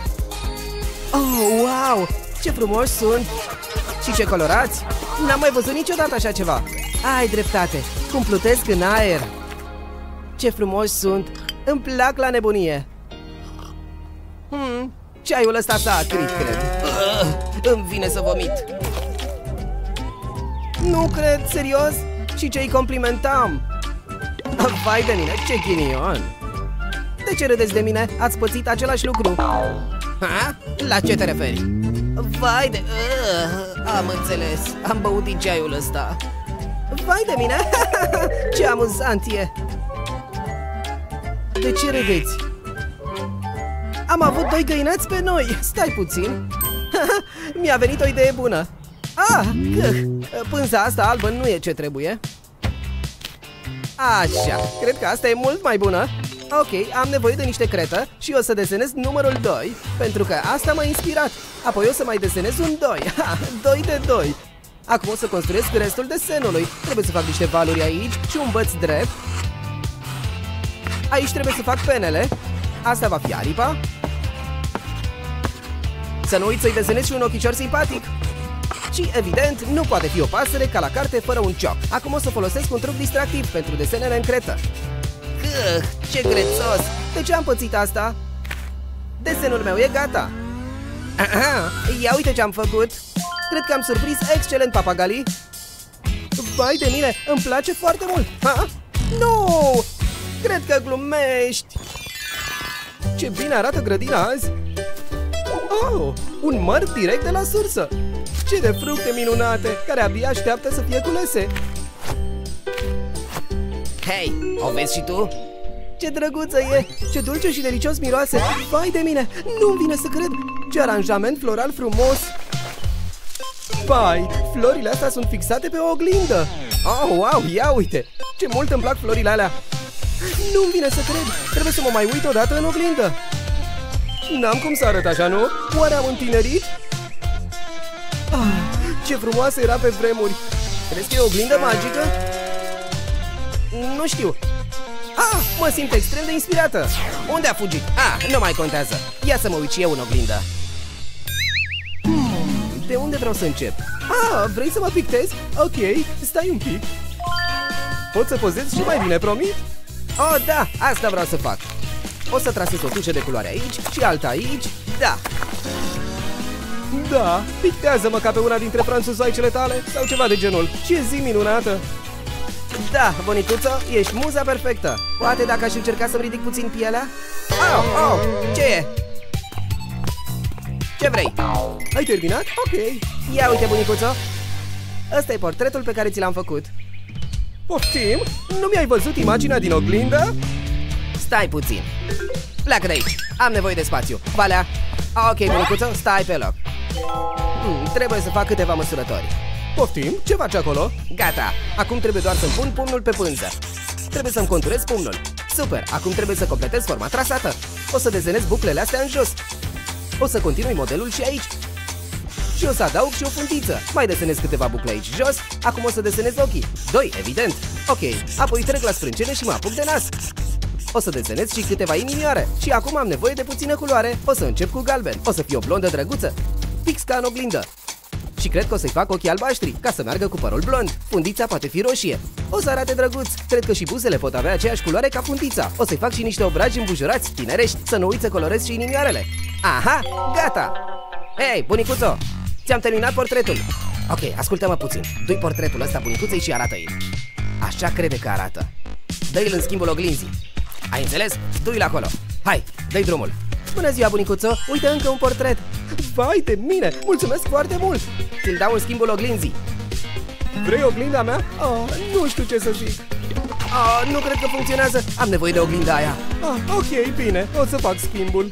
Oh, wow! Ce frumoși sunt! Și ce colorați! N-am mai văzut niciodată așa ceva. Ai dreptate! Cum plutesc în aer! Ce frumoși sunt! Îmi plac la nebunie! Ceaiul ăsta s-a acrit, cred. Îmi vine să vomit. Nu cred, serios? Și ce-i complimentam? Vai de mine, ce ghinion! De ce râdeți de mine? Ați pățit același lucru. Ha? La ce te referi? Vai de... am înțeles, am băut din ceaiul ăsta. Vai de mine! Ce amuzant e! De ce râdeți? Am avut doi găinați pe noi! Stai puțin! Mi-a venit o idee bună! Ah! Pânza asta albă nu e ce trebuie. Așa, cred că asta e mult mai bună. Ok, am nevoie de niște cretă și o să desenez numărul 2, pentru că asta m-a inspirat. Apoi o să mai desenez un 2. 2 de 2. Acum o să construiesc restul desenului. Trebuie să fac niște valuri aici și un băț drept. Aici trebuie să fac penele. Asta va fi aripa. Să nu uit să-i desenez și un ochișor simpatic. Și, evident, nu poate fi o pasăre ca la carte fără un ciop. Acum o să folosesc un truc distractiv pentru desenele în cretă. Ce grețos! De ce am pățit asta? Desenul meu e gata. Ia uite ce am făcut! Cred că am surprins excelent papagalii. Vai de mine, îmi place foarte mult! Ha? Nu! Cred că glumești! Ce bine arată grădina azi! Oh, un măr direct de la sursă! Ce de fructe minunate, care abia așteaptă să fie culese! Hei, o vezi și tu? Ce drăguță e! Ce dulce și delicios miroase! Vai de mine, nu-mi vine să cred! Ce aranjament floral frumos! Vai, florile astea sunt fixate pe o oglindă! Oh, wow, ia uite! Ce mult îmi plac florile alea! Nu-mi vine să cred! Trebuie să mă mai uit odată în oglindă! N-am cum să arăt așa, nu? Oare am întinerit? Ah, ce frumoasă era pe vremuri! Crezi că e o oglindă magică? Nu știu. Ah, mă simt extrem de inspirată! Unde a fugit? Ah, nu mai contează! Ia să mă uit și eu în oglindă! De unde vreau să încep? Ah, vrei să mă pictezi? Ok, stai un pic! Pot să pozez și mai bine, promit? Oh, da, asta vreau să fac! O să trasez o tușă de culoare aici și alta aici, da! Da, pictează-mă ca pe una dintre franțuzoaicele tale sau ceva de genul. Ce zi minunată! Da, bonicuță, ești muza perfectă. Poate dacă aș încerca să-mi ridic puțin pielea? Oh, oh, ce e? Ce vrei? Ai terminat? Ok. Ia uite, bunicuță. Ăsta e portretul pe care ți l-am făcut. Poftim? Nu mi-ai văzut imaginea din oglindă? Stai puțin. Pleacă de aici. Am nevoie de spațiu. Valea. Ok, bunicuță, stai pe loc. Trebuie să fac câteva măsurători. Poftim, ce faci acolo? Gata, acum trebuie doar să-mi pun pumnul pe pânză. Trebuie să-mi conturez pumnul. Super, acum trebuie să completez forma trasată. O să desenez buclele astea în jos. O să continui modelul și aici. Și o să adaug și o fundiță. Mai desenez câteva bucle aici jos. Acum o să desenez ochii. 2, evident. Ok, apoi trec la sprâncene și mă apuc de nas. O să desenez și câteva inimioare. Și acum am nevoie de puțină culoare. O să încep cu galben. O să fie o blondă drăguță. Fix ca în oglindă. Și cred că o să-i fac ochii albaștri, ca să meargă cu părul blond. Fundița poate fi roșie. O să arate drăguț. Cred că și buzele pot avea aceeași culoare ca fundița. O să-i fac și niște obraji îmbujorați, tinerești. Să nu uit să colorez și inimioarele. Aha, gata! Hei, bunicuțo! Ți-am terminat portretul. Ok, ascultă-mă puțin. Du-i portretul ăsta bunicuței și arată-i. Așa crede că arată. Dă-i în schimbul oglinzii. Ai înțeles? Du-i acolo. Hai, dă-i drumul. Bună ziua, bunicuțo! Uite încă un portret! Vai de mine! Mulțumesc foarte mult! Ți-l dau în schimbul oglinzii! Vrei oglinda mea? Oh, nu știu ce să zic! Oh, nu cred că funcționează! Am nevoie de oglinda aia! Ah, ok, bine! O să fac schimbul!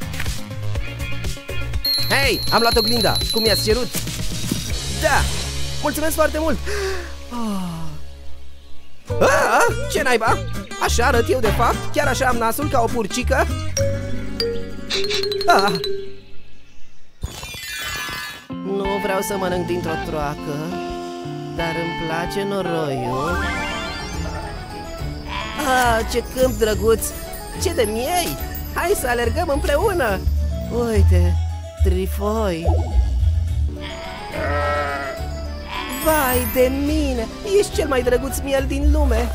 Hei! Am luat oglinda! Cum mi-ați cerut? Da! Mulțumesc foarte mult! Ah, ce naiba! Așa arăt eu de fapt? Chiar așa am nasul ca o purcică? Ah. Nu vreau să mănânc dintr-o troacă, dar îmi place noroiul. Ah, ce câmp drăguț! Ce de miei! Hai să alergăm împreună! Uite, trifoi! Vai de mine! Ești cel mai drăguț miel din lume!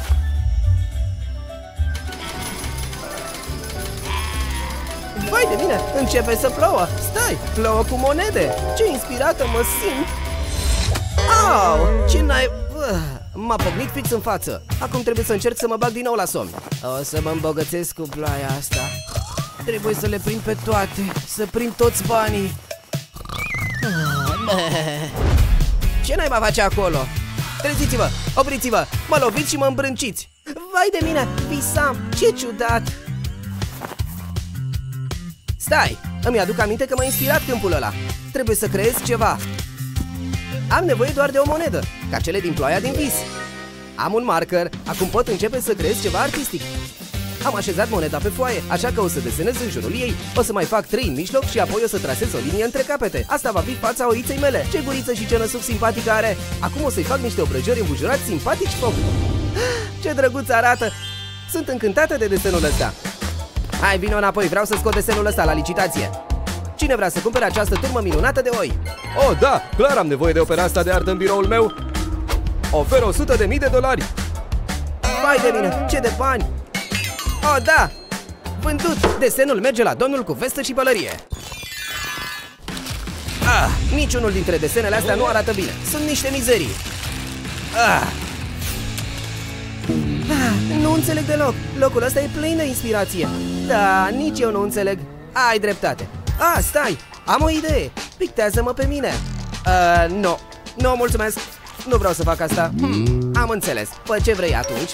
Vai de mine, începe să plouă! Stai, plouă cu monede! Ce inspirată mă simt! Au, ce n-ai... M-a pocnit fix în față. Acum trebuie să încerc să mă bag din nou la somn. O să mă îmbogățesc cu ploaia asta. Trebuie să le prind pe toate. Să prind toți banii. Ce naiba face acolo? Treziți-vă, opriți-vă, mă loviți și mă îmbrânciți. Vai de mine, visam, ce ciudat. Stai, îmi aduc aminte că m-a inspirat câmpul ăla. Trebuie să creez ceva. Am nevoie doar de o monedă, ca cele din ploaia din vis. Am un marker, acum pot începe să creez ceva artistic. Am așezat moneda pe foaie, așa că o să desenez în jurul ei. O să mai fac 3 în mijloc și apoi o să trasez o linie între capete. Asta va fi fața oiței mele. Ce guriță și ce năsuc simpatică are. Acum o să-i fac niște obrăjori îmbujurați simpatici foc. Ce drăguț arată! Sunt încântată de desenul ăsta. Hai, vino înapoi, vreau să scot desenul ăsta la licitație. Cine vrea să cumpere această turmă minunată de oi? Oh, da, clar am nevoie de opera asta de artă în biroul meu. Ofer 100.000 de dolari. Vai de mine, ce de bani! Oh, da! Vândut! Desenul merge la domnul cu vestă și pălărie. Ah, niciunul dintre desenele astea nu arată bine. Sunt niște mizerii. Nu înțeleg deloc. Locul ăsta e plin de inspirație. Da, nici eu nu înțeleg. Ai dreptate. Ah, stai! Am o idee. Pictează-mă pe mine. Nu, mulțumesc. Nu vreau să fac asta. Am înțeles. Fă ce vrei atunci.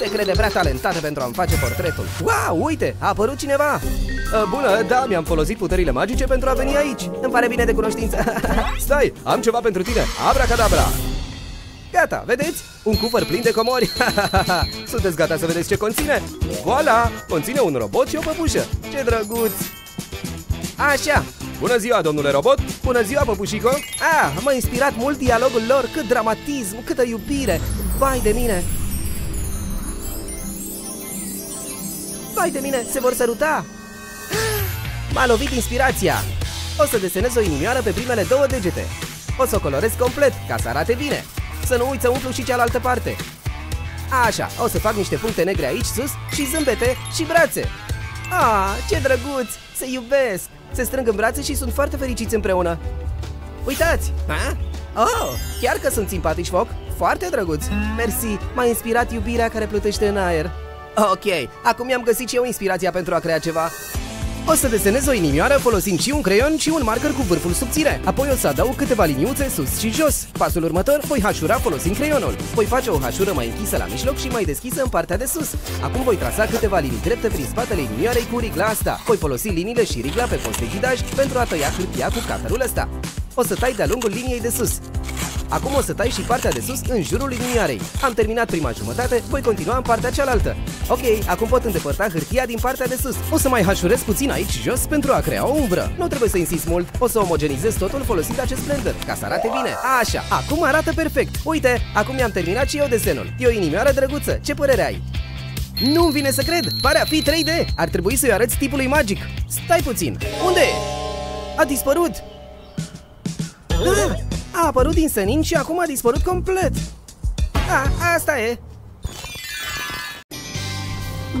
Se crede prea talentată pentru a-mi face portretul. Wow, uite, a apărut cineva. Bună, da, mi-am folosit puterile magice pentru a veni aici. Îmi pare bine de cunoștință. Stai, am ceva pentru tine. Abracadabra. Gata, vedeți? Un cufăr plin de comori. Sunteți gata să vedeți ce conține? Voila, conține un robot și o păpușă. Ce drăguț. Așa. Bună ziua, domnule robot! Bună ziua, păpușico! Ah, m-a inspirat mult dialogul lor. Cât dramatism, câtă iubire. Vai de mine. Vai de mine, se vor săruta! M-a lovit inspirația! O să desenez o inimioară pe primele 2 degete. O să o colorez complet, ca să arate bine. Să nu uit să umplu și cealaltă parte. Așa, o să fac niște puncte negre aici sus și zâmbete și brațe. Ah, ce drăguți! Se iubesc! Se strâng în brațe și sunt foarte fericiți împreună. Uitați! Ha? Oh, chiar că sunt simpatici foc! Foarte drăguți! Mersi, m-a inspirat iubirea care plutește în aer. Ok, acum mi-am găsit și eu inspirația pentru a crea ceva. O să desenez o inimioară folosind și un creion și un marker cu vârful subțire. Apoi o să adaug câteva liniuțe sus și jos. Pasul următor voi hașura folosind creionul. Voi face o hașură mai închisă la mijloc și mai deschisă în partea de sus. Acum voi trasa câteva linii drepte prin spatele inimioarei cu rigla asta. Voi folosi liniile și rigla pe post de ghidaj pentru a tăia hârtia cu cutterul ăsta. O să tai de-a lungul liniei de sus. Acum o să tai și partea de sus în jurul inimioarei. Am terminat prima jumătate, voi continua în partea cealaltă. Ok, acum pot îndepărta hârtia din partea de sus. O să mai hașurez puțin aici jos pentru a crea o umbră. Nu trebuie să insist mult, o să omogenizez totul folosind acest blender, ca să arate bine. Așa, acum arată perfect. Uite, acum mi-am terminat și eu desenul. E o inimioară drăguță, ce părere ai? Nu-mi vine să cred, pare a fi 3D. Ar trebui să-i arăți tipului magic. Stai puțin, unde e? A dispărut! Da! A apărut din senin și acum a dispărut complet. Da, asta e.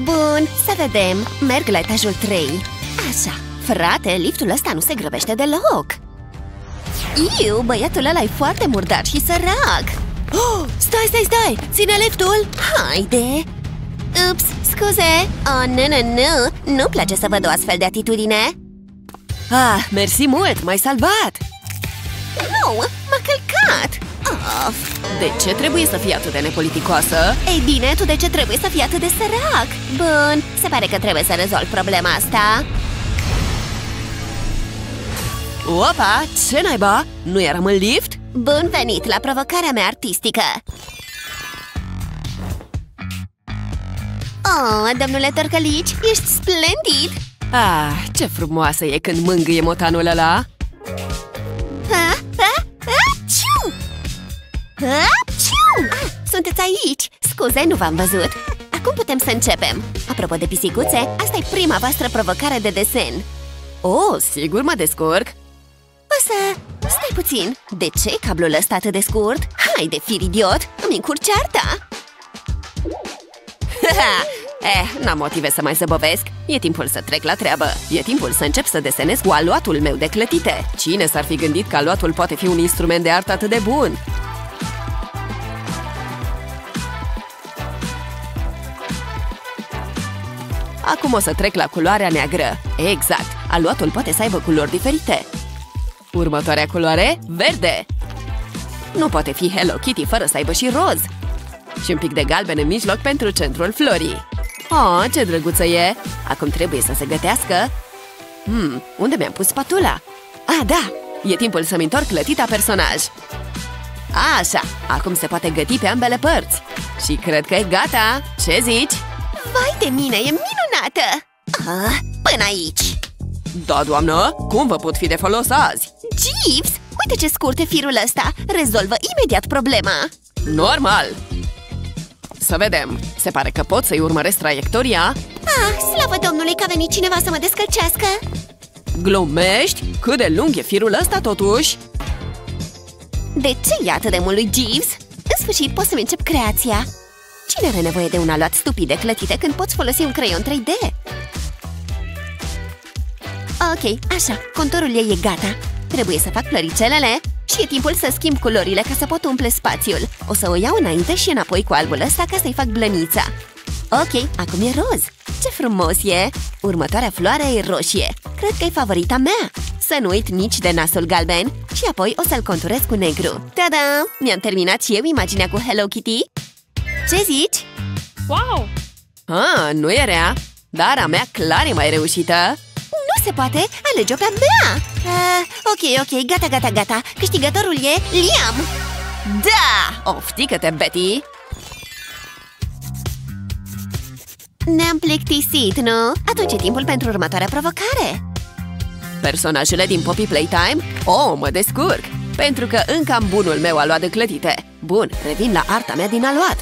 Bun, să vedem. Merg la etajul 3. Așa. Frate, liftul ăsta nu se grăbește deloc. Iu, băiatul ăla e foarte murdar și sărac. Oh, stai! Ține liftul! Haide! Ups, scuze! Oh, nu! Nu-mi place să văd o astfel de atitudine. Ah, mersi mult! M-ai salvat! Nu, m-a călcat! Of. De ce trebuie să fii atât de nepoliticoasă? Ei bine, tu de ce trebuie să fii atât de sărac? Bun, se pare că trebuie să rezolv problema asta. Opa, ce naiba? Nu eram în lift? Bun venit la provocarea mea artistică! Oh, domnule Tărcălici, ești splendid! Ah, ce frumoasă e când mângâie motanul ăla! Sunteți aici! Scuze, nu v-am văzut! Acum putem să începem! Apropo de pisicuțe, asta e prima voastră provocare de desen! Oh, sigur mă descurc! Stai puțin! De ce cablul ăsta atât de scurt? Haide, fir idiot! Îmi încurci arta! N-am motive să mai zăbovesc. E timpul să trec la treabă. E timpul să încep să desenez cu aluatul meu de clătite. Cine s-ar fi gândit că aluatul poate fi un instrument de artă atât de bun? Acum o să trec la culoarea neagră. Exact! Aluatul poate să aibă culori diferite. Următoarea culoare? Verde! Nu poate fi Hello Kitty fără să aibă și roz. Și un pic de galben în mijloc pentru centrul florii. Oh, ce drăguță e! Acum trebuie să se gătească. Unde mi-am pus spatula? Ah, da! E timpul să-mi întorc clătita personaj. Așa! Acum se poate găti pe ambele părți. Și cred că e gata! Ce zici? Vai de mine, e minunată! Ah, până aici! Da, doamnă! Cum vă pot fi de folos azi? Jeeves! Uite ce scurt e firul ăsta! Rezolvă imediat problema! Normal! Să vedem! Se pare că pot să-i urmăresc traiectoria? Ah, slavă Domnului că a venit cineva să mă descălcească! Glumești? Cât de lung e firul ăsta, totuși? De ce e atât de mult lui Jeeves? În sfârșit, pot să-mi încep creația! Cine are nevoie de un aluat stupid de clătite când poți folosi un creion 3D? Ok, așa, contorul ei e gata. Trebuie să fac floricelele și e timpul să schimb culorile ca să pot umple spațiul. O să o iau înainte și înapoi cu albul ăsta ca să-i fac blănița. Ok, acum e roz. Ce frumos e! Următoarea floare e roșie. Cred că e favorita mea. Să nu uit nici de nasul galben. Și apoi o să-l conturez cu negru. Tada! Mi-am terminat și eu imaginea cu Hello Kitty. Ce zici? Wow! Ah, nu e rea. Dar a mea clar e mai reușită. Nu se poate, alege-o pe-a mea! Ok, gata. Câștigătorul e Liam! Da! Oftică-te, Betty! Ne-am plictisit, nu? Atunci e timpul pentru următoarea provocare! Personajele din Poppy Playtime? Oh, mă descurc! Pentru că încă am bunul meu aluat de clătite. Bun, revin la arta mea din aluat.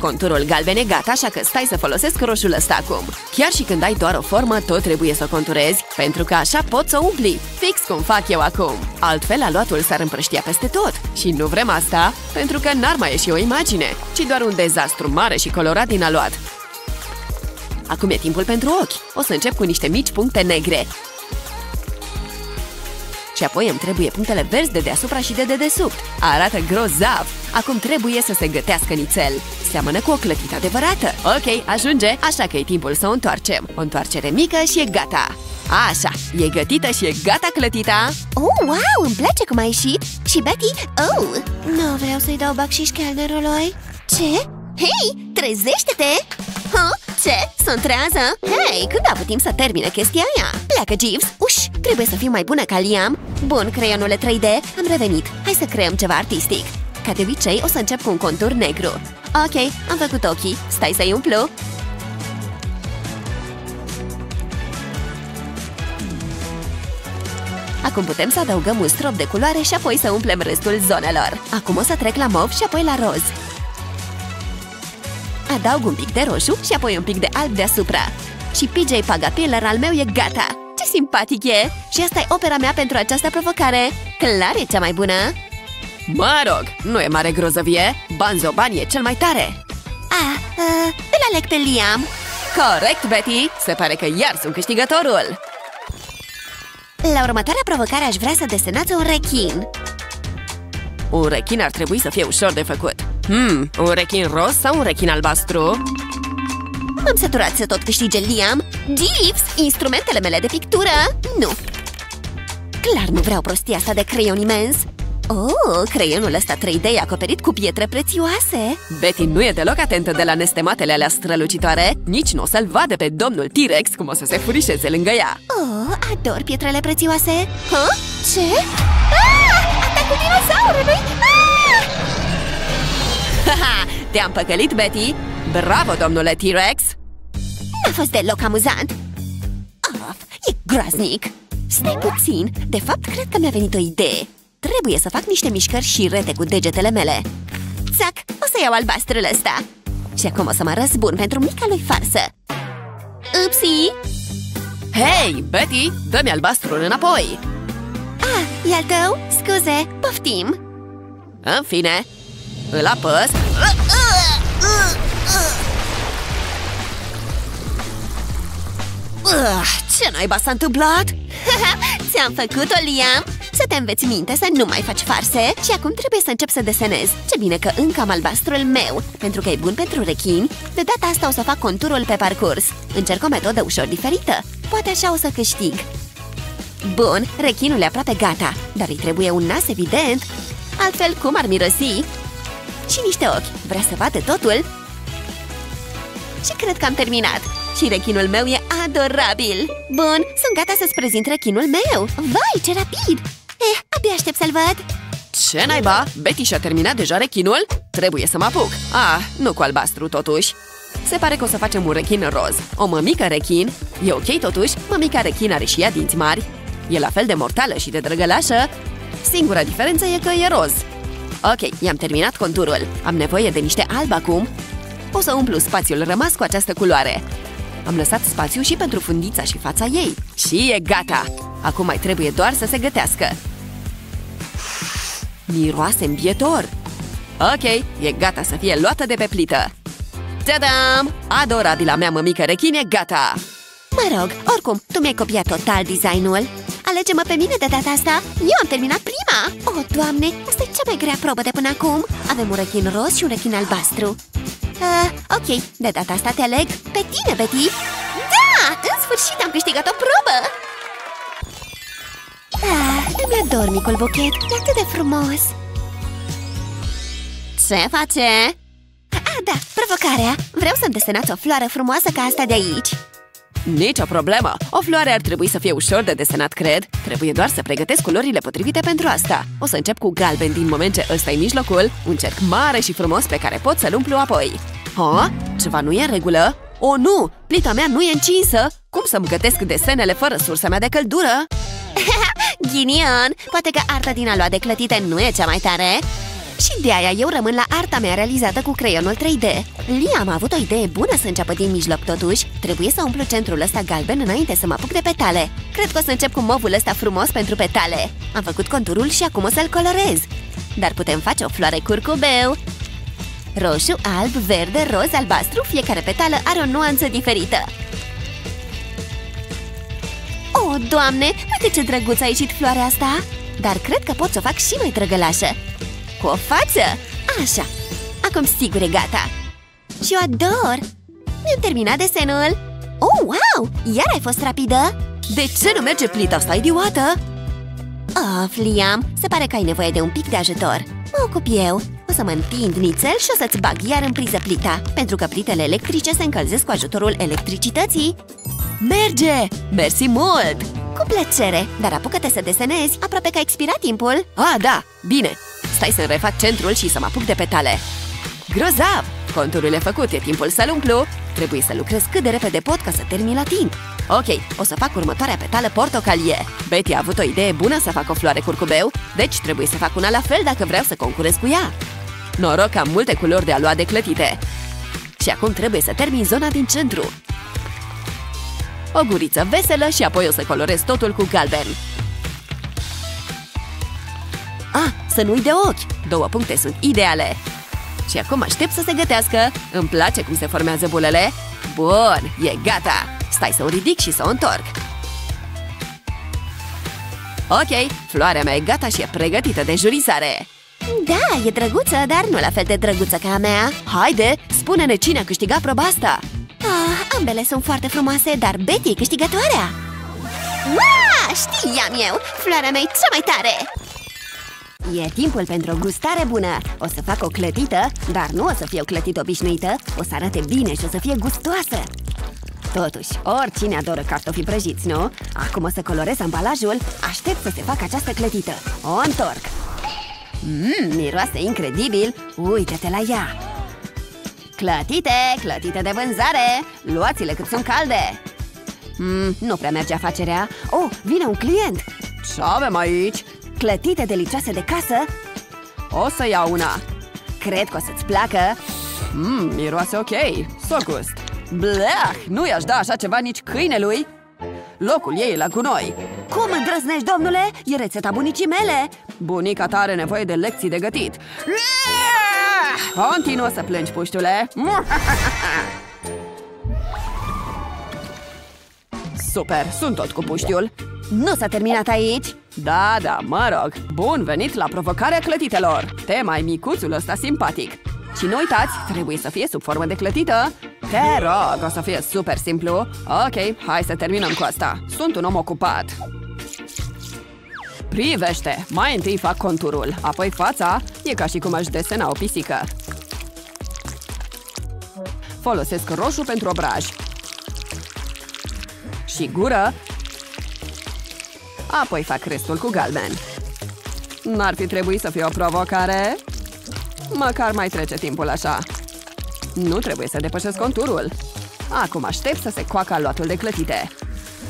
Conturul galben e gata, așa că stai să folosesc roșul ăsta acum. Chiar și când ai doar o formă, tot trebuie să o conturezi, pentru că așa poți să o umpli, fix cum fac eu acum. Altfel, aluatul s-ar împrăștia peste tot. Și nu vrem asta, pentru că n-ar mai ieși o imagine, ci doar un dezastru mare și colorat din aluat. Acum e timpul pentru ochi. O să încep cu niște mici puncte negre. Și apoi îmi trebuie punctele verzi de deasupra și de dedesubt. Arată grozav! Acum trebuie să se gătească nițel. Seamănă cu o clătită adevărată. Ok, ajunge, așa că e timpul să o întoarcem. O întoarcere mică și e gata. Așa, e gătită și e gata clătita. Oh, wow, îmi place cum a ieșit. Și Betty, oh! Nu vreau să-i dau bacșiș calnerului. Ce? Hei, trezește-te! Ce? Sunt trează? Hei, când a avut timp să termine chestia aia? Pleacă, Jeeves! Uși, trebuie să fiu mai bună ca Liam! Bun, creionule 3D, am revenit! Hai să creăm ceva artistic! Ca de obicei, o să încep cu un contur negru. Ok, am făcut ochii. Stai să-i umplu! Acum putem să adăugăm un strop de culoare și apoi să umplem restul zonelor. Acum o să trec la mov și apoi la roz. Adaug un pic de roșu și apoi un pic de alb deasupra. Și PJ Pagapiller al meu e gata! Ce simpatic e! Și asta e opera mea pentru această provocare! Clar e cea mai bună! Mă rog, nu e mare grozăvie! Banzoban e cel mai tare! Îl aleg pe Liam! Corect, Betty! Se pare că iar sunt câștigătorul! La următoarea provocare aș vrea să desenați un rechin! Un rechin ar trebui să fie ușor de făcut! Un rechin roz sau un rechin albastru? M-am săturat să tot câștige Liam! Jeeves, instrumentele mele de pictură! Nu! Clar nu vreau prostia asta de creion imens! Oh, creionul ăsta 3D e acoperit cu pietre prețioase! Betty nu e deloc atentă de la nestematele alea strălucitoare. Nici nu o să-l vadă pe domnul T-Rex cum o să se furișeze lângă ea. Oh, ador pietrele prețioase! Ce? Atacul dinozaurului! Te-am păcălit, Betty! Bravo, domnule T-Rex! N-a fost deloc amuzant! E groaznic! Stai puțin! De fapt, cred că mi-a venit o idee! Trebuie să fac niște mișcări și rete cu degetele mele! Țac! O să iau albastrul ăsta! Și acum o să mă arăt bun pentru mica lui farsă! Upsi! Hei, Betty! Dă-mi albastrul înapoi! E al tău? Scuze! Poftim! În fine! Îl apăs. Ce naiba s-a întâmplat? Ți-am făcut-o, Liam! să te înveți minte să nu mai faci farse. Și acum trebuie să încep să desenez. Ce bine că încă am albastrul meu, pentru că e bun pentru rechini. De data asta o să fac conturul pe parcurs. Încerc o metodă ușor diferită. Poate așa o să câștig. Bun, rechinul e aproape gata. Dar îi trebuie un nas, evident. Altfel, cum ar mirosi? Și niște ochi. Vrea să vadă totul? Și cred că am terminat. Și rechinul meu e adorabil. Bun, sunt gata să-ți prezint rechinul meu. Vai, ce rapid! Abia aștept să-l văd. Ce naiba? Betty și-a terminat deja rechinul? Trebuie să mă apuc. Nu cu albastru, totuși. Se pare că o să facem un rechin roz. O mămică rechin. E ok, totuși, mămica rechin are și ea dinți mari. E la fel de mortală și de drăgălașă. Singura diferență e că e roz. Ok, i-am terminat conturul. Am nevoie de niște alb acum. O să umplu spațiul rămas cu această culoare. Am lăsat spațiu și pentru fundița și fața ei. Și e gata! Acum mai trebuie doar să se gătească. Miroase îmbietor! Ok, e gata să fie luată de pe plită. Ta-dam! Adorabila mea mămică rechin e gata! Mă rog, oricum, tu mi-ai copiat total designul. Alege-mă pe mine de data asta! Eu am terminat prima! Oh, Doamne, asta e cea mai grea probă de până acum! Avem un rechin roz și un rechin albastru. Ok, de data asta te aleg pe tine, Betty! Da! În sfârșit am câștigat o probă! Îmi ador micul buchet, e atât de frumos! Ce face? Da, provocarea! Vreau să-mi desenați o floare frumoasă ca asta de aici! Nicio problemă! O floare ar trebui să fie ușor de desenat, cred. Trebuie doar să pregătesc culorile potrivite pentru asta. O să încep cu galben din moment ce ăsta e mijlocul. Un cerc mare și frumos pe care pot să-l umplu apoi. Ceva nu e în regulă? O, nu! Plita mea nu e încinsă! Cum să-mi gătesc desenele fără sursa mea de căldură? Ghinion! Poate că arta din a lua de clătite nu e cea mai tare? Și de-aia eu rămân la arta mea realizată cu creionul 3D. Lia, am avut o idee bună să înceapă din mijloc, totuși. Trebuie să umplu centrul ăsta galben înainte să mă apuc de petale. Cred că o să încep cu movul ăsta frumos pentru petale. Am făcut conturul și acum o să-l colorez. Dar putem face o floare curcubeu. Roșu, alb, verde, roz, albastru. Fiecare petală are o nuanță diferită. Oh, Doamne! Uite ce drăguț a ieșit floarea asta! Dar cred că pot să o fac și mai drăgălașă. Cu o față? Așa! Acum sigur e gata! Și eu ador! Mi-am terminat desenul! Oh, wow! Iar ai fost rapidă! De ce nu merge plita asta idiotă? Of, Liam! Se pare că ai nevoie de un pic de ajutor. Mă ocup eu! O să mă întind nițel și o să-ți bag iar în priză plita, pentru că plitele electrice se încălzesc cu ajutorul electricității. Merge! Mersi mult! Cu plăcere! Dar apucă-te să desenezi! Aproape că a expirat timpul! Da! Bine! Stai să-mi refac centrul și să mă apuc de petale. Grozav! Conturul e făcut, e timpul să-l umplu. Trebuie să lucrez cât de repede pot ca să termin la timp. Ok, o să fac următoarea petală portocalie. Betty a avut o idee bună să fac o floare curcubeu, deci trebuie să fac una la fel dacă vreau să concurez cu ea. Noroc că am multe culori de aluat de clătite. Și acum trebuie să termin zona din centru. O guriță veselă și apoi o să colorez totul cu galben. Să nu-i de ochi! 2 puncte sunt ideale! Și acum aștept să se gătească! Îmi place cum se formează bulele! Bun, e gata! Stai să o ridic și să o întorc! Ok, floarea mea e gata și e pregătită de jurisare! Da, e drăguță, dar nu la fel de drăguță ca a mea! Haide, spune-ne cine a câștigat proba asta! Ambele sunt foarte frumoase, dar Betty e câștigătoarea! Wow, știam eu! Floarea mea e cea mai tare! E timpul pentru o gustare bună! O să fac o clătită, dar nu o să fie o clătită obișnuită. O să arate bine și o să fie gustoasă. Totuși, oricine adoră cartofii prăjiți, nu? Acum o să colorez ambalajul. Aștept să se facă această clătită. O întorc. Miroase incredibil! Uite-te la ea! Clătite! Clătite de vânzare! Luați-le cât sunt calde! Nu prea merge afacerea. Oh, vine un client! Ce avem aici? Clătite delicioase de casă? O să iau una. Cred că o să-ți placă. Miroase ok. S-o gust. Bleah, nu i-aș da așa ceva nici câinelui. Locul ei e la gunoi. Cum îndrăznești, domnule? E rețeta bunicii mele. Bunica ta are nevoie de lecții de gătit. Continuă să plângi, puștule. Super, sunt tot cu puștiul. Nu s-a terminat aici. Da, da, mă rog. Bun venit la provocarea clătitelor. Tema e micuțul ăsta simpatic. Și nu uitați, trebuie să fie sub formă de clătită. Te rog, o să fie super simplu. Ok, hai să terminăm cu asta. Sunt un om ocupat. Privește! Mai întâi fac conturul, apoi fața. E ca și cum aș desena o pisică. Folosesc roșu pentru obraj. Și gură. Apoi fac restul cu galben. N-ar fi trebuit să fie o provocare? Măcar mai trece timpul așa. Nu trebuie să depășesc conturul. Acum aștept să se coacă aluatul de clătite.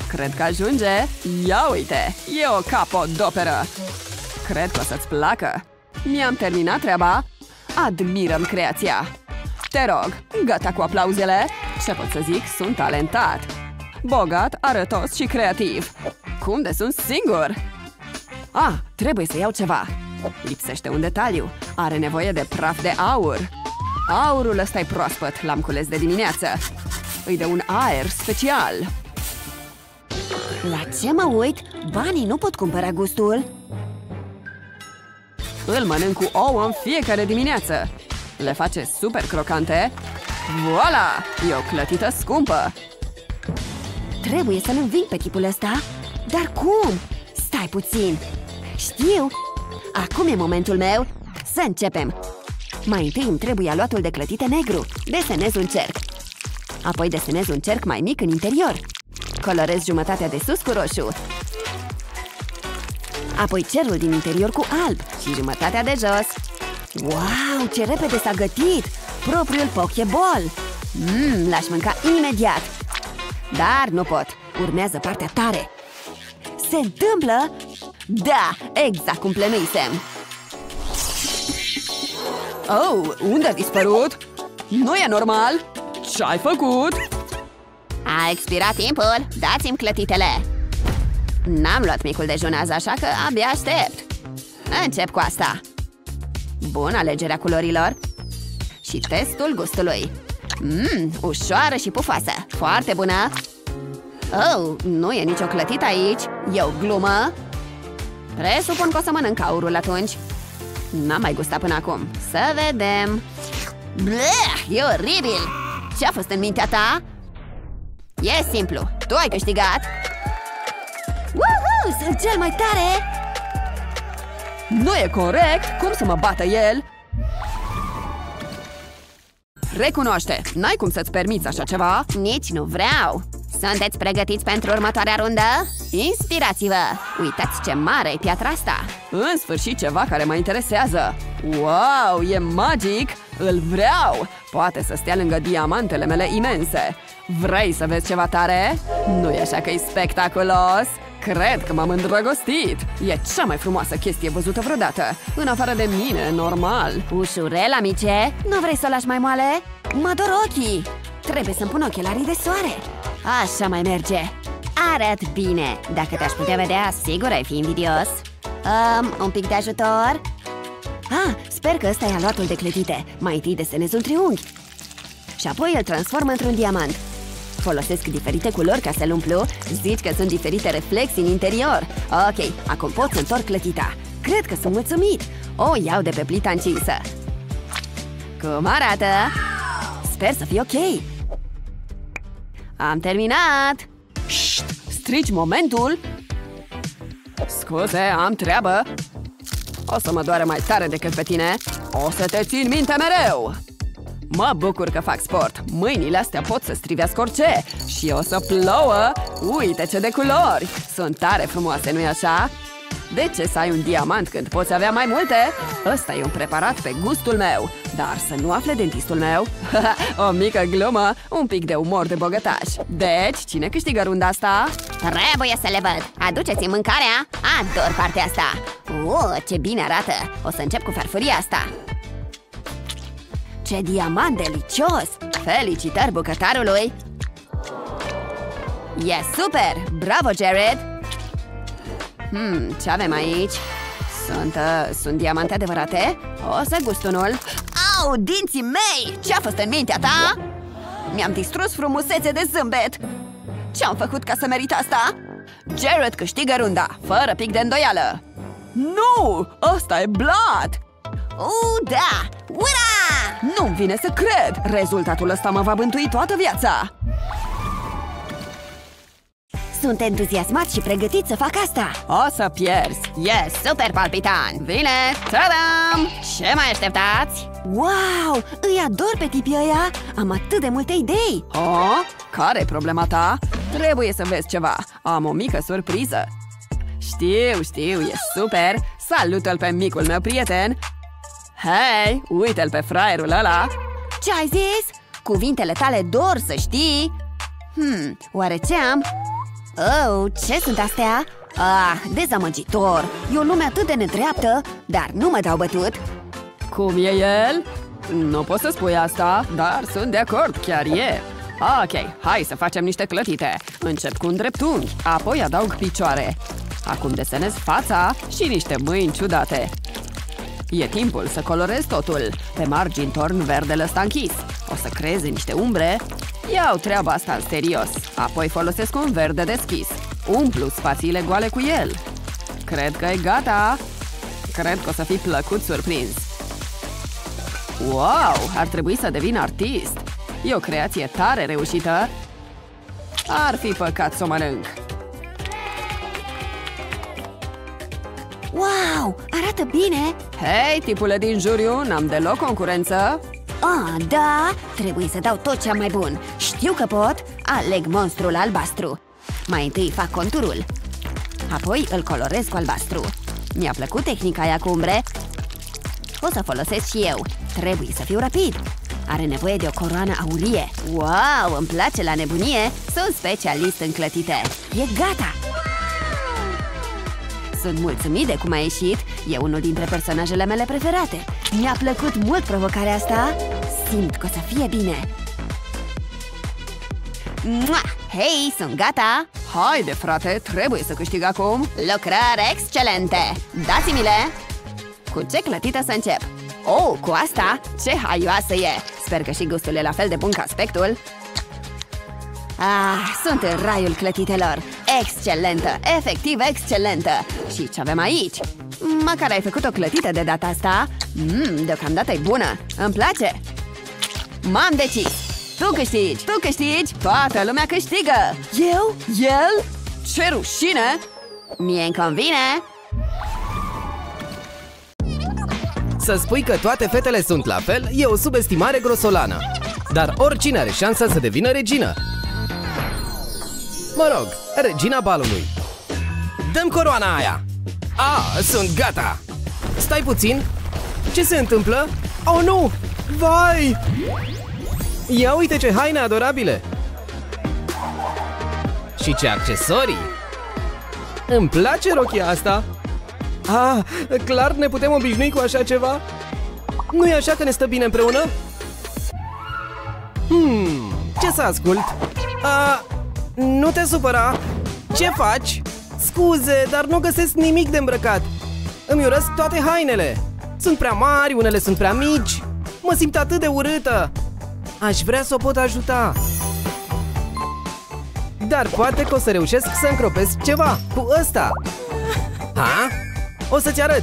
Cred că ajunge. Ia uite! E o capodoperă! Cred că o să-ți placă. Mi-am terminat treaba. Admirăm creația. Te rog, gata cu aplauzele? Ce pot să zic? Sunt talentat. Bogat, arătos și creativ. Cum de sunt singur? Ah, trebuie să iau ceva. Lipsește un detaliu. Are nevoie de praf de aur. Aurul ăsta-i proaspăt. L-am cules de dimineață. Îi dă un aer special. La ce mă uit? Banii nu pot cumpăra gustul. Îl mănânc cu ouă în fiecare dimineață. Le face super crocante. Voila! E o clătită scumpă. Trebuie să-l înving pe tipul ăsta. Dar cum? Stai puțin. Știu! Acum e momentul meu. Să începem! Mai întâi îmi trebuie aluatul de clătite negru. Desenez un cerc. Apoi desenez un cerc mai mic în interior. Colorez jumătatea de sus cu roșu. Apoi cerul din interior cu alb și jumătatea de jos. Wow, ce repede s-a gătit! Propriul pokeball! L-aș mânca imediat! Dar nu pot. Urmează partea tare. Se întâmplă? Da, exact cum plănuisem. Oh, unde a dispărut? Nu e normal! Ce-ai făcut? A expirat timpul! Dați-mi clătitele! N-am luat micul dejun azi, așa că abia aștept. Încep cu asta. Bună alegerea culorilor. Și testul gustului. Ușoară și pufoasă. Foarte bună. Oh, nu e nicio clătită aici. E o glumă. Presupun că o să mănânc aurul atunci. N-am mai gustat până acum. Să vedem. Bleh, e oribil. Ce a fost în mintea ta? E simplu. Tu ai câștigat. Woohoo! Sunt cel mai tare! Nu e corect! Cum să mă bată el? Recunoaște! N-ai cum să-ți permiți așa ceva? Nici nu vreau! Sunteți pregătiți pentru următoarea rundă? Inspirați-vă! Uitați ce mare e piatra asta! În sfârșit ceva care mă interesează! Wow! E magic! Îl vreau! Poate să stea lângă diamantele mele imense! Vrei să vezi ceva tare? Nu-i așa că e spectaculos? Cred că m-am îndrăgostit! E cea mai frumoasă chestie văzută vreodată! În afară de mine, normal! Ușurel, amice! Nu vrei să o lași mai moale? Mă dor ochii! Trebuie să-mi pun ochelarii de soare! Așa mai merge! Arăt bine! Dacă te-aș putea vedea, sigur ai fi invidios! Un pic de ajutor? Ah, sper că ăsta e aluatul de clătite! Mai întâi desenez un triunghi! Și apoi îl transform într-un diamant! Folosesc diferite culori ca să-l umplu. Zici că sunt diferite reflexii în interior. Ok, acum pot să întorc clătita. Cred că sunt mulțumit. O iau de pe plita încinsă. Cum arată? Sper să fie ok. Am terminat. Șt, strici momentul. Scuze, am treabă. O să mă doară mai tare decât pe tine. O să te țin minte mereu. Mă bucur că fac sport. Mâinile astea pot să strivească orice. Și o să plouă. Uite ce de culori. Sunt tare frumoase, nu-i așa? De ce să ai un diamant când poți avea mai multe? Ăsta e un preparat pe gustul meu. Dar să nu afle dentistul meu. O mică glumă. Un pic de umor de bogătaș. Deci, cine câștigă runda asta? Trebuie să le văd. Aduceți-mi mâncarea. Ador partea asta. Ce bine arată. O să încep cu farfuria asta. Ce diamant delicios! Felicitări bucătarului! E super! Bravo, Jared! Ce avem aici? Sunt diamante adevărate? O să gust unul! Au, dinții mei! Ce-a fost în mintea ta? Mi-am distrus frumusețe de zâmbet! Ce-am făcut ca să merit asta? Jared câștigă runda, fără pic de îndoială. Nu! Asta e blat! Da! Ura! Nu-mi vine să cred! Rezultatul ăsta mă va bântui toată viața! Sunt entuziasmat și pregătit să fac asta! O să pierzi! E super palpitant! Vine! Ta-dam! Ce mai așteptați? Wow! Îi ador pe tipii ăia! Am atât de multe idei! Oh? Care-i problema ta? Trebuie să vezi ceva! Am o mică surpriză! Știu, e super! Salută-l pe micul meu prieten! Hei, uite-l pe fraierul ăla! Ce ai zis? Cuvintele tale dor să știi! Oare ce am? Oh, ce sunt astea? Dezamăgitor! E o lume atât de nedreaptă, dar nu mă dau bătut! Cum e el? Nu pot să spui asta, dar sunt de acord, chiar e! Ok, hai să facem niște clătite! Încep cu un dreptunghi, apoi adaug picioare. Acum desenez fața și niște mâini ciudate. E timpul să colorez totul. Pe margini torn verdele ăsta închis. O să creez niște umbre. Iau treaba asta în serios. Apoi folosesc un verde deschis. Umplu spațiile goale cu el. Cred că e gata. Cred că o să fii plăcut surprins. Wow! Ar trebui să devin artist. E o creație tare reușită. Ar fi păcat să o mănânc. Wow! Arată bine! Hei, tipule din juriu, n-am deloc concurență! Da! Trebuie să dau tot ce am mai bun! Știu că pot! Aleg monstrul albastru! Mai întâi fac conturul. Apoi îl colorez cu albastru. Mi-a plăcut tehnica aia cu umbre. O să folosesc și eu. Trebuie să fiu rapid. Are nevoie de o coroană aurie. Wow! Îmi place la nebunie! Sunt specialist în clătite! E gata! Sunt mulțumit de cum a ieșit. E unul dintre personajele mele preferate. Mi-a plăcut mult provocarea asta. Simt că o să fie bine. Hei, sunt gata! Haide, frate, trebuie să câștig acum. Lucrări excelente! Dați-mi-le! Cu ce clătită să încep? Oh, cu asta? Ce haioasă e! Sper că și gustul e la fel de bun ca aspectul. Sunt în raiul clătitelor. Excelentă, efectiv excelentă. Și ce avem aici? Măcar ai făcut o clătită de data asta. Deocamdată e bună. Îmi place. M-am decis. Tu câștigi. Toată lumea câștigă. Eu? El? Ce rușine! Mie-mi convine. Să spui că toate fetele sunt la fel e o subestimare grosolană. Dar oricine are șansa să devină regină. Mă rog, regina balului. Dăm coroana aia! Sunt gata! Stai puțin! Ce se întâmplă? Oh, nu! Vai! Ia uite ce haine adorabile! Și ce accesorii! Îmi place rochia asta! Clar ne putem obișnui cu așa ceva? Nu e așa că ne stă bine împreună? Ce să ascult? Nu te supăra! Ce faci? Scuze, dar nu găsesc nimic de îmbrăcat! Îmi urăsc toate hainele! Sunt prea mari, unele sunt prea mici! Mă simt atât de urâtă! Aș vrea să o pot ajuta! Dar poate că o să reușesc să încropesc ceva cu ăsta! O să-ți arăt!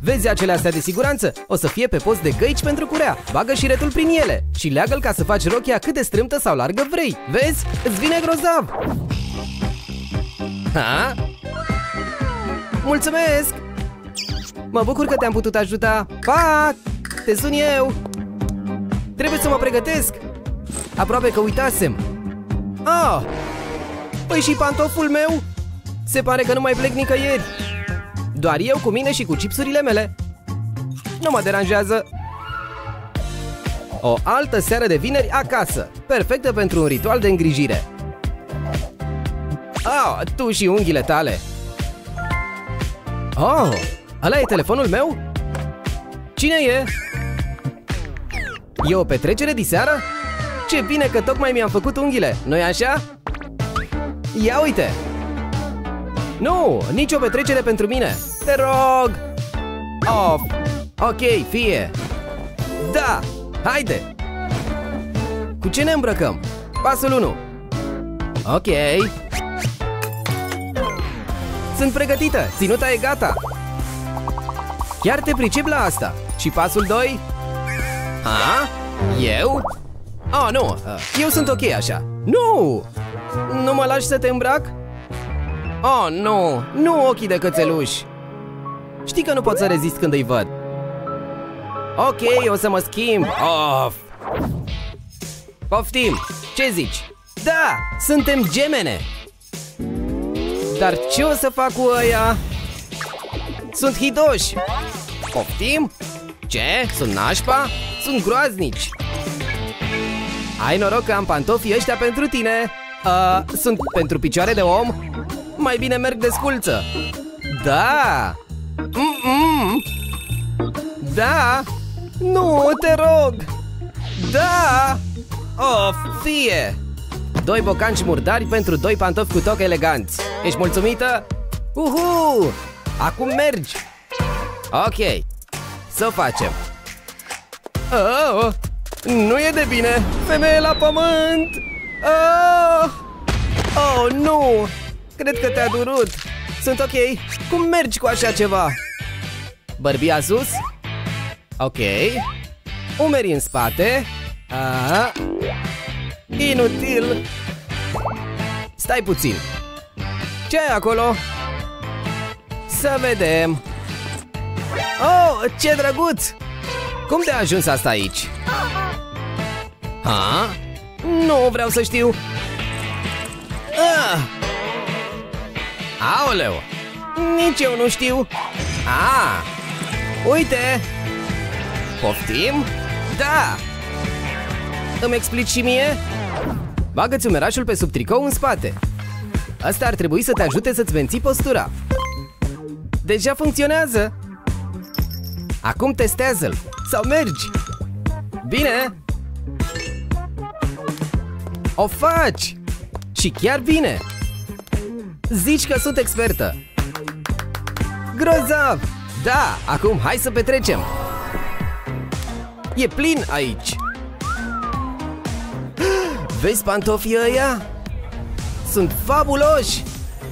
Vezi acele astea de siguranță? O să fie pe post de găici pentru curea. Bagă șiretul prin ele și leagă-l ca să faci rochia cât de strâmtă sau largă vrei. Vezi? Îți vine grozav! Mulțumesc! Mă bucur că te-am putut ajuta. Pa! Te sun eu! Trebuie să mă pregătesc! Aproape că uitasem! Păi și pantoful meu? Se pare că nu mai plec nicăieri! Doar eu cu mine și cu chipsurile mele. Nu mă deranjează. O altă seară de vineri acasă. Perfectă pentru un ritual de îngrijire. Tu și unghiile tale. Ăla e telefonul meu? Cine e? E o petrecere diseară? Ce bine că tocmai mi-am făcut unghiile, nu-i așa? Ia uite! Nu, nicio petrecere pentru mine. Te rog! Ok, fie! Da! Haide! Cu ce ne îmbrăcăm? Pasul 1. Ok. Sunt pregătită! Ținuta e gata! Chiar te pricep la asta! Și pasul 2? Ha? Eu? Ah, nu! Eu sunt ok așa! Nu! Nu mă lași să te îmbrac? Oh, nu! Nu ochii de cățeluș! Știi că nu pot să rezist când îi văd! Ok, o să mă schimb! Of! Poftim! Ce zici? Da! Suntem gemene! Dar ce o să fac cu ăia? Sunt hidoși! Poftim? Ce? Sunt nașpa? Sunt groaznici! Ai noroc că am pantofii ăștia pentru tine! Sunt pentru picioare de om? Mai bine merg de sculță! Da! Da! Nu, te rog! Da! O, fie! 2 bocanci murdari pentru 2 pantofi cu toc eleganți. Ești mulțumită? Uhu! Acum mergi! Ok, să facem. Oh, nu e de bine! Femeie la pământ! Oh, oh nu! Cred că te-a durut. Sunt ok. Cum mergi cu așa ceva? Bărbia sus? Ok. Umeri în spate. Aha. Inutil. Stai puțin. Ce ai acolo? Să vedem. Oh, ce drăguț! Cum te-a ajuns asta aici? Ha? Nu vreau să știu. Ah! Aoleu! Nici eu nu știu. Ah! Uite! Poftim? Da! Îmi explici și mie? Bagă-ți umerașul pe sub tricou în spate. Asta ar trebui să te ajute să-ți menții postura. Deja funcționează! Acum testează-l! Sau mergi! Bine! O faci! Și chiar bine! Zici că sunt expertă! Grozav! Da! Acum hai să petrecem! E plin aici! Vezi pantofii ăia? Sunt fabuloși!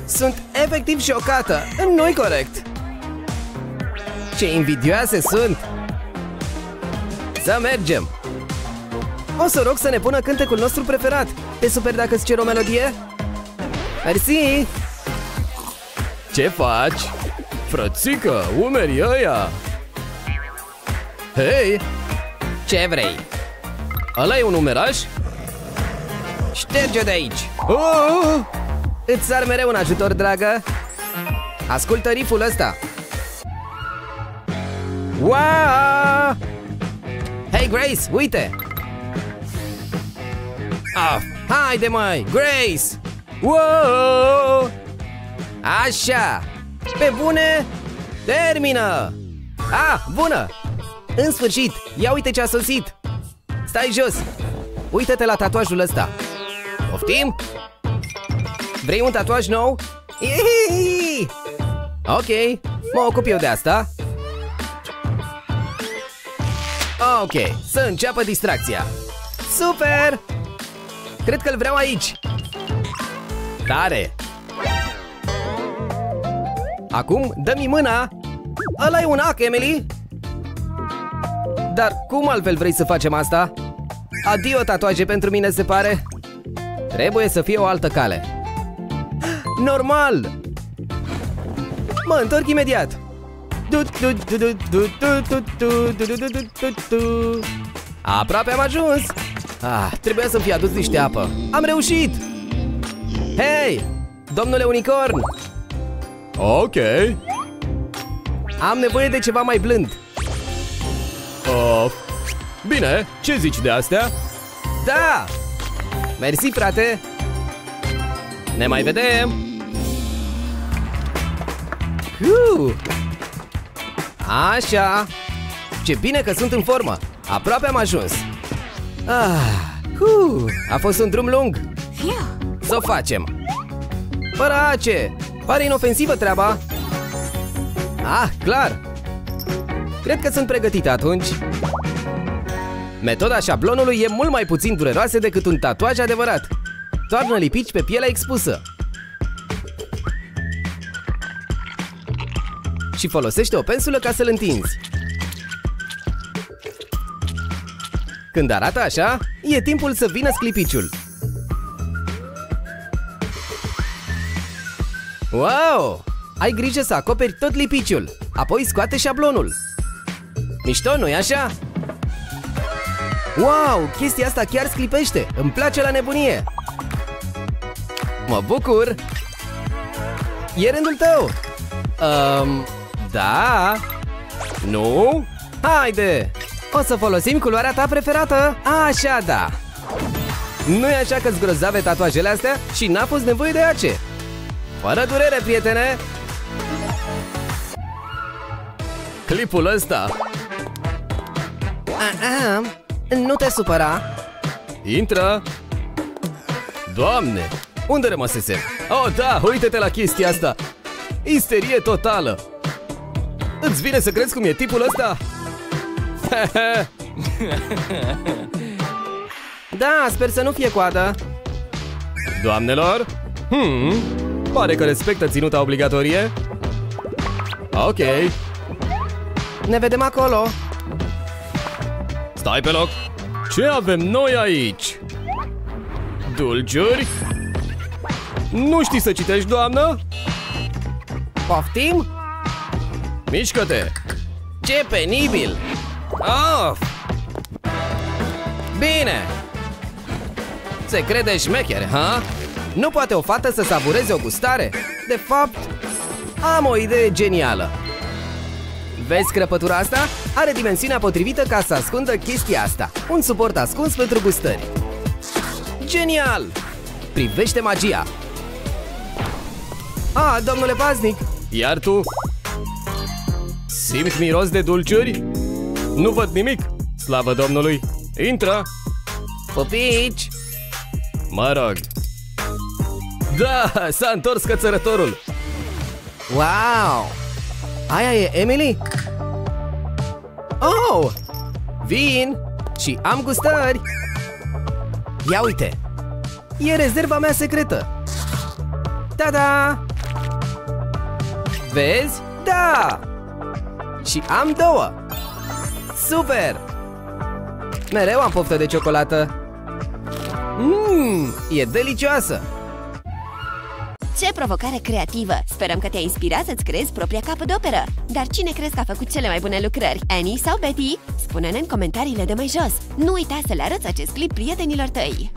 Sunt efectiv șocată! Nu-i corect! Ce invidioase sunt! Să mergem! O să rog să ne pună cântecul nostru preferat! Te super dacă îți cer o melodie? Mersi! Ce faci? Frățică, umerii ăia! Hei! Ce vrei? Ăla e un umeraș? Șterge de aici! Oh! Îți sar mereu un ajutor, dragă! Ascultă riff-ul ăsta! Wow! Hei, Grace, uite! Oh, haide, măi! Grace! Wow! Așa! Pe bune! Termină! Ah, bună! În sfârșit! Ia uite ce a sosit! Stai jos! Uită-te la tatuajul ăsta! Poftim? Vrei un tatuaj nou? Iiii! Ok, mă ocup eu de asta. Ok, să înceapă distracția. Super! Cred că-l vreau aici. Tare! Acum dă-mi mâna. Ăla e un ac, Emily. Dar cum altfel vrei să facem asta? Adio tatuaje pentru mine, se pare. Trebuie să fie o altă cale. Normal! Mă întorc imediat. Aproape am ajuns. Ah, trebuia să-mi fi adus niște apă. Am reușit! Hei! Domnule unicorn! Ok. Am nevoie de ceva mai blând. Bine, ce zici de astea? Da! Mersi, frate! Ne mai vedem! Așa! Ce bine că sunt în formă! Aproape am ajuns! A fost un drum lung! Să o facem! Fără ace! Pare inofensivă treaba! Ah, clar! Cred că sunt pregătită atunci! Metoda șablonului e mult mai puțin dureroasă decât un tatuaj adevărat. Toarnă lipici pe pielea expusă. și folosește o pensulă ca să-l întinzi. Când arată așa, e timpul să vină sclipiciul. Wow! Ai grijă să acoperi tot lipiciul, apoi scoate șablonul. Mișto, nu-i așa? Wow, chestia asta chiar sclipește! Îmi place la nebunie! Mă bucur! E rândul tău! Da? Nu? Haide! O să folosim culoarea ta preferată! Așa, da! Nu-i așa că-ți grozave tatuajele astea și n-a fost nevoie de ace? Fără durere, prietene! Clipul ăsta! Nu te supăra! Intră! Doamne! Unde rămăsesem? Oh, da! Uite-te la chestia asta! Isterie totală! Îți vine să crezi cum e tipul ăsta? Da, sper să nu fie coadă! Doamnelor! Pare că respectă ținuta obligatorie. Ok. Ne vedem acolo. Stai pe loc. Ce avem noi aici? Dulciuri? Nu știi să citești, doamnă? Poftim? Mișcă-te! Ce penibil! Oh! Bine! Se crede șmecher, ha? Nu poate o fată să savureze o gustare? De fapt, am o idee genială! Vezi crăpătura asta? Are dimensiunea potrivită ca să ascundă chestia asta. Un suport ascuns pentru gustări. Genial! Privește magia! Ah, domnule paznic! Iar tu? Simți miros de dulciuri? Nu văd nimic! Slavă Domnului! Intră! Pupici! Mă rog! Da, s-a întors cățărătorul! Wow! Aia e Emily? Oh! Vin și am gustări! Ia uite! E rezerva mea secretă! Ta-da! Vezi? Da! Și am două! Super! Mereu am poftă de ciocolată! E delicioasă! Ce provocare creativă! Sperăm că te-a inspirat să-ți creezi propria capodoperă! Dar cine crezi că a făcut cele mai bune lucrări? Annie sau Betty? Spune-ne în comentariile de mai jos! Nu uita să le arăți acest clip prietenilor tăi!